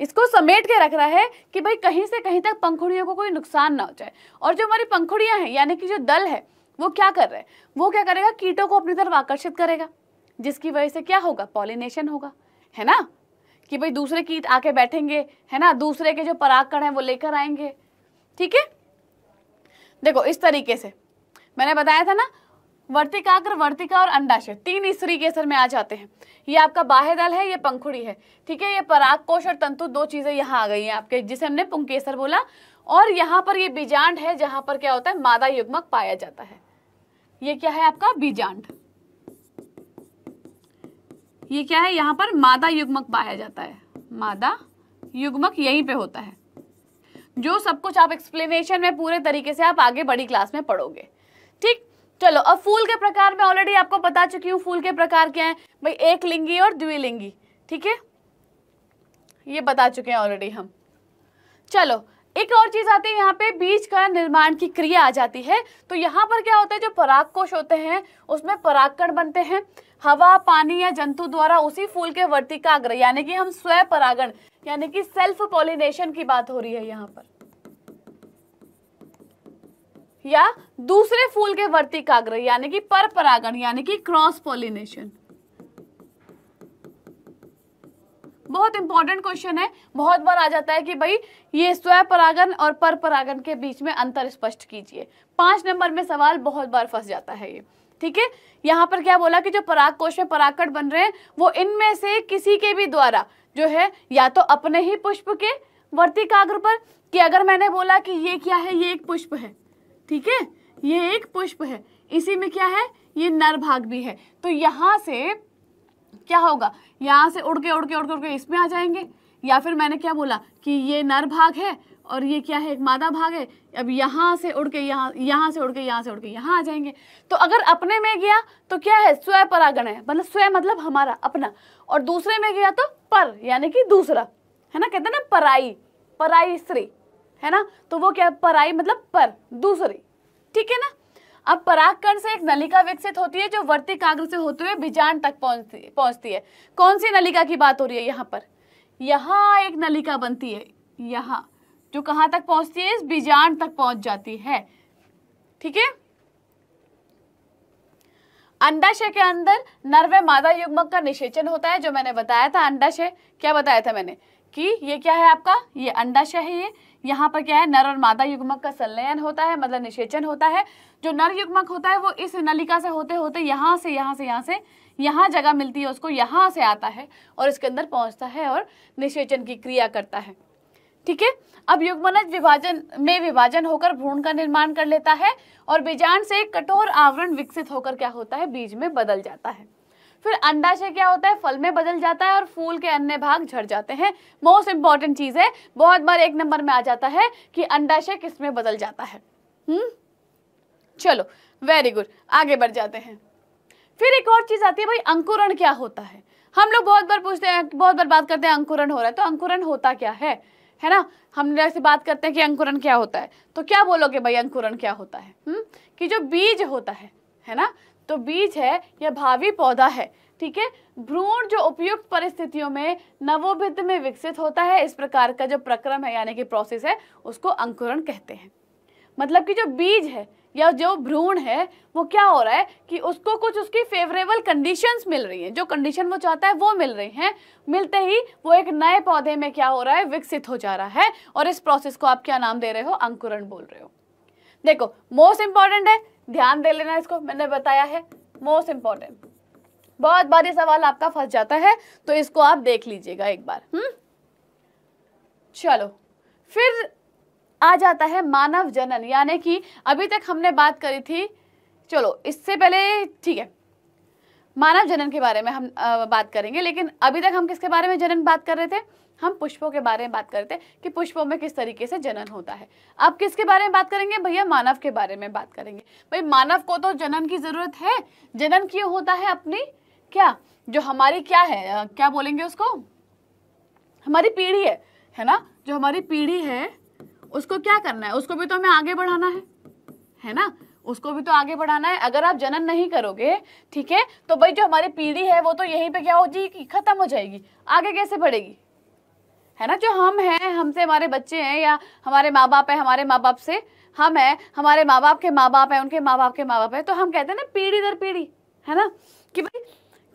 इसको समेट के रख रहा है कि भाई कहीं से कहीं तक पंखुड़ियों को कोई नुकसान ना हो जाए। और जो हमारी पंखुड़ियाँ हैं यानी कि जो दल है वो क्या कर रहे हैं, वो क्या करेगा, कीटों को अपनी तरफ आकर्षित करेगा, जिसकी वजह से क्या होगा, पॉलिनेशन होगा, है ना, कि भाई दूसरे कीट आके बैठेंगे, है ना, दूसरे के जो परागकण हैं वो लेकर आएंगे। ठीक है, देखो इस तरीके से मैंने बताया था ना, वर्तिकाग्र, वर्तिका और अंडाशय तीन इस तरीके से में आ जाते हैं। ये आपका बाह्य दल है, ये पंखुड़ी है, ठीक है, ये परागकोश और तंतु दो चीजें यहाँ आ गई हैं आपके, जिसे हमने पुंकेसर बोला। और यहाँ पर ये बीजांड है जहां पर क्या होता है, मादा युग्मक पाया जाता है। ये क्या है आपका बीजांड, ये क्या है, यहाँ पर मादा युग्मक पाया जाता है, मादा युग्मक यहीं पे होता है। जो सब कुछ आप एक्सप्लेनेशन में पूरे तरीके से आप आगे बड़ी क्लास में पढ़ोगे। ठीक, चलो अब फूल के प्रकार में ऑलरेडी आपको बता चुकी हूँ फूल के प्रकार क्या हैं, भाई एक लिंगी और द्विलिंगी, ठीक है, ये बता चुके हैं ऑलरेडी हम। चलो एक और चीज आती है यहाँ पे, बीज का निर्माण की क्रिया आ जाती है। तो यहाँ पर क्या होता है, जो परागकोश होते हैं उसमें परागकण बनते हैं, हवा, पानी या जंतु द्वारा उसी फूल के वर्तिकाग्र यानी कि हम स्व परागण यानी कि सेल्फ पॉलिनेशन की बात हो रही है यहाँ पर, या दूसरे फूल के वर्तिकाग्र यानी कि पर परागण यानी कि क्रॉस पॉलिनेशन। बहुत इंपॉर्टेंट क्वेश्चन है, बहुत बार आ जाता है कि भाई ये स्व परागण और पर परागण के बीच में अंतर स्पष्ट कीजिए। 5 नंबर में सवाल बहुत बार फंस जाता है ये, ठीक है। यहाँ पर क्या बोला कि जो परागकोश में परागकण बन रहे हैं वो इनमें से किसी के भी द्वारा जो है या तो अपने ही पुष्प के वर्तिकाग्र पर, कि अगर मैंने बोला कि ये क्या है, ये एक पुष्प है, ठीक है, ये एक पुष्प है, इसी में क्या है, ये नर भाग भी है, तो यहाँ से क्या होगा, यहाँ से उड़ के उड़ के उड़ के उड़ के इसमें आ जाएंगे। या फिर मैंने क्या बोला कि ये नर भाग है और ये क्या है, एक मादा भाग है, अब यहाँ से उड़ के यहाँ से उड़ के यहाँ से उड़ के यहाँ आ जाएंगे। तो अगर अपने में गया तो क्या है, स्व परागण है, मतलब स्व मतलब हमारा अपना, और दूसरे में गया तो पर यानी कि दूसरा, है ना, कहते हैं ना पराई, पराई स्त्री, है ना, तो वो क्या है, पराई मतलब पर, दूसरी, ठीक है ना। अब परागकण से एक नलिका विकसित होती है जो वर्तिकाग्र से होते हुए बीजांड तक पहुंचती है। कौन सी नलिका की बात हो रही है यहाँ पर, यहाँ एक नलिका बनती है, यहाँ जो कहाँ तक पहुंचती है, इस बीजांड तक पहुंच जाती है, ठीक है। अंडाशय के अंदर नर व मादा युग्मक का निषेचन होता है, जो मैंने बताया था अंडाशय, क्या बताया था मैंने कि ये क्या है आपका, ये अंडाशय है, ये यहाँ पर क्या है, नर और मादा युग्मक का संलयन होता है, मतलब निषेचन होता है। जो नर युग्मक होता है वो इस नलिका से होते होते यहाँ से यहाँ से यहाँ से यहाँ जगह मिलती है उसको, यहाँ से आता है और इसके अंदर पहुँचता है और निषेचन की क्रिया करता है, ठीक है। अब युग्मनज विभाजन में विभाजन होकर भ्रूण का निर्माण कर लेता है और बीजांड से एक कठोर आवरण विकसित होकर क्या होता है, बीज में बदल जाता है। फिर अंडाशय क्या होता है, फल में बदल जाता है और फूल के अन्य भाग झड़ जाते हैं। मोस्ट इंपॉर्टेंट चीज है, बहुत बार 1 नंबर में आ जाता है कि अंडाशय किस में बदल जाता है। चलो वेरी गुड, आगे बढ़ जाते हैं। फिर एक और चीज आती है, भाई अंकुरण क्या होता है। हम लोग बहुत बार पूछते हैं, बहुत बार बात करते हैं अंकुरण हो रहा है, तो अंकुरण होता क्या है ना, हम जैसे बात करते हैं कि अंकुरण क्या होता है, तो क्या बोलोगे भाई अंकुरण क्या होता है, कि जो बीज होता है ना, तो बीज है या भावी पौधा है, ठीक है, भ्रूण जो उपयुक्त परिस्थितियों में नवोभित में विकसित होता है, इस प्रकार का जो प्रक्रम है यानी कि प्रोसेस है उसको अंकुरण कहते हैं। मतलब कि जो बीज है या जो भ्रूण है वो क्या हो रहा है कि उसको कुछ उसकी फेवरेबल कंडीशंस मिल रही हैं, जो कंडीशन वो चाहता है वो मिल रही हैं, मिलते ही वो एक नए पौधे में क्या हो रहा है, विकसित हो जा रहा है, और इस प्रोसेस को आप क्या नाम दे रहे हो, अंकुरण बोल रहे हो। देखो मोस्ट इंपॉर्टेंट है, ध्यान दे लेना, इसको मैंने बताया है, मोस्ट इंपॉर्टेंट, बहुत बार ये सवाल आपका फंस जाता है, तो इसको आप देख लीजिएगा एक बार। चलो फिर आ जाता है मानव जनन, यानी कि अभी तक हमने बात करी थी, चलो इससे पहले ठीक है, मानव जनन के बारे में हम बात करेंगे, लेकिन अभी तक हम किसके बारे में जनन बात कर रहे थे, हम पुष्पों के बारे में बात करते हैं कि पुष्पों में किस तरीके से जनन होता है। अब किसके बारे में बात करेंगे भैया, मानव के बारे में बात करेंगे। भाई मानव को तो जनन की जरूरत है, जनन क्यों होता है, अपनी क्या जो हमारी क्या है, क्या बोलेंगे उसको, हमारी पीढ़ी है ना, जो हमारी पीढ़ी है उसको क्या करना है, उसको भी तो हमें आगे बढ़ाना है ना, उसको भी तो आगे बढ़ाना है। अगर आप जनन नहीं करोगे, ठीक है, तो भाई जो हमारी पीढ़ी है वो तो यहीं पर क्या हो जाएगी, खत्म हो जाएगी, आगे कैसे बढ़ेगी, है ना, जो हम हैं, हमसे हमारे बच्चे हैं या हमारे माँ बाप है, हमारे माँ बाप से हम हैं, हमारे माँ बाप के माँ बाप है, उनके माँ बाप के माँ बाप है। तो हम कहते हैं ना पीढ़ी दर पीढ़ी, है ना, कि भाई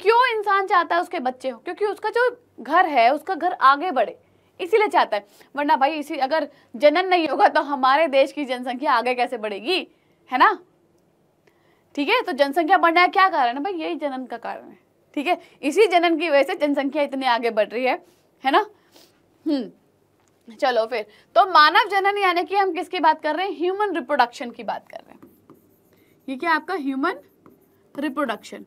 क्यों इंसान चाहता है उसके बच्चे हो, क्योंकि उसका जो घर है उसका घर आगे बढ़े, इसीलिए चाहता है। वरना भाई इसी अगर जनन नहीं होगा तो हमारे देश की जनसंख्या आगे कैसे बढ़ेगी, है ना। ठीक है, तो जनसंख्या बढ़ना क्या कारण है भाई, यही जनन का कारण है। ठीक है, इसी जनन की वजह से जनसंख्या इतनी आगे बढ़ रही है ना। चलो फिर, तो मानव जनन यानी कि हम किसकी बात कर रहे हैं, ह्यूमन रिप्रोडक्शन की बात कर रहे हैं। ये क्या आपका ह्यूमन रिप्रोडक्शन।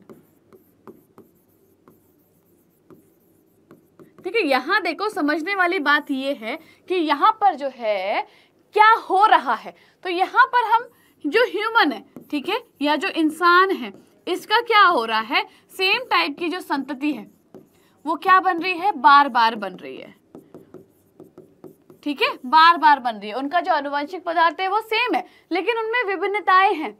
ठीक है, यहां देखो समझने वाली बात ये है कि यहाँ पर जो है क्या हो रहा है। तो यहाँ पर हम जो ह्यूमन है, ठीक है, या जो इंसान है, इसका क्या हो रहा है, सेम टाइप की जो संतति है वो क्या बन रही है, बार बार बन रही है। ठीक है, बार बार बन रही है। उनका जो अनुवंशिक पदार्थ है वो सेम है, लेकिन उनमें विभिन्नताएं हैं।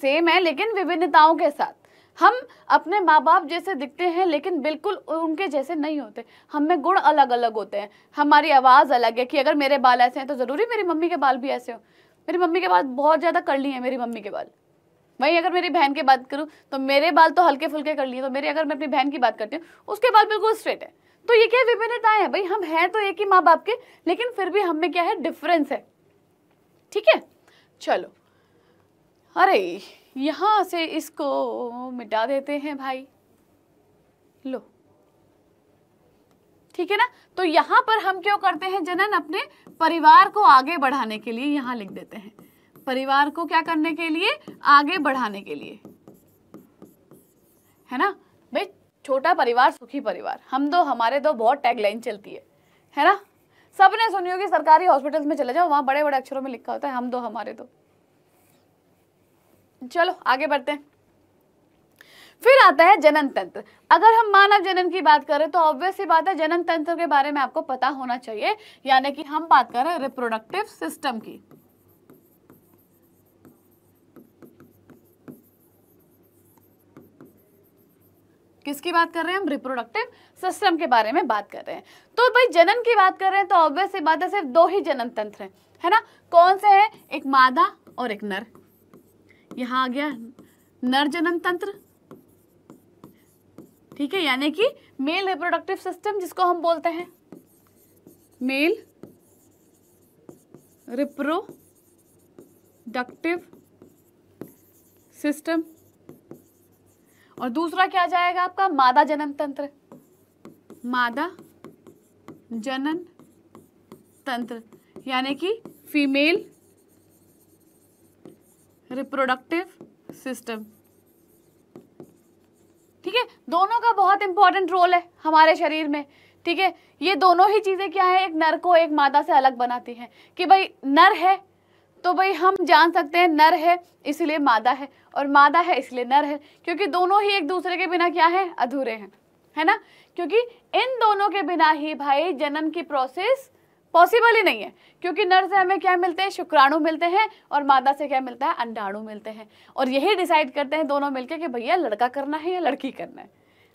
सेम है लेकिन विभिन्नताओं के साथ। हम अपने माँ बाप जैसे दिखते हैं लेकिन बिल्कुल उनके जैसे नहीं होते। हम में गुण अलग अलग होते हैं। हमारी आवाज़ अलग है कि अगर मेरे बाल ऐसे हैं तो ज़रूरी मेरी मम्मी के बाल भी ऐसे हो। मेरी मम्मी के बाल बहुत ज़्यादा करली है, मेरी मम्मी के बाल। वहीं अगर मेरी बहन की बात करूँ तो मेरे बाल तो हल्के फुल्के करली है, तो मेरे अगर मैं अपनी बहन की बात करती हूँ उसके बाल बिल्कुल स्ट्रेट है। तो ये क्या विभिन्नताएं हैं भाई, हम हैं तो एक ही माँ बाप के, लेकिन फिर भी हम में क्या है, डिफरेंस है। ठीक है, चलो, अरे यहाँ से इसको मिटा देते हैं भाई, लो। ठीक है ना, तो यहाँ पर हम क्यों करते हैं जनन, अपने परिवार को आगे बढ़ाने के लिए। यहाँ लिख देते हैं परिवार को क्या करने के लिए, आगे बढ़ाने के लिए, है ना भाई। छोटा परिवार सुखी परिवार, हम दो हमारे दो बहुत टैगलाइन चलती है ना। सबने सुनी होगी, सरकारी हॉस्पिटल्स में चले जाओ, वहाँ बड़े बड़े अक्षरों में लिखा होता है हम दो हमारे दो। चलो आगे बढ़ते हैं। फिर आता है जनन तंत्र। अगर हम मानव जनन की बात करें तो ऑब्वियस सी बात है जनन तंत्र के बारे में आपको पता होना चाहिए, यानी कि हम बात कर रहे हैं रिप्रोडक्टिव सिस्टम की। किसकी बात कर रहे हैं हम, रिप्रोडक्टिव सिस्टम के बारे में बात कर रहे हैं। तो भाई जनन की बात कर रहे हैं तो ऑब्वियस सी बात है सिर्फ दो ही जनन तंत्र है ना। कौन से है, एक मादा और एक नर। यहाँ आ गया नर जनन तंत्र, ठीक है, यानी कि मेल रिप्रोडक्टिव सिस्टम जिसको हम बोलते हैं, मेल रिप्रोडक्टिव सिस्टम। और दूसरा क्या जाएगा आपका, मादा जनन तंत्र, मादा जनन तंत्र, यानी कि फीमेल रिप्रोडक्टिव सिस्टम। ठीक है, दोनों का बहुत इंपॉर्टेंट रोल है हमारे शरीर में। ठीक है, ये दोनों ही चीज़ें क्या है, एक नर को एक मादा से अलग बनाती हैं कि भाई नर है तो भाई हम जान सकते हैं नर है इसलिए मादा है, और मादा है इसलिए नर है, क्योंकि दोनों ही एक दूसरे के बिना क्या है, अधूरे हैं, है ना। क्योंकि इन दोनों के बिना ही भाई जनन की प्रोसेस पॉसिबल ही नहीं है, क्योंकि नर से हमें क्या मिलते हैं, शुक्राणु मिलते हैं, और मादा से क्या मिलता है, अंडाणु मिलते हैं। और यही डिसाइड करते हैं दोनों मिलके कि भैया लड़का करना है या लड़की करना है।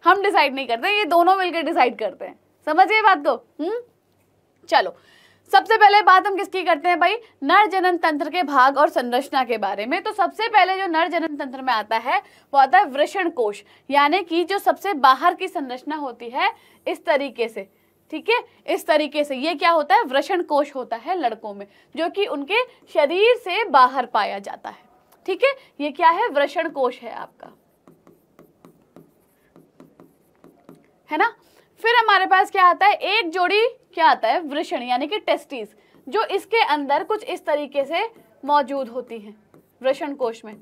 हम डिसाइड नहीं करते, ये दोनों मिलके डिसाइड करते हैं, समझिए बात को। चलो, सबसे पहले बात हम किसकी करते हैं भाई, नर जनन तंत्र के भाग और संरचना के बारे में। तो सबसे पहले जो नर जनन तंत्र में आता है वो आता है वृषण कोश, यानी कि जो सबसे बाहर की संरचना होती है इस तरीके से। ठीक है, इस तरीके से ये क्या होता है, वृषण कोश होता है लड़कों में, जो कि उनके शरीर से बाहर पाया जाता है। ठीक है, ये क्या है, वृषण कोश है आपका, है ना। फिर हमारे पास क्या आता है, एक जोड़ी क्या आता है, वृषण यानी कि टेस्टिस, जो इसके अंदर कुछ इस तरीके से मौजूद होती है वृषण कोश में।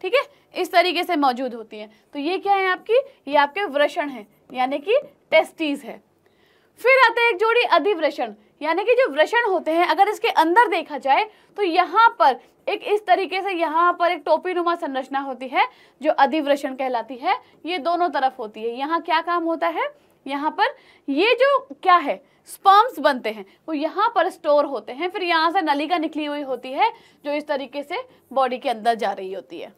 ठीक है, इस तरीके से मौजूद होती है। तो ये क्या है आपकी, ये आपके वृषण है यानी कि टेस्टिस है। फिर आता है एक जोड़ी अधिवृषण, यानी कि जो वृषण होते हैं, अगर इसके अंदर देखा जाए तो यहाँ पर एक इस तरीके से यहाँ पर एक टोपी नुमा संरचना होती है जो अधिवृषण कहलाती है। ये दोनों तरफ होती है। यहाँ क्या काम होता है, यहाँ पर ये जो क्या है स्पर्म्स बनते हैं वो यहाँ पर स्टोर होते हैं। फिर यहाँ से नलिका निकली हुई होती है जो इस तरीके से बॉडी के अंदर जा रही होती है।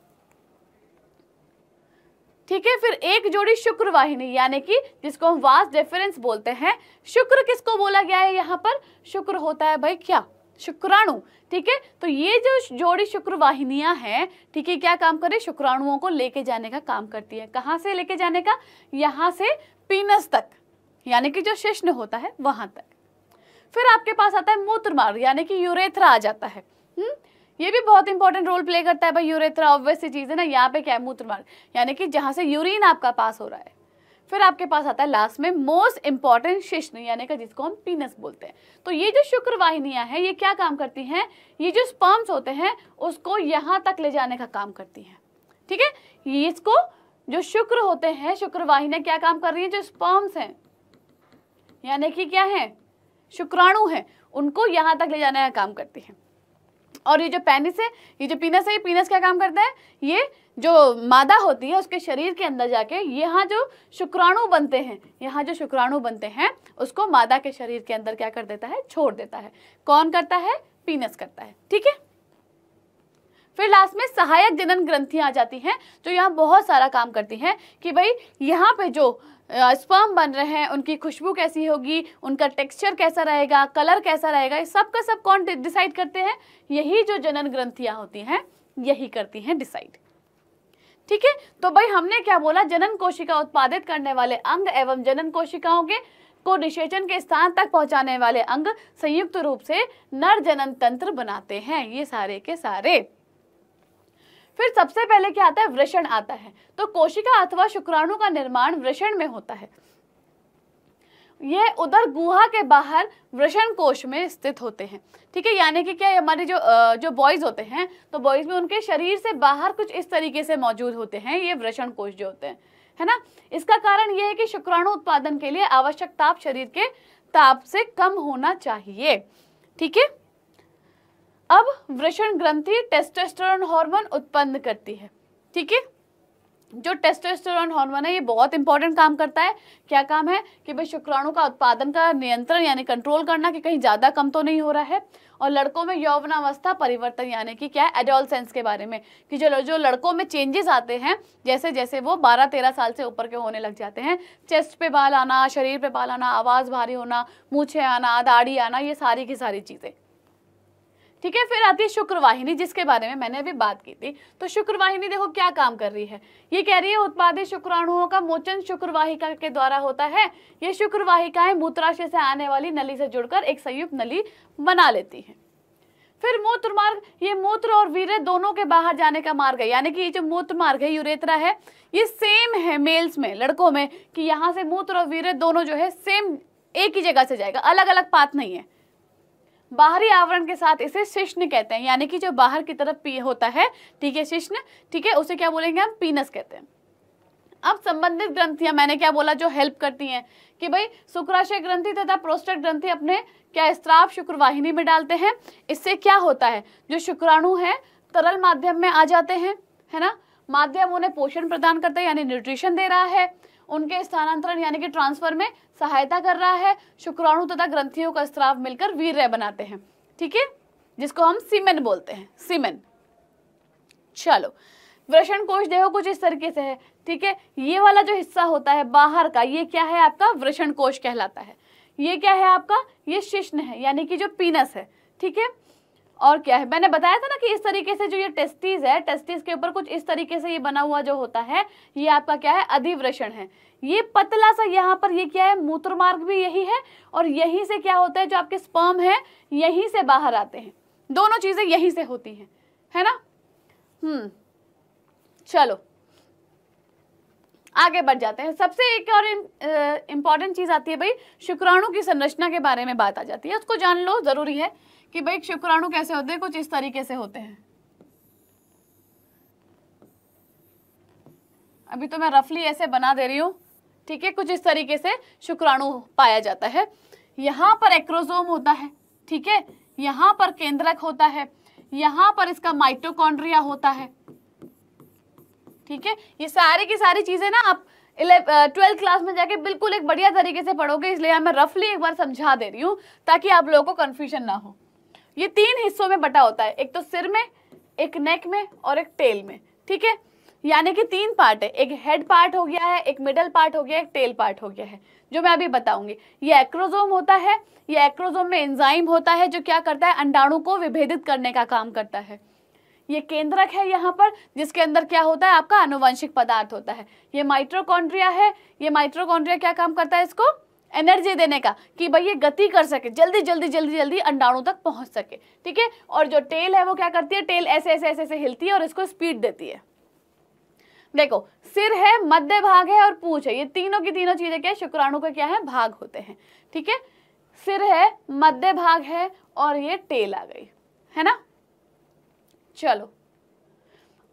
ठीक है। फिर एक जोड़ी शुक्रवाहिनी यानी कि जिसको हम वास डिफरेंस बोलते हैं। शुक्र किसको बोला गया है यहाँ पर? शुक्र होता है भाई क्या? शुक्राणु। ठीक है, तो ये जो जोड़ी शुक्रवाहिनियां हैं, ठीक है, क्या काम करे? शुक्राणुओं को लेके जाने का काम करती है। कहाँ से लेके जाने का? यहाँ से पीनस तक यानी कि जो शिश्न होता है वहां तक। फिर आपके पास आता है मूत्रमार्ग यानी कि यूरेथ्रा आ जाता है। ये भी बहुत इंपॉर्टेंट रोल प्ले करता है भाई यूरेथ्रा, ऑब्वियस सी चीज है ना। यहाँ पे क्या है? मूत्रमार्ग यानी कि जहाँ से यूरिन आपका पास हो रहा है। फिर आपके पास आता है लास्ट में मोस्ट इंपॉर्टेंट शिश्न यानी कि जिसको हम पीनस बोलते हैं। तो ये जो शुक्रवाहिनियां हैं ये क्या काम करती हैं? ये जो स्पर्म्स होते हैं उसको यहाँ तक ले जाने का काम करती हैं। ठीक है, ये इसको जो शुक्र होते हैं शुक्रवाहिनियां क्या काम कर रही हैं? जो स्पर्म्स हैं यानी कि क्या है? शुक्राणु हैं, उनको यहाँ तक ले जाने का काम करती हैं। और ये जो पेनिस है, ये जो पीनस है, ये पीनस क्या काम करता है? ये जो मादा होती है उसके शरीर के अंदर जाके यहाँ जो शुक्राणु बनते हैं, यहाँ जो शुक्राणु बनते हैं उसको मादा के शरीर के अंदर क्या कर देता है? छोड़ देता है। कौन करता है? पीनस करता है। ठीक है, फिर लास्ट में सहायक जनन ग्रंथियां आ जाती हैं जो यहाँ बहुत सारा काम करती हैं कि भाई यहाँ पे जो स्पर्म बन रहे हैं उनकी खुशबू कैसी होगी, उनका टेक्सचर कैसा रहेगा, कलर कैसा रहेगा, ये सब का सब कौन डिसाइड करते हैं? यही जो जनन ग्रंथियां होती हैं यही करती हैं डिसाइड। ठीक है, तो भाई हमने क्या बोला? जनन कोशिका उत्पादित करने वाले अंग एवं जनन कोशिकाओं के को निषेचन के स्थान तक पहुंचाने वाले अंग संयुक्त रूप से नर जनन तंत्र बनाते हैं, ये सारे के सारे। फिर सबसे पहले क्या आता है? वृषण आता है। तो कोशिका अथवा शुक्राणु का निर्माण वृषण में होता है। यह उधर गुहा के बाहर वृषण कोश में स्थित होते हैं। ठीक है, यानी कि क्या हमारे जो बॉयज होते हैं तो बॉयज में उनके शरीर से बाहर कुछ इस तरीके से मौजूद होते हैं ये वृषण कोश जो होते हैं, है ना। इसका कारण यह है कि शुक्राणु उत्पादन के लिए आवश्यक ताप शरीर के ताप से कम होना चाहिए। ठीक है, अब वृषण ग्रंथि टेस्टोस्टेरोन हार्मोन उत्पन्न करती है। ठीक है, जो टेस्टोस्टेरोन हार्मोन है ये बहुत इंपॉर्टेंट काम करता है। क्या काम है? कि भाई शुक्राणु का उत्पादन का नियंत्रण यानी कंट्रोल करना कि कहीं ज़्यादा कम तो नहीं हो रहा है। और लड़कों में यौवनावस्था परिवर्तन यानी कि क्या है? एडोलसेंस के बारे में कि जो लड़कों में चेंजेस आते हैं जैसे जैसे वो 12-13 साल से ऊपर के होने लग जाते हैं। चेस्ट पे बाल आना, शरीर पे बाल आना, आवाज़ भारी होना, मूछें आना, दाढ़ी आना, ये सारी की सारी चीज़ें। ठीक है, फिर आती है शुक्रवाहिनी जिसके बारे में मैंने अभी बात की थी। तो शुक्रवाहिनी देखो क्या काम कर रही है, ये कह रही है उत्पादित शुक्राणुओं का मोचन शुक्रवाहिका के द्वारा होता है। ये शुक्रवाहिकाएं मूत्राशय से आने वाली नली से जुड़कर एक संयुक्त नली बना लेती हैं। फिर मूत्र मार्ग, ये मूत्र और वीर्य दोनों के बाहर जाने का मार्ग है यानी कि ये जो मूत्र मार्ग है यूरेथ्रा है ये सेम है मेल्स में, लड़कों में, कि यहाँ से मूत्र और वीर्य दोनों जो है सेम एक ही जगह से जाएगा, अलग अलग पाथ नहीं है। बाहरी आवरण के साथ इसे शिश्न कहते हैं यानी कि जो बाहर की तरफ पी होता है, ठीक है, शिश्न, ठीक है, उसे क्या बोलेंगे हम? पीनस कहते हैं। अब संबंधित ग्रंथियां मैंने क्या बोला जो हेल्प करती हैं कि भाई शुक्राशय ग्रंथि तथा प्रोस्टेट ग्रंथि अपने क्या स्त्राव शुक्रवाहिनी में डालते हैं। इससे क्या होता है? जो शुक्राणु है तरल माध्यम में आ जाते हैं, है ना। माध्यम उन्हें पोषण प्रदान करता है यानी न्यूट्रिशन दे रहा है, उनके स्थानांतरण यानी कि ट्रांसफर में सहायता कर रहा है। शुक्राणु तथा ग्रंथियों का स्राव मिलकर वीर्य बनाते हैं, ठीक है, जिसको हम सीमेन बोलते हैं, सीमेन। चलो, वृषण कोश देखो कुछ इस तरीके से है। ठीक है, ये वाला जो हिस्सा होता है बाहर का ये क्या है? आपका वृषण कोश कहलाता है। ये क्या है आपका? ये शिश्न है यानी कि जो पीनस है। ठीक है, और क्या है? मैंने बताया था ना कि इस तरीके से जो ये टेस्टिस है, टेस्टिस के ऊपर कुछ इस तरीके से ये बना हुआ जो होता है ये आपका क्या है? अधिवृषण है। ये पतला सा यहाँ पर ये क्या है? मूत्रमार्ग भी यही है और यहीं से क्या होता है? जो आपके स्पर्म है यहीं से बाहर आते हैं, दोनों चीजें यहीं से होती हैं, है ना। चलो आगे बढ़ जाते हैं। सबसे एक और इम्पॉर्टेंट चीज आती है भाई, शुक्राणु की संरचना के बारे में बात आ जाती है, उसको जान लो, जरूरी है कि भाई शुक्राणु कैसे होते हैं, कुछ इस तरीके से होते हैं। अभी तो मैं रफली ऐसे बना दे रही हूँ, ठीक है। कुछ इस तरीके से शुक्राणु पाया जाता है। यहाँ पर एक्रोसोम होता है, ठीक है, यहाँ पर केंद्रक होता है, यहाँ पर इसका माइटोकॉन्ड्रिया होता है, ठीक है। ये सारी की सारी चीजें ना आप 12th क्लास में जाके बिल्कुल एक बढ़िया तरीके से पढ़ोगे, इसलिए मैं रफली एक बार समझा दे रही हूँ ताकि आप लोगों को कंफ्यूजन ना हो। ये 3 हिस्सों में बटा होता है, एक तो सिर में, एक नेक में और एक टेल में, ठीक है। यानी कि तीन पार्ट है, एक हेड पार्ट हो गया है, एक मिडल पार्ट हो गया है, एक टेल पार्ट हो गया है, जो मैं अभी बताऊंगी। ये एक्रोसोम होता है, ये एक्रोसोम में एंजाइम होता है जो क्या करता है, अंडाणु को विभेदित करने का काम करता है। ये केंद्रक है यहाँ पर, जिसके अंदर क्या होता है, आपका आनुवंशिक पदार्थ होता है। ये माइटोकॉन्ड्रिया है, ये माइटोकॉन्ड्रिया क्या काम करता है, इसको एनर्जी देने का, कि भाई ये गति कर सके, जल्दी जल्दी जल्दी जल्दी अंडाणु तक पहुँच सके, ठीक है। और जो टेल है वो क्या करती है, टेल ऐसे ऐसे ऐसे ऐसे हिलती है और इसको स्पीड देती है। देखो, सिर है, मध्य भाग है और पूंछ है, ये तीनों की तीनों चीजें क्या है, शुक्राणु के क्या है, भाग होते हैं, ठीक है। सिर है, मध्य भाग है और ये टेल आ गई, है ना। चलो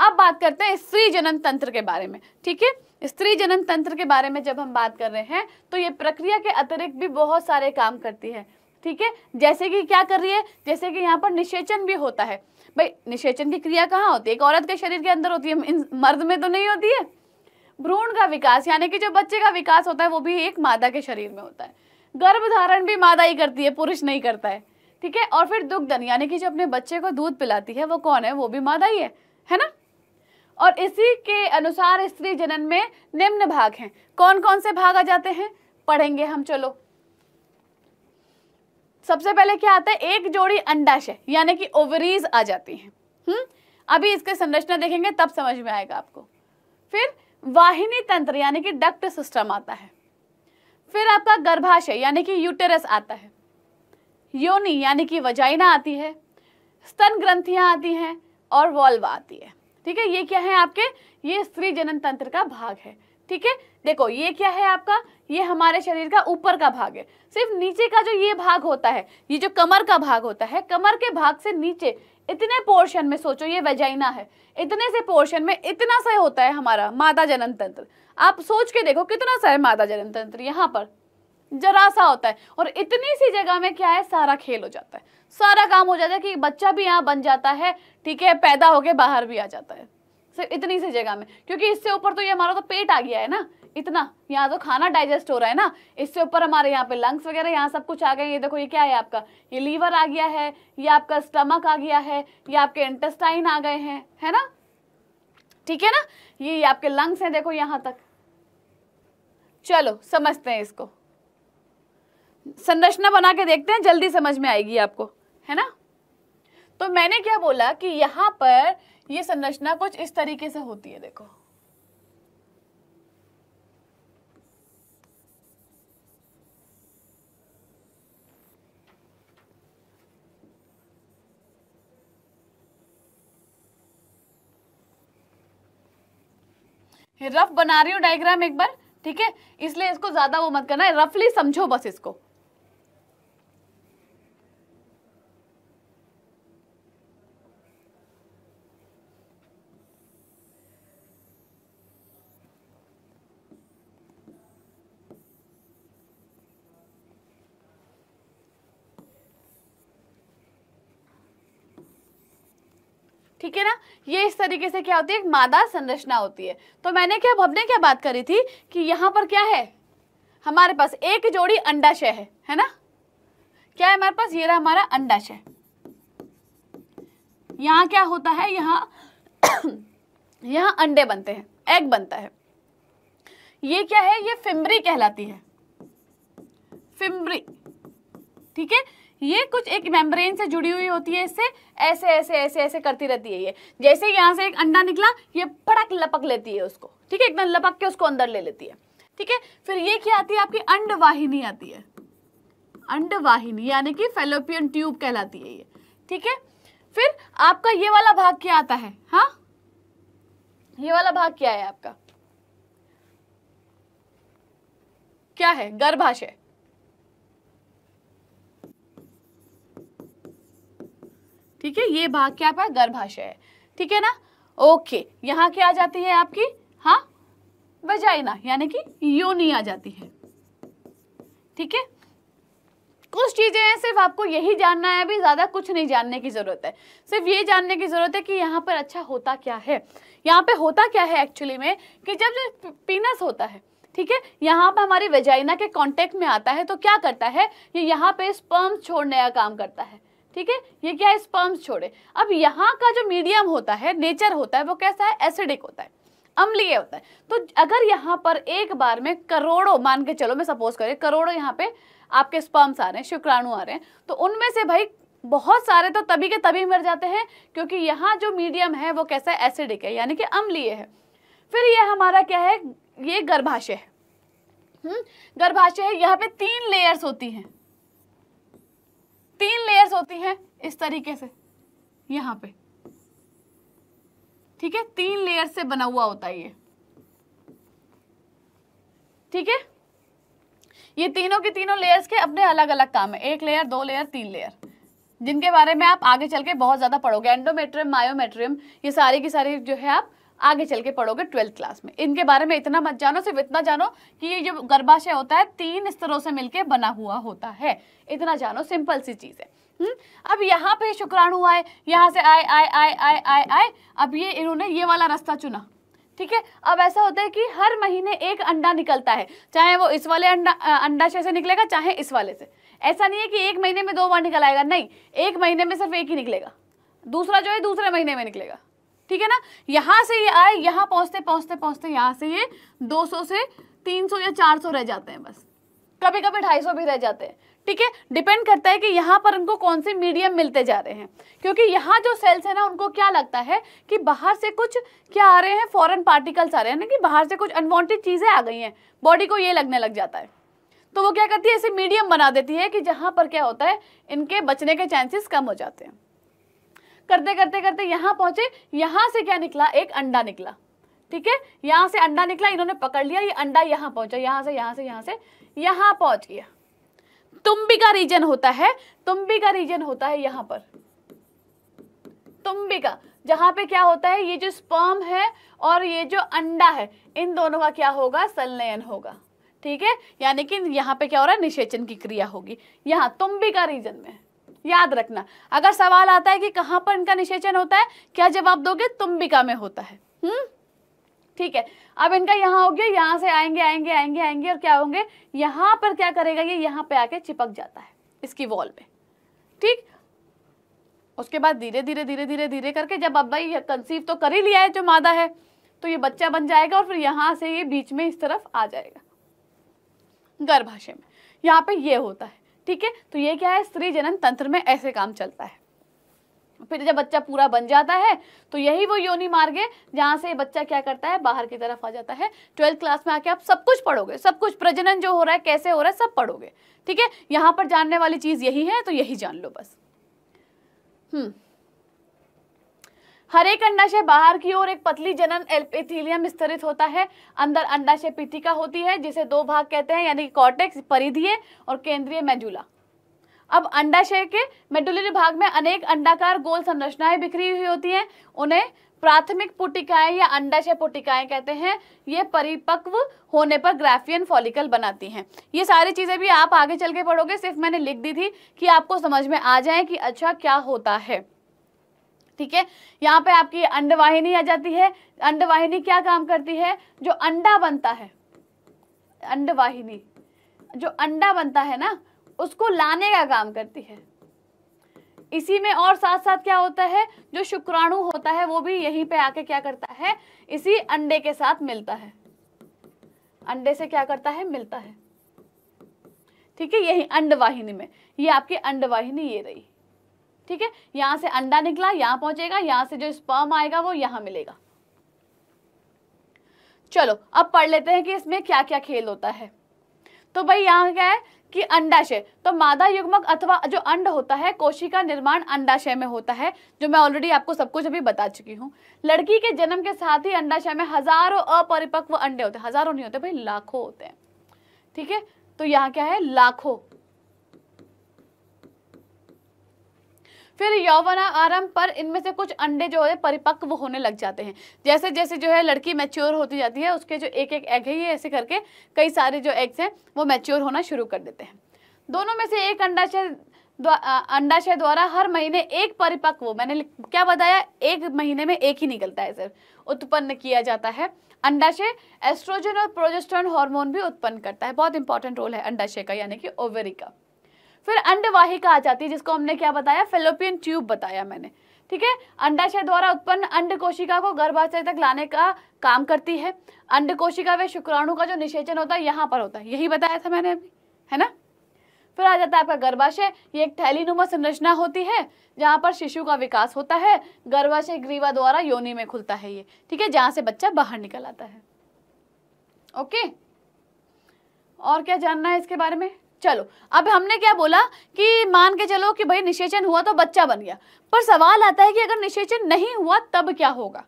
अब बात करते हैं स्त्री जनन तंत्र के बारे में, ठीक है। स्त्री जनन तंत्र के बारे में जब हम बात कर रहे हैं तो ये प्रक्रिया के अतिरिक्त भी बहुत सारे काम करती है, ठीक है। जैसे कि क्या कर रही है, जैसे कि यहाँ पर निषेचन भी होता है। भाई निषेचन की क्रिया कहाँ होती है, एक औरत के शरीर के अंदर होती है, मर्द में तो नहीं होती है। भ्रूण का विकास, यानी कि जो बच्चे का विकास होता है वो भी एक मादा के शरीर में होता है। गर्भधारण भी मादा ही करती है, पुरुष नहीं करता है, ठीक है। और फिर दुग्धन, यानी कि जो अपने बच्चे को दूध पिलाती है वो कौन है, वो भी मादा ही है ना। और इसी के अनुसार स्त्री जनन में निम्न भाग हैं, कौन कौन से भाग आ जाते हैं, पढ़ेंगे हम। चलो सबसे पहले क्या आता है, एक जोड़ी अंडाशय यानी कि ओवरीज आ जाती है। अभी इसके संरचना देखेंगे तब समझ में आएगा आपको। फिर वाहिनी तंत्र यानी कि डक्ट सिस्टम आता है। फिर आपका गर्भाशय यानी कि यूटेरस आता है। योनि यानी कि वजाइना आती है। स्तन ग्रंथियां आती हैं और वॉल्वा आती है, ठीक है। ये क्या है आपके, ये स्त्री जनन तंत्र का भाग है, ठीक है। देखो ये क्या है आपका, ये हमारे शरीर का ऊपर का भाग है। सिर्फ नीचे का जो ये भाग होता है, ये जो कमर का भाग होता है, कमर के भाग से नीचे इतने पोर्शन में, सोचो ये वेजाइना है, इतने से पोर्शन में इतना सा होता है हमारा मादा जनन तंत्र। आप सोच के देखो कितना सा है मादा जनन तंत्र, यहाँ पर जरा सा होता है और इतनी सी जगह में क्या है, सारा खेल हो जाता है, सारा काम हो जाता है कि बच्चा भी यहाँ बन जाता है, ठीक है, पैदा होके बाहर भी आ जाता है, सिर्फ इतनी सी जगह में। क्योंकि इससे ऊपर तो ये हमारा तो पेट आ गया है ना, इतना यहाँ तो खाना डाइजेस्ट हो रहा है ना, इससे ऊपर हमारे यहाँ पे लंग्स वगैरह यहाँ सब कुछ आ गए। ये देखो ये क्या है आपका, ये लीवर आ गया है, ये आपका स्टमक आ गया है, ये आपके इंटेस्टाइन आ गए हैं, है ना, ठीक है ना। ये आपके लंग्स हैं, देखो यहाँ तक। चलो समझते हैं इसको, संरचना बना के देखते हैं, जल्दी समझ में आएगी आपको, है ना। तो मैंने क्या बोला कि यहाँ पर ये संरचना कुछ इस तरीके से होती है। देखो रफ बना रही हूं डायग्राम एक बार, ठीक है, इसलिए इसको ज्यादा वो मत करना है, रफली समझो बस इसको। ठीक है ना, ये इस तरीके से क्या होती है, एक मादा संरचना होती है। तो हमने क्या बात करी थी कि यहाँ पर क्या है हमारे पास, एक जोड़ी अंडाशय है ना। क्या है हमारे पास, ये रहा हमारा अंडाशय। यहाँ क्या होता है, यहाँ यहाँ अंडे बनते हैं, एग बनता है। ये क्या है, ये फिम्ब्री कहलाती है, फिम्ब्री, ठीक है। ये कुछ एक मेम्ब्रेन से जुड़ी हुई होती है, इससे ऐसे ऐसे ऐसे ऐसे करती रहती है। ये जैसे यहाँ से एक अंडा निकला, ये फटक लपक लेती है उसको, ठीक है, एकदम लपक के उसको अंदर ले लेती है, ठीक है। फिर ये क्या आती है आपकी, अंडवाहिनी आती है, अंडवाहिनी यानी कि फैलोपियन ट्यूब कहलाती है ये, ठीक है। फिर आपका ये वाला भाग क्या आता है, हाँ ये वाला भाग क्या है आपका, क्या है, गर्भाशय। ठीक है, ये भाग क्या है, गर्भाशय है, ठीक है ना, ओके। यहाँ क्या आ जाती है आपकी, हाँ वजाइना यानी कि योनि आ जाती है, ठीक है। कुछ चीजें हैं, सिर्फ आपको यही जानना है, अभी ज्यादा कुछ नहीं जानने की जरूरत है, सिर्फ ये जानने की जरूरत है कि यहाँ पर अच्छा होता क्या है, यहाँ पे होता क्या है एक्चुअली में, कि जब जो पीनस होता है, ठीक है, यहाँ पे हमारी वजाइना के कॉन्टेक्ट में आता है तो क्या करता है, ये यहाँ पे स्पर्म छोड़ने का काम करता है, ठीक है। ये क्या है, स्पर्म्स छोड़े। अब यहाँ का जो मीडियम होता है, नेचर होता है, वो कैसा है, एसिडिक होता है। अम्लीय होता है। तो अगर यहाँ पर एक बार में करोड़ों, मान के चलो मैं सपोज करें करोड़ों यहाँ पे आपके स्पर्म्स आ रहे हैं, शुक्राणु आ रहे हैं, तो उनमें से भाई बहुत सारे तो तभी के तभी मर जाते हैं क्योंकि यहाँ जो मीडियम है वो कैसा है, एसिडिक है यानी कि अम्लीय है। फिर ये हमारा क्या है, ये गर्भाशय है, गर्भाशय है। यहाँ पे 3 लेयर्स होती हैं, 3 लेयर्स होती हैं इस तरीके से यहाँ पे, ठीक है, 3 लेयर्स से बना हुआ होता है ये, ठीक है। ये तीनों की तीनों लेयर्स के अपने अलग अलग काम है, 1 लेयर 2 लेयर 3 लेयर, जिनके बारे में आप आगे चल के बहुत ज्यादा पढ़ोगे, एंडोमेट्रियम, मायोमेट्रियम, ये सारी की सारी जो है आप आगे चल के पढ़ोगे 12th क्लास में। इनके बारे में इतना मत जानो, सिर्फ इतना जानो कि ये जो गर्भाशय होता है 3 स्तरों से मिलके बना हुआ होता है, इतना जानो, सिंपल सी चीज है। अब यहाँ पे शुक्राणु आए, यहाँ से आए आए आए आए आए आए, अब ये इन्होंने ये वाला रास्ता चुना, ठीक है। अब ऐसा होता है कि हर महीने एक अंडा निकलता है, चाहे वो इस वाले अंडाशय से निकलेगा चाहे इस वाले से। ऐसा नहीं है कि एक महीने में 2 बार निकल आएगा, नहीं, एक महीने में सिर्फ एक ही निकलेगा, दूसरा जो है दूसरे महीने में निकलेगा, ठीक है ना। यहाँ से ये आए, यहाँ पहुँचते पहुँचते पहुँचते यहाँ से ये 200 से 300 या 400 रह जाते हैं बस, कभी कभी 250 भी रह जाते हैं, ठीक है। डिपेंड करता है कि यहाँ पर उनको कौन से मीडियम मिलते जा रहे हैं, क्योंकि यहाँ जो सेल्स है ना उनको क्या लगता है कि बाहर से कुछ क्या आ रहे हैं, फॉरेन पार्टिकल्स आ रहे हैं ना, कि बाहर से कुछ अनवांटेड चीज़ें आ गई हैं, बॉडी को ये लगने लग जाता है। तो वो क्या करती है, ऐसे मीडियम बना देती है कि जहाँ पर क्या होता है, इनके बचने के चांसेस कम हो जाते हैं। करते करते करते यहाँ पहुँचे, यहाँ से क्या निकला, एक अंडा निकला, ठीक है। यहाँ से अंडा निकला, इन्होंने पकड़ लिया, ये अंडा यहाँ पहुँचा, यहाँ से यहाँ से यहाँ से यहाँ पहुँच गया। तुम्बी का रीजन होता है, तुम्बी का रीजन होता है यहाँ पर, तुम्बी का, जहाँ पे क्या होता है, ये जो स्पर्म है और ये जो अंडा है, इन दोनों का क्या होगा, संलयन होगा, ठीक है। यानी कि यहाँ पे क्या हो रहा है, निषेचन की क्रिया होगी, यहाँ तुम्बी का रीजन में। याद रखना, अगर सवाल आता है कि कहाँ पर इनका निषेचन होता है, क्या जवाब दोगे, तुम्बिका में होता है, ठीक है। अब इनका यहाँ हो गया, यहाँ से आएंगे आएंगे आएंगे आएंगे और क्या होंगे, यहाँ पर क्या करेगा ये, यहाँ पे आके चिपक जाता है इसकी वॉल पे, ठीक। उसके बाद धीरे धीरे धीरे धीरे धीरे करके जब अब भाई कंसीव तो कर ही लिया है जो मादा है, तो ये बच्चा बन जाएगा और फिर यहाँ से ये बीच में इस तरफ आ जाएगा गर्भाशय में, यहाँ पे ये होता है, ठीक है। तो ये क्या है, स्त्री जनन तंत्र में ऐसे काम चलता है। फिर जब बच्चा पूरा बन जाता है तो यही वो योनि मार्ग है जहाँ से बच्चा क्या करता है, बाहर की तरफ आ जाता है। 12th क्लास में आके आप सब कुछ पढ़ोगे, सब कुछ प्रजनन जो हो रहा है कैसे हो रहा है सब पढ़ोगे, ठीक है। यहाँ पर जानने वाली चीज यही है, तो यही जान लो बस। हर एक अंडाशय बाहर की ओर एक पतली जनन एपिथेलियम विस्तरित होता है। अंदर अंडाशय पीठिका होती है जिसे 2 भाग कहते हैं, यानी कॉर्टेक्स परिधीय और केंद्रीय मेडुला। अब अंडाशय के मेडुलरी भाग में अनेक अंडाकार गोल संरचनाएं बिखरी हुई होती हैं, उन्हें प्राथमिक पुटिकाएं या अंडाशय पुटिकाएं कहते हैं। ये परिपक्व होने पर ग्राफियन फॉलिकल बनाती हैं। ये सारी चीज़ें भी आप आगे चल के पढ़ोगे, सिर्फ मैंने लिख दी थी कि आपको समझ में आ जाए कि अच्छा क्या होता है, ठीक है। यहाँ पे आपकी अंडवाहिनी आ जाती है। अंडवाहिनी क्या काम करती है, जो अंडा बनता है, अंडवाहिनी जो अंडा बनता है ना उसको लाने का काम करती है। इसी में और साथ साथ क्या होता है, जो शुक्राणु होता है वो भी यहीं पे आके क्या करता है, इसी अंडे के साथ मिलता है, अंडे से क्या करता है, मिलता है, ठीक है। यही अंडवाहिनी में, ये आपकी अंडवाहिनी ये रही, ठीक है। यहाँ से अंडा निकला, यहाँ पहुंचेगा, यहाँ से जो स्पर्म आएगा वो यहाँ मिलेगा। चलो अब पढ़ लेते हैं कि इसमें क्या क्या खेल होता है। तो भाई यहाँ क्या है कि अंडाशय, तो मादा युग्मक अथवा जो अंड होता है, कोशिका निर्माण अंडाशय में होता है, जो मैं ऑलरेडी आपको सब कुछ अभी बता चुकी हूँ। लड़की के जन्म के साथ ही अंडाशय में हजारों अपरिपक्व अंडे होते हैं, हजारों नहीं होते भाई, लाखों होते हैं, ठीक है। तो यहाँ क्या है, लाखों। फिर यौवनारंभ पर इनमें से कुछ अंडे जो है परिपक्व होने लग जाते हैं। जैसे जैसे जो है लड़की मैच्योर होती जाती है, उसके जो एक एक एग है ये ऐसे करके कई सारे जो एग्स हैं वो मैच्योर होना शुरू कर देते हैं। दोनों में से एक अंडाशय द्वारा हर महीने एक परिपक्व, मैंने क्या बताया, एक महीने में एक ही निकलता है सर, उत्पन्न किया जाता है। अंडाशय एस्ट्रोजन और प्रोजेस्टेरॉन हार्मोन भी उत्पन्न करता है, बहुत इंपॉर्टेंट रोल है अंडाशय का, यानी कि ओवरी का। फिर अंडवाहिका आ जाती है, जिसको हमने क्या बताया, फेलोपियन ट्यूब बताया मैंने। ठीक है। अंडाशय द्वारा उत्पन्न अंड कोशिका को गर्भाशय तक लाने का काम करती है। अंड कोशिका व शुक्राणु का जो निषेचन होता है यहाँ पर होता है, यही बताया था मैंने अभी, है ना। फिर आ जाता है आपका गर्भाशय, ये एक थैलीनुमा संरचना होती है जहाँ पर शिशु का विकास होता है। गर्भाशय ग्रीवा द्वारा योनि में खुलता है ये, ठीक है, जहाँ से बच्चा बाहर निकल आता है। ओके, और क्या जानना है इसके बारे में। चलो, अब हमने क्या बोला कि मान के चलो कि भाई निषेचन हुआ तो बच्चा बन गया, पर सवाल आता है कि अगर निषेचन नहीं हुआ तब क्या होगा।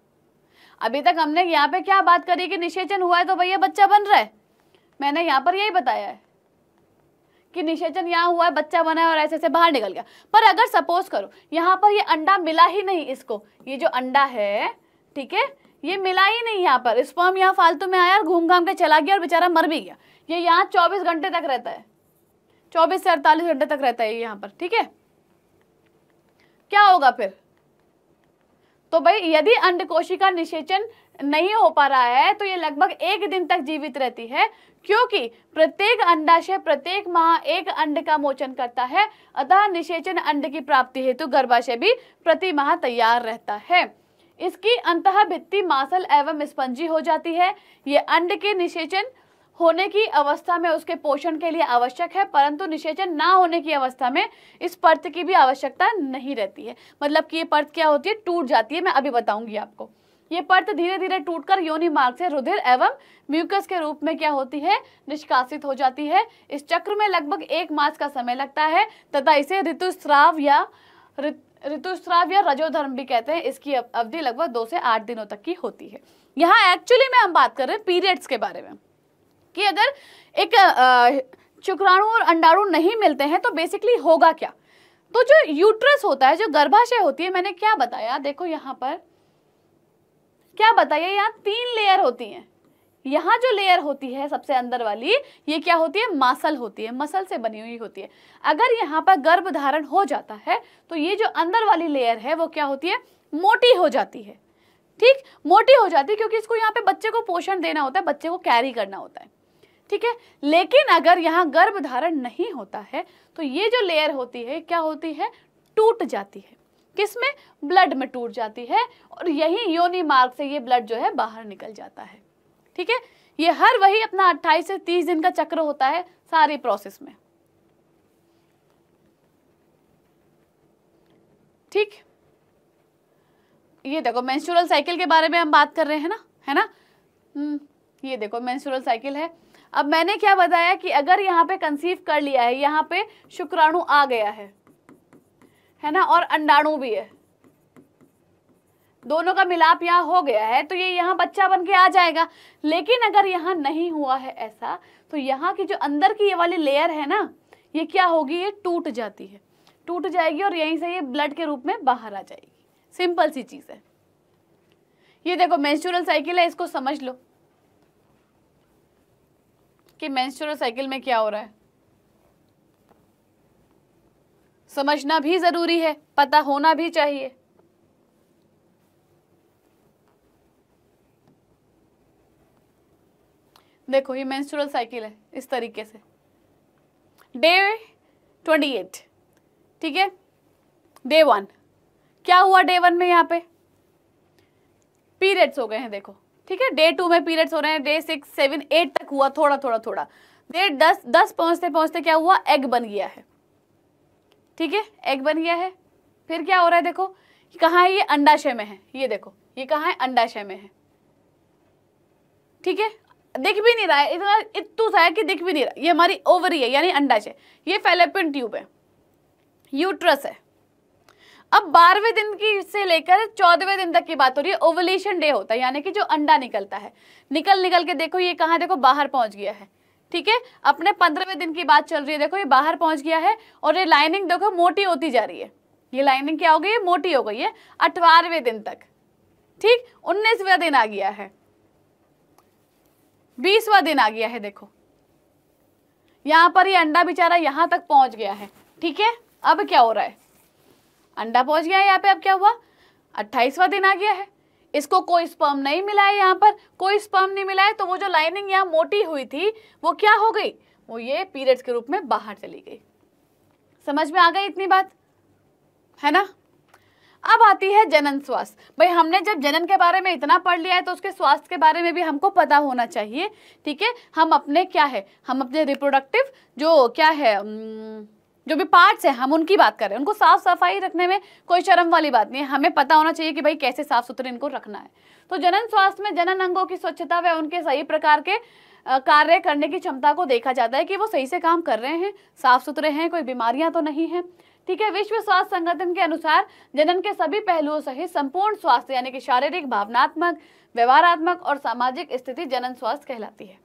अभी तक हमने यहाँ पे क्या बात करी कि निषेचन हुआ है तो भैया बच्चा बन रहा है, मैंने यहाँ पर यही बताया है कि निषेचन यहाँ हुआ है, बच्चा बना है और ऐसे से बाहर निकल गया। पर अगर सपोज करो यहाँ पर ये अंडा मिला ही नहीं इसको, ये जो अंडा है, ठीक है, ये मिला ही नहीं यहाँ पर, स्पर्म यहाँ फालतू में आया और घूम घाम के चला गया और बेचारा मर भी गया। ये यहाँ 24 घंटे तक रहता है, 24 से 48 घंटे तक रहता है ये यहाँ पर, ठीक है। क्या होगा फिर, तो भाई यदि अंडकोशिका का निषेचन नहीं हो पा रहा है तो ये लगभग एक दिन तक जीवित रहती है, क्योंकि प्रत्येक अंडाशय प्रत्येक माह एक अंड का मोचन करता है, अतः निषेचन अंड की प्राप्ति हेतु गर्भाशय भी प्रति माह तैयार रहता है। इसकी अंतः भित्ति मांसल एवं स्पंजी हो जाती है। ये अंड के निषेचन होने की अवस्था में उसके पोषण के लिए आवश्यक है, परंतु निषेचन ना होने की अवस्था में इस पर्त की भी आवश्यकता नहीं रहती है। मतलब कि ये पर्त क्या होती है, टूट जाती है। मैं अभी बताऊंगी आपको। ये पर्त धीरे धीरे टूटकर योनि मार्ग से रुधिर एवं म्यूकस के रूप में क्या होती है, निष्कासित हो जाती है। इस चक्र में लगभग एक मास का समय लगता है तथा इसे ऋतुस्राव या रजोधर्म भी कहते हैं। इसकी अवधि लगभग 2 से 8 दिनों तक की होती है। यहाँ एक्चुअली में हम बात कर रहे हैं पीरियड्स के बारे में कि अगर एक शुक्राणु और अंडाणु नहीं मिलते हैं तो बेसिकली होगा क्या। तो जो यूट्रस होता है, जो गर्भाशय होती है, मैंने क्या बताया, देखो यहाँ पर क्या बताइए, यहाँ 3 लेयर होती हैं। यहाँ जो लेयर होती है सबसे अंदर वाली, ये क्या होती है, मांसल होती है, मसल से बनी हुई होती है। अगर यहाँ पर गर्भ धारण हो जाता है तो ये जो अंदर वाली लेयर है वो क्या होती है, मोटी हो जाती है। ठीक, मोटी हो जाती है क्योंकि इसको यहाँ पे बच्चे को पोषण देना होता है, बच्चे को कैरी करना होता है, ठीक है। लेकिन अगर यहाँ गर्भ धारण नहीं होता है तो ये जो लेयर होती है क्या होती है, टूट जाती है। किसमें, ब्लड में टूट जाती है और यही योनि मार्ग से ये ब्लड जो है बाहर निकल जाता है, ठीक है। ये हर वही अपना 28 से 30 दिन का चक्र होता है सारी प्रोसेस में, ठीक। ये देखो मेंस्ट्रुअल साइकिल के बारे में हम बात कर रहे हैं ना, है ना। ये देखो मेंस्ट्रुअल साइकिल है। अब मैंने क्या बताया कि अगर यहाँ पे कंसीव कर लिया है, यहाँ पे शुक्राणु आ गया है ना, और अंडाणु भी है, दोनों का मिलाप यहाँ हो गया है तो ये यहाँ बच्चा बन के आ जाएगा। लेकिन अगर यहाँ नहीं हुआ है ऐसा तो यहाँ की जो अंदर की ये वाली लेयर है ना, ये क्या होगी, ये टूट जाती है, टूट जाएगी और यहीं से ये ब्लड के रूप में बाहर आ जाएगी। सिंपल सी चीज़ है। ये देखो मेंस्ट्रुअल साइकिल है, इसको समझ लो कि मेंस्ट्रुअल साइकिल में क्या हो रहा है, समझना भी जरूरी है, पता होना भी चाहिए। देखो ये मेंस्ट्रुअल साइकिल है इस तरीके से, डे 28, ठीक है। डे 1 क्या हुआ, डे 1 में यहाँ पे पीरियड्स हो गए हैं, देखो, ठीक है। डे 2 में पीरियड्स हो रहे हैं, डे 6, 7, 8 तक हुआ, थोड़ा थोड़ा थोड़ा। डे 10 पहुंचते पहुंचते क्या हुआ, एग बन गया है, ठीक है, एग बन गया है। फिर क्या हो रहा है, देखो कहाँ है, ये अंडाशय में है, ये देखो ये कहाँ है, अंडाशय में है, ठीक है। दिख भी नहीं रहा है, इतना इतू सा है कि दिख भी नहीं रहा। ये हमारी ओवरी है यानी अंडाशय, ये फैलोपियन ट्यूब है, यूट्रस है। अब 12वें दिन की से लेकर 14वें दिन तक की बात हो रही है, ओवुलेशन डे होता है, यानी कि जो अंडा निकलता है, निकल के देखो ये कहाँ, देखो बाहर पहुंच गया है, ठीक है। अपने 15वें दिन की बात चल रही है, देखो ये बाहर पहुंच गया है और ये लाइनिंग देखो मोटी होती जा रही है, ये लाइनिंग क्या हो गई है, मोटी हो गई है 18वें दिन तक, ठीक। 19वां दिन आ गया है, 20वां दिन आ गया है, देखो यहाँ पर ये अंडा बेचारा यहाँ तक पहुंच गया है, ठीक है। अब क्या हो रहा है, अंडा पहुंच गया है यहाँ पे, अब क्या हुआ, 28वां दिन आ गया है, इसको कोई स्पर्म नहीं मिला है, यहाँ पर कोई स्पर्म नहीं मिला है तो वो जो लाइनिंग यहाँ मोटी हुई थी वो क्या हो गई, वो ये पीरियड्स के रूप में बाहर चली गई। समझ में आ गई इतनी बात, है ना। अब आती है जनन स्वास्थ्य। भाई हमने जब जनन के बारे में इतना पढ़ लिया है तो उसके स्वास्थ्य के बारे में भी हमको पता होना चाहिए, ठीक है। हम अपने क्या है, हम अपने रिप्रोडक्टिव जो क्या है जो भी पार्ट्स हैं हम उनकी बात कर रहे हैं, उनको साफ सफाई रखने में कोई शर्म वाली बात नहीं है, हमें पता होना चाहिए कि भाई कैसे साफ सुथरे इनको रखना है। तो जनन स्वास्थ्य में जनन अंगों की स्वच्छता व उनके सही प्रकार के कार्य करने की क्षमता को देखा जाता है कि वो सही से काम कर रहे हैं, साफ सुथरे हैं, कोई बीमारियां तो नहीं हैं, ठीक है। विश्व स्वास्थ्य संगठन के अनुसार जनन के सभी पहलुओं सहित संपूर्ण स्वास्थ्य यानी कि शारीरिक, भावनात्मक, व्यवहारात्मक और सामाजिक स्थिति जनन स्वास्थ्य कहलाती है।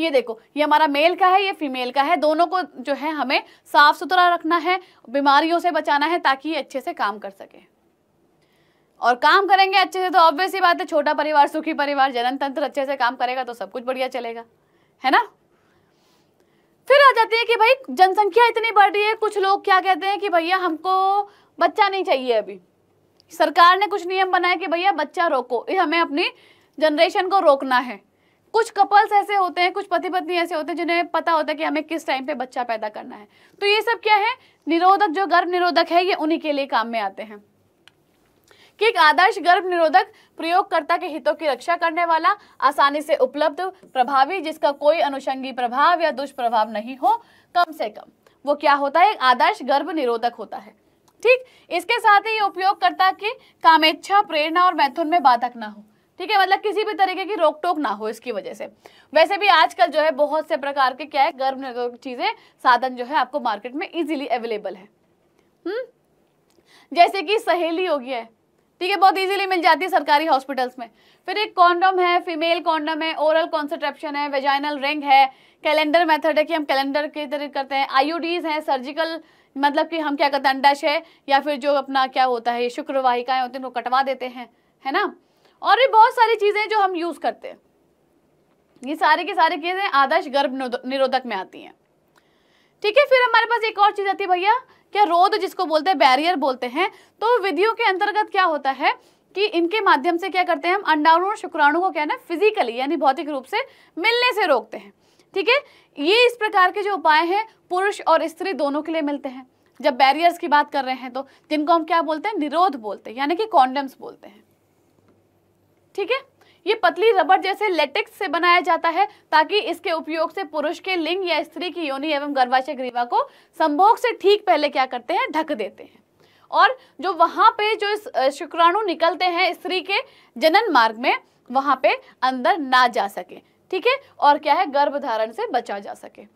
ये देखो, ये हमारा मेल का है, ये फीमेल का है, दोनों को जो है हमें साफ सुथरा रखना है, बीमारियों से बचाना है ताकि ये अच्छे से काम कर सके। और काम करेंगे अच्छे से तो ऑब्वियस ही बात है, छोटा परिवार सुखी परिवार, जनन तंत्र अच्छे से काम करेगा तो सब कुछ बढ़िया चलेगा, है ना। फिर आ जाती है कि भाई जनसंख्या इतनी बढ़ रही है, कुछ लोग क्या कहते हैं कि भैया हमको बच्चा नहीं चाहिए, अभी सरकार ने कुछ नियम बनाया कि भैया बच्चा रोको, हमें अपनी जनरेशन को रोकना है। कुछ कपल्स ऐसे होते हैं, कुछ पति पत्नी ऐसे होते हैं जिन्हें पता होता है कि हमें किस टाइम पे बच्चा पैदा करना है। तो ये सब क्या है, निरोधक, जो गर्भ निरोधक है, ये उन्हीं के लिए काम में आते हैं कि एक आदर्श गर्भ निरोधक प्रयोगकर्ता के हितों की रक्षा करने वाला, आसानी से उपलब्ध, प्रभावी, जिसका कोई अनुषंगी प्रभाव या दुष्प्रभाव नहीं हो, कम से कम, वो क्या होता है, एक आदर्श गर्भ निरोधक होता है, ठीक। इसके साथ ही उपयोगकर्ता की कामेच्छा, प्रेरणा और मैथुन में बाधक ना हो, ठीक है, मतलब किसी भी तरीके की रोक टोक ना हो इसकी वजह से। वैसे भी आजकल जो है बहुत से प्रकार के क्या है गर्भ निरोधक चीजें, साधन जो है आपको मार्केट में इजीली अवेलेबल है, जैसे कि सहेली हो गया है, ठीक है, बहुत इजीली मिल जाती है सरकारी हॉस्पिटल्स में। फिर एक कॉन्डम है, फीमेल कॉन्डम है, ओरल कॉन्सेप्शन है, वेजाइनल रिंग है, कैलेंडर मेथड है कि हम कैलेंडर के तरीके करते हैं, आईयूडीज हैं, सर्जिकल मतलब कि हम क्या करते हैं अंडाशय या फिर जो अपना क्या होता है ये शुक्रवाहिकाएं होती हैं उनको कटवा देते हैं, है ना। और भी बहुत सारी चीजें जो हम यूज करते हैं, ये सारी की सारी चीजें आदर्श गर्भ निरोधक में आती हैं, ठीक है। फिर हमारे पास एक और चीज आती है भैया क्या, रोध, जिसको बोलते हैं, बैरियर बोलते हैं। तो विधियों के अंतर्गत क्या होता है कि इनके माध्यम से क्या करते हैं हम अंडाणु और शुक्राणु को क्या है ना फिजिकली यानी भौतिक रूप से मिलने से रोकते हैं, ठीक है। ये इस प्रकार के जो उपाय हैं पुरुष और स्त्री दोनों के लिए मिलते हैं। जब बैरियर्स की बात कर रहे हैं तो जिनको हम क्या बोलते हैं, निरोध बोलते हैं यानी कि कॉन्डम्स बोलते हैं, ठीक है। ये पतली रबर जैसे लेटेक्स से बनाया जाता है ताकि इसके उपयोग से पुरुष के लिंग या स्त्री की योनि एवं गर्भाशय ग्रीवा को संभोग से ठीक पहले क्या करते हैं, ढक देते हैं। और जो वहां पे जो शुक्राणु निकलते हैं स्त्री के जनन मार्ग में, वहां पे अंदर ना जा सके, ठीक है, और क्या है गर्भधारण से बचा जा सके,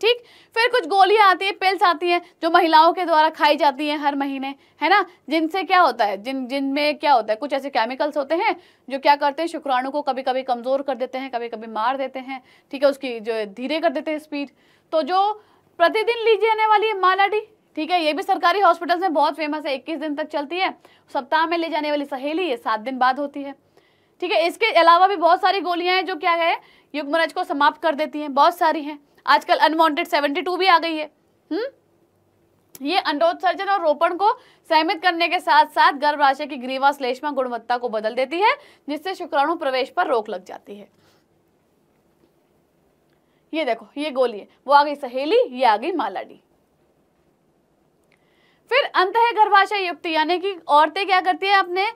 ठीक। फिर कुछ गोलियां आती है, पिल्स आती हैं जो महिलाओं के द्वारा खाई जाती हैं हर महीने, है ना, जिनसे क्या होता है, जिनमें क्या होता है कुछ ऐसे केमिकल्स होते हैं जो क्या करते हैं शुक्राणु को कभी कभी कमजोर कर देते हैं, कभी कभी मार देते हैं, ठीक है, उसकी जो धीरे कर देते हैं स्पीड। तो जो प्रतिदिन ली जाने वाली है मालाडी, ठीक है, ये भी सरकारी हॉस्पिटल में बहुत फेमस है, 21 दिन तक चलती है। सप्ताह में ले जाने वाली सहेली ये 7 दिन बाद होती है, ठीक है। इसके अलावा भी बहुत सारी गोलियां हैं जो क्या है युग्मनज को समाप्त कर देती हैं, बहुत सारी हैं। आजकल अनवांटेड 72 भी आ गई है। ये अंडोत्सर्जन और रोपण को सीमित करने के साथ साथ गर्भाशय की ग्रीवा श्लेष्मा गुणवत्ता को बदल देती है, जिससे शुक्राणु प्रवेश पर रोक लग जाती है। ये देखो, ये गोली है, वो आ गई सहेली, ये आ गई मालाडी। फिर अंत है गर्भाशय युक्ति, यानी कि औरतें क्या करती है अपने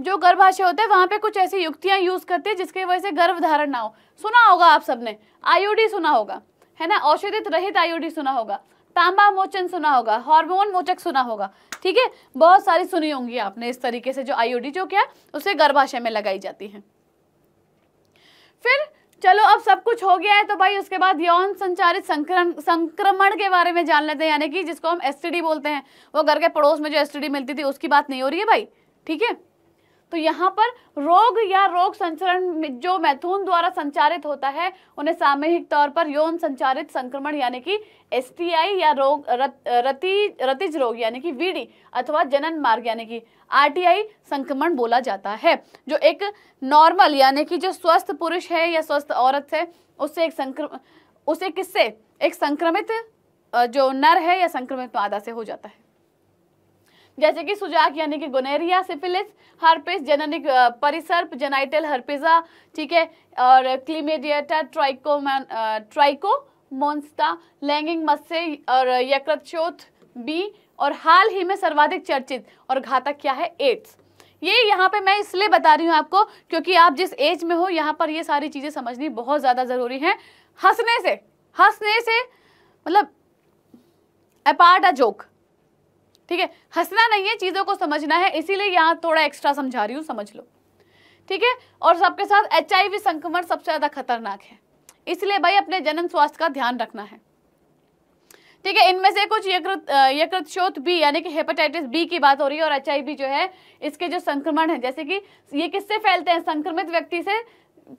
जो गर्भाशय होते हैं वहां पे कुछ ऐसी युक्तियां यूज करती है जिसकी वजह से गर्भधारण ना हो। सुना होगा आप सबने आईयूडी सुना होगा, है ना, औषधित रहित आईयूडी सुना होगा, तांबा मोचन सुना होगा, हार्मोन मोचक सुना होगा, ठीक है, बहुत सारी सुनी होंगी आपने इस तरीके से जो आईयूडी जो क्या उसे गर्भाशय में लगाई जाती है। फिर चलो अब सब कुछ हो गया है तो भाई उसके बाद यौन संचारित संक्रमण के बारे में जान लेते हैं, यानी कि जिसको हम एसटीडी बोलते हैं। वो घर के पड़ोस में जो एसटीडी मिलती थी उसकी बात नहीं हो रही है भाई, ठीक है। तो यहाँ पर रोग या रोग संचरण जो मैथुन द्वारा संचारित होता है उन्हें सामूहिक तौर पर यौन संचारित संक्रमण यानी कि एसटीआई या रोग रतिज रोग यानी कि वीडी अथवा जनन मार्ग यानी कि आरटीआई संक्रमण बोला जाता है। जो एक नॉर्मल यानी कि जो स्वस्थ पुरुष है या स्वस्थ औरत है उससे एक संक्रमित जो नर है या संक्रमित मादा से हो जाता है, जैसे कि सुजाक यानी कि गोनेरिया, सिफिलिस, हर्पिस, जननिक परिसर्प, जेनाइटल हर्पिजा, ठीक है, और क्लीमेडिएटा, ट्राइकोमोन्स्टा, लैंगिंग मस्से और यकृतशोथ बी और हाल ही में सर्वाधिक चर्चित और घातक क्या है, एड्स। ये यहाँ पे मैं इसलिए बता रही हूँ आपको क्योंकि आप जिस एज में हो यहाँ पर ये सारी चीज़ें समझनी बहुत ज़्यादा ज़रूरी हैं। हंसने से मतलब अपार्ट अ जोक, ठीक है, हंसना नहीं है, चीज़ों को समझना है, इसीलिए यहाँ थोड़ा एक्स्ट्रा समझा रही हूँ, समझ लो, ठीक है। और सबके साथ HIV संक्रमण सबसे ज़्यादा खतरनाक है, इसलिए भाई अपने जनन स्वास्थ्य का ध्यान रखना है, ठीक है। इनमें से कुछ यकृत शोथ B यानी कि हेपेटाइटिस B की बात हो रही है, और HIV जो है इसके जो संक्रमण है, जैसे कि ये किससे फैलते हैं, संक्रमित व्यक्ति से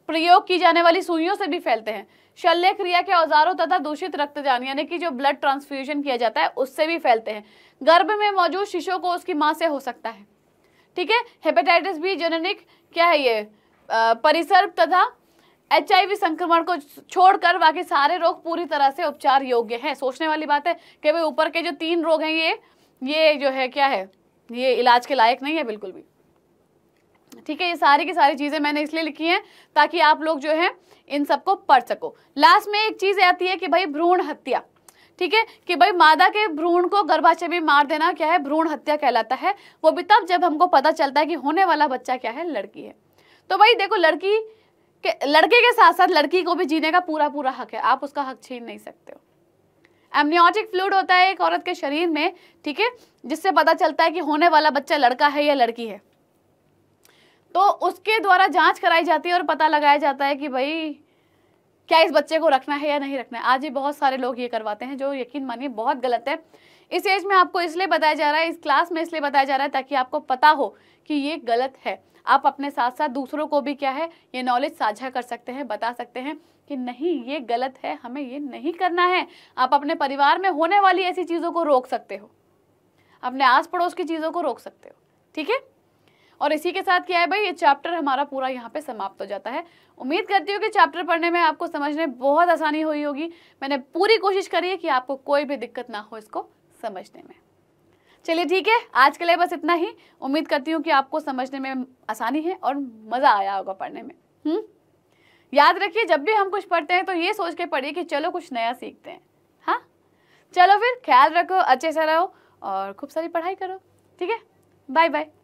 प्रयोग की जाने वाली सुइयों से भी फैलते हैं, शल्य क्रिया के औजारों तथा दूषित रक्तदान यानी कि जो ब्लड ट्रांसफ्यूजन किया जाता है उससे भी फैलते हैं, गर्भ में मौजूद शिशु को उसकी माँ से हो सकता है, ठीक है। हेपेटाइटिस B जेनेटिक क्या है, ये परिसर्प तथा HIV संक्रमण को छोड़कर बाकी सारे रोग पूरी तरह से उपचार योग्य हैं। सोचने वाली बात है कि भाई ऊपर के जो 3 रोग हैं ये जो है क्या है, ये इलाज के लायक नहीं है बिल्कुल भी, ठीक है। ये सारी की सारी चीज़ें मैंने इसलिए लिखी हैं ताकि आप लोग जो है इन सबको पढ़ सको। लास्ट में एक चीज़ आती है कि भाई भ्रूण हत्या, ठीक है, कि भाई मादा के भ्रूण को गर्भाशय में मार देना क्या है, भ्रूण हत्या कहलाता है। वो भी तब जब हमको पता चलता है कि होने वाला बच्चा क्या है, लड़की है। तो भाई देखो लड़के के साथ साथ लड़की को भी जीने का पूरा हक है, आप उसका हक छीन नहीं सकते हो। एमनियोटिक फ्लूइड होता है एक औरत के शरीर में, ठीक है, जिससे पता चलता है कि होने वाला बच्चा लड़का है या लड़की है, तो उसके द्वारा जांच कराई जाती है और पता लगाया जाता है कि भाई क्या इस बच्चे को रखना है या नहीं रखना है। आज ही बहुत सारे लोग ये करवाते हैं, जो यकीन मानिए बहुत गलत है। इस एज में आपको इसलिए बताया जा रहा है, इस क्लास में इसलिए बताया जा रहा है ताकि आपको पता हो कि ये गलत है। आप अपने साथ साथ दूसरों को भी क्या है, ये नॉलेज साझा कर सकते हैं, बता सकते हैं कि नहीं ये गलत है, हमें ये नहीं करना है। आप अपने परिवार में होने वाली ऐसी चीज़ों को रोक सकते हो, अपने आस पड़ोस की चीज़ों को रोक सकते हो, ठीक है। और इसी के साथ क्या है भाई, ये चैप्टर हमारा पूरा यहाँ पे समाप्त हो जाता है। उम्मीद करती हूँ कि चैप्टर पढ़ने में आपको समझने बहुत आसानी हुई होगी। मैंने पूरी कोशिश करी है कि आपको कोई भी दिक्कत ना हो इसको समझने में। चलिए ठीक है, आज के लिए बस इतना ही। उम्मीद करती हूँ कि आपको समझने में आसानी है और मज़ा आया होगा पढ़ने में। याद रखिए, जब भी हम कुछ पढ़ते हैं तो ये सोच के पढ़िए कि चलो कुछ नया सीखते हैं। हाँ, चलो फिर ख्याल रखो, अच्छे से रहो और खूब सारी पढ़ाई करो, ठीक है। Bye bye.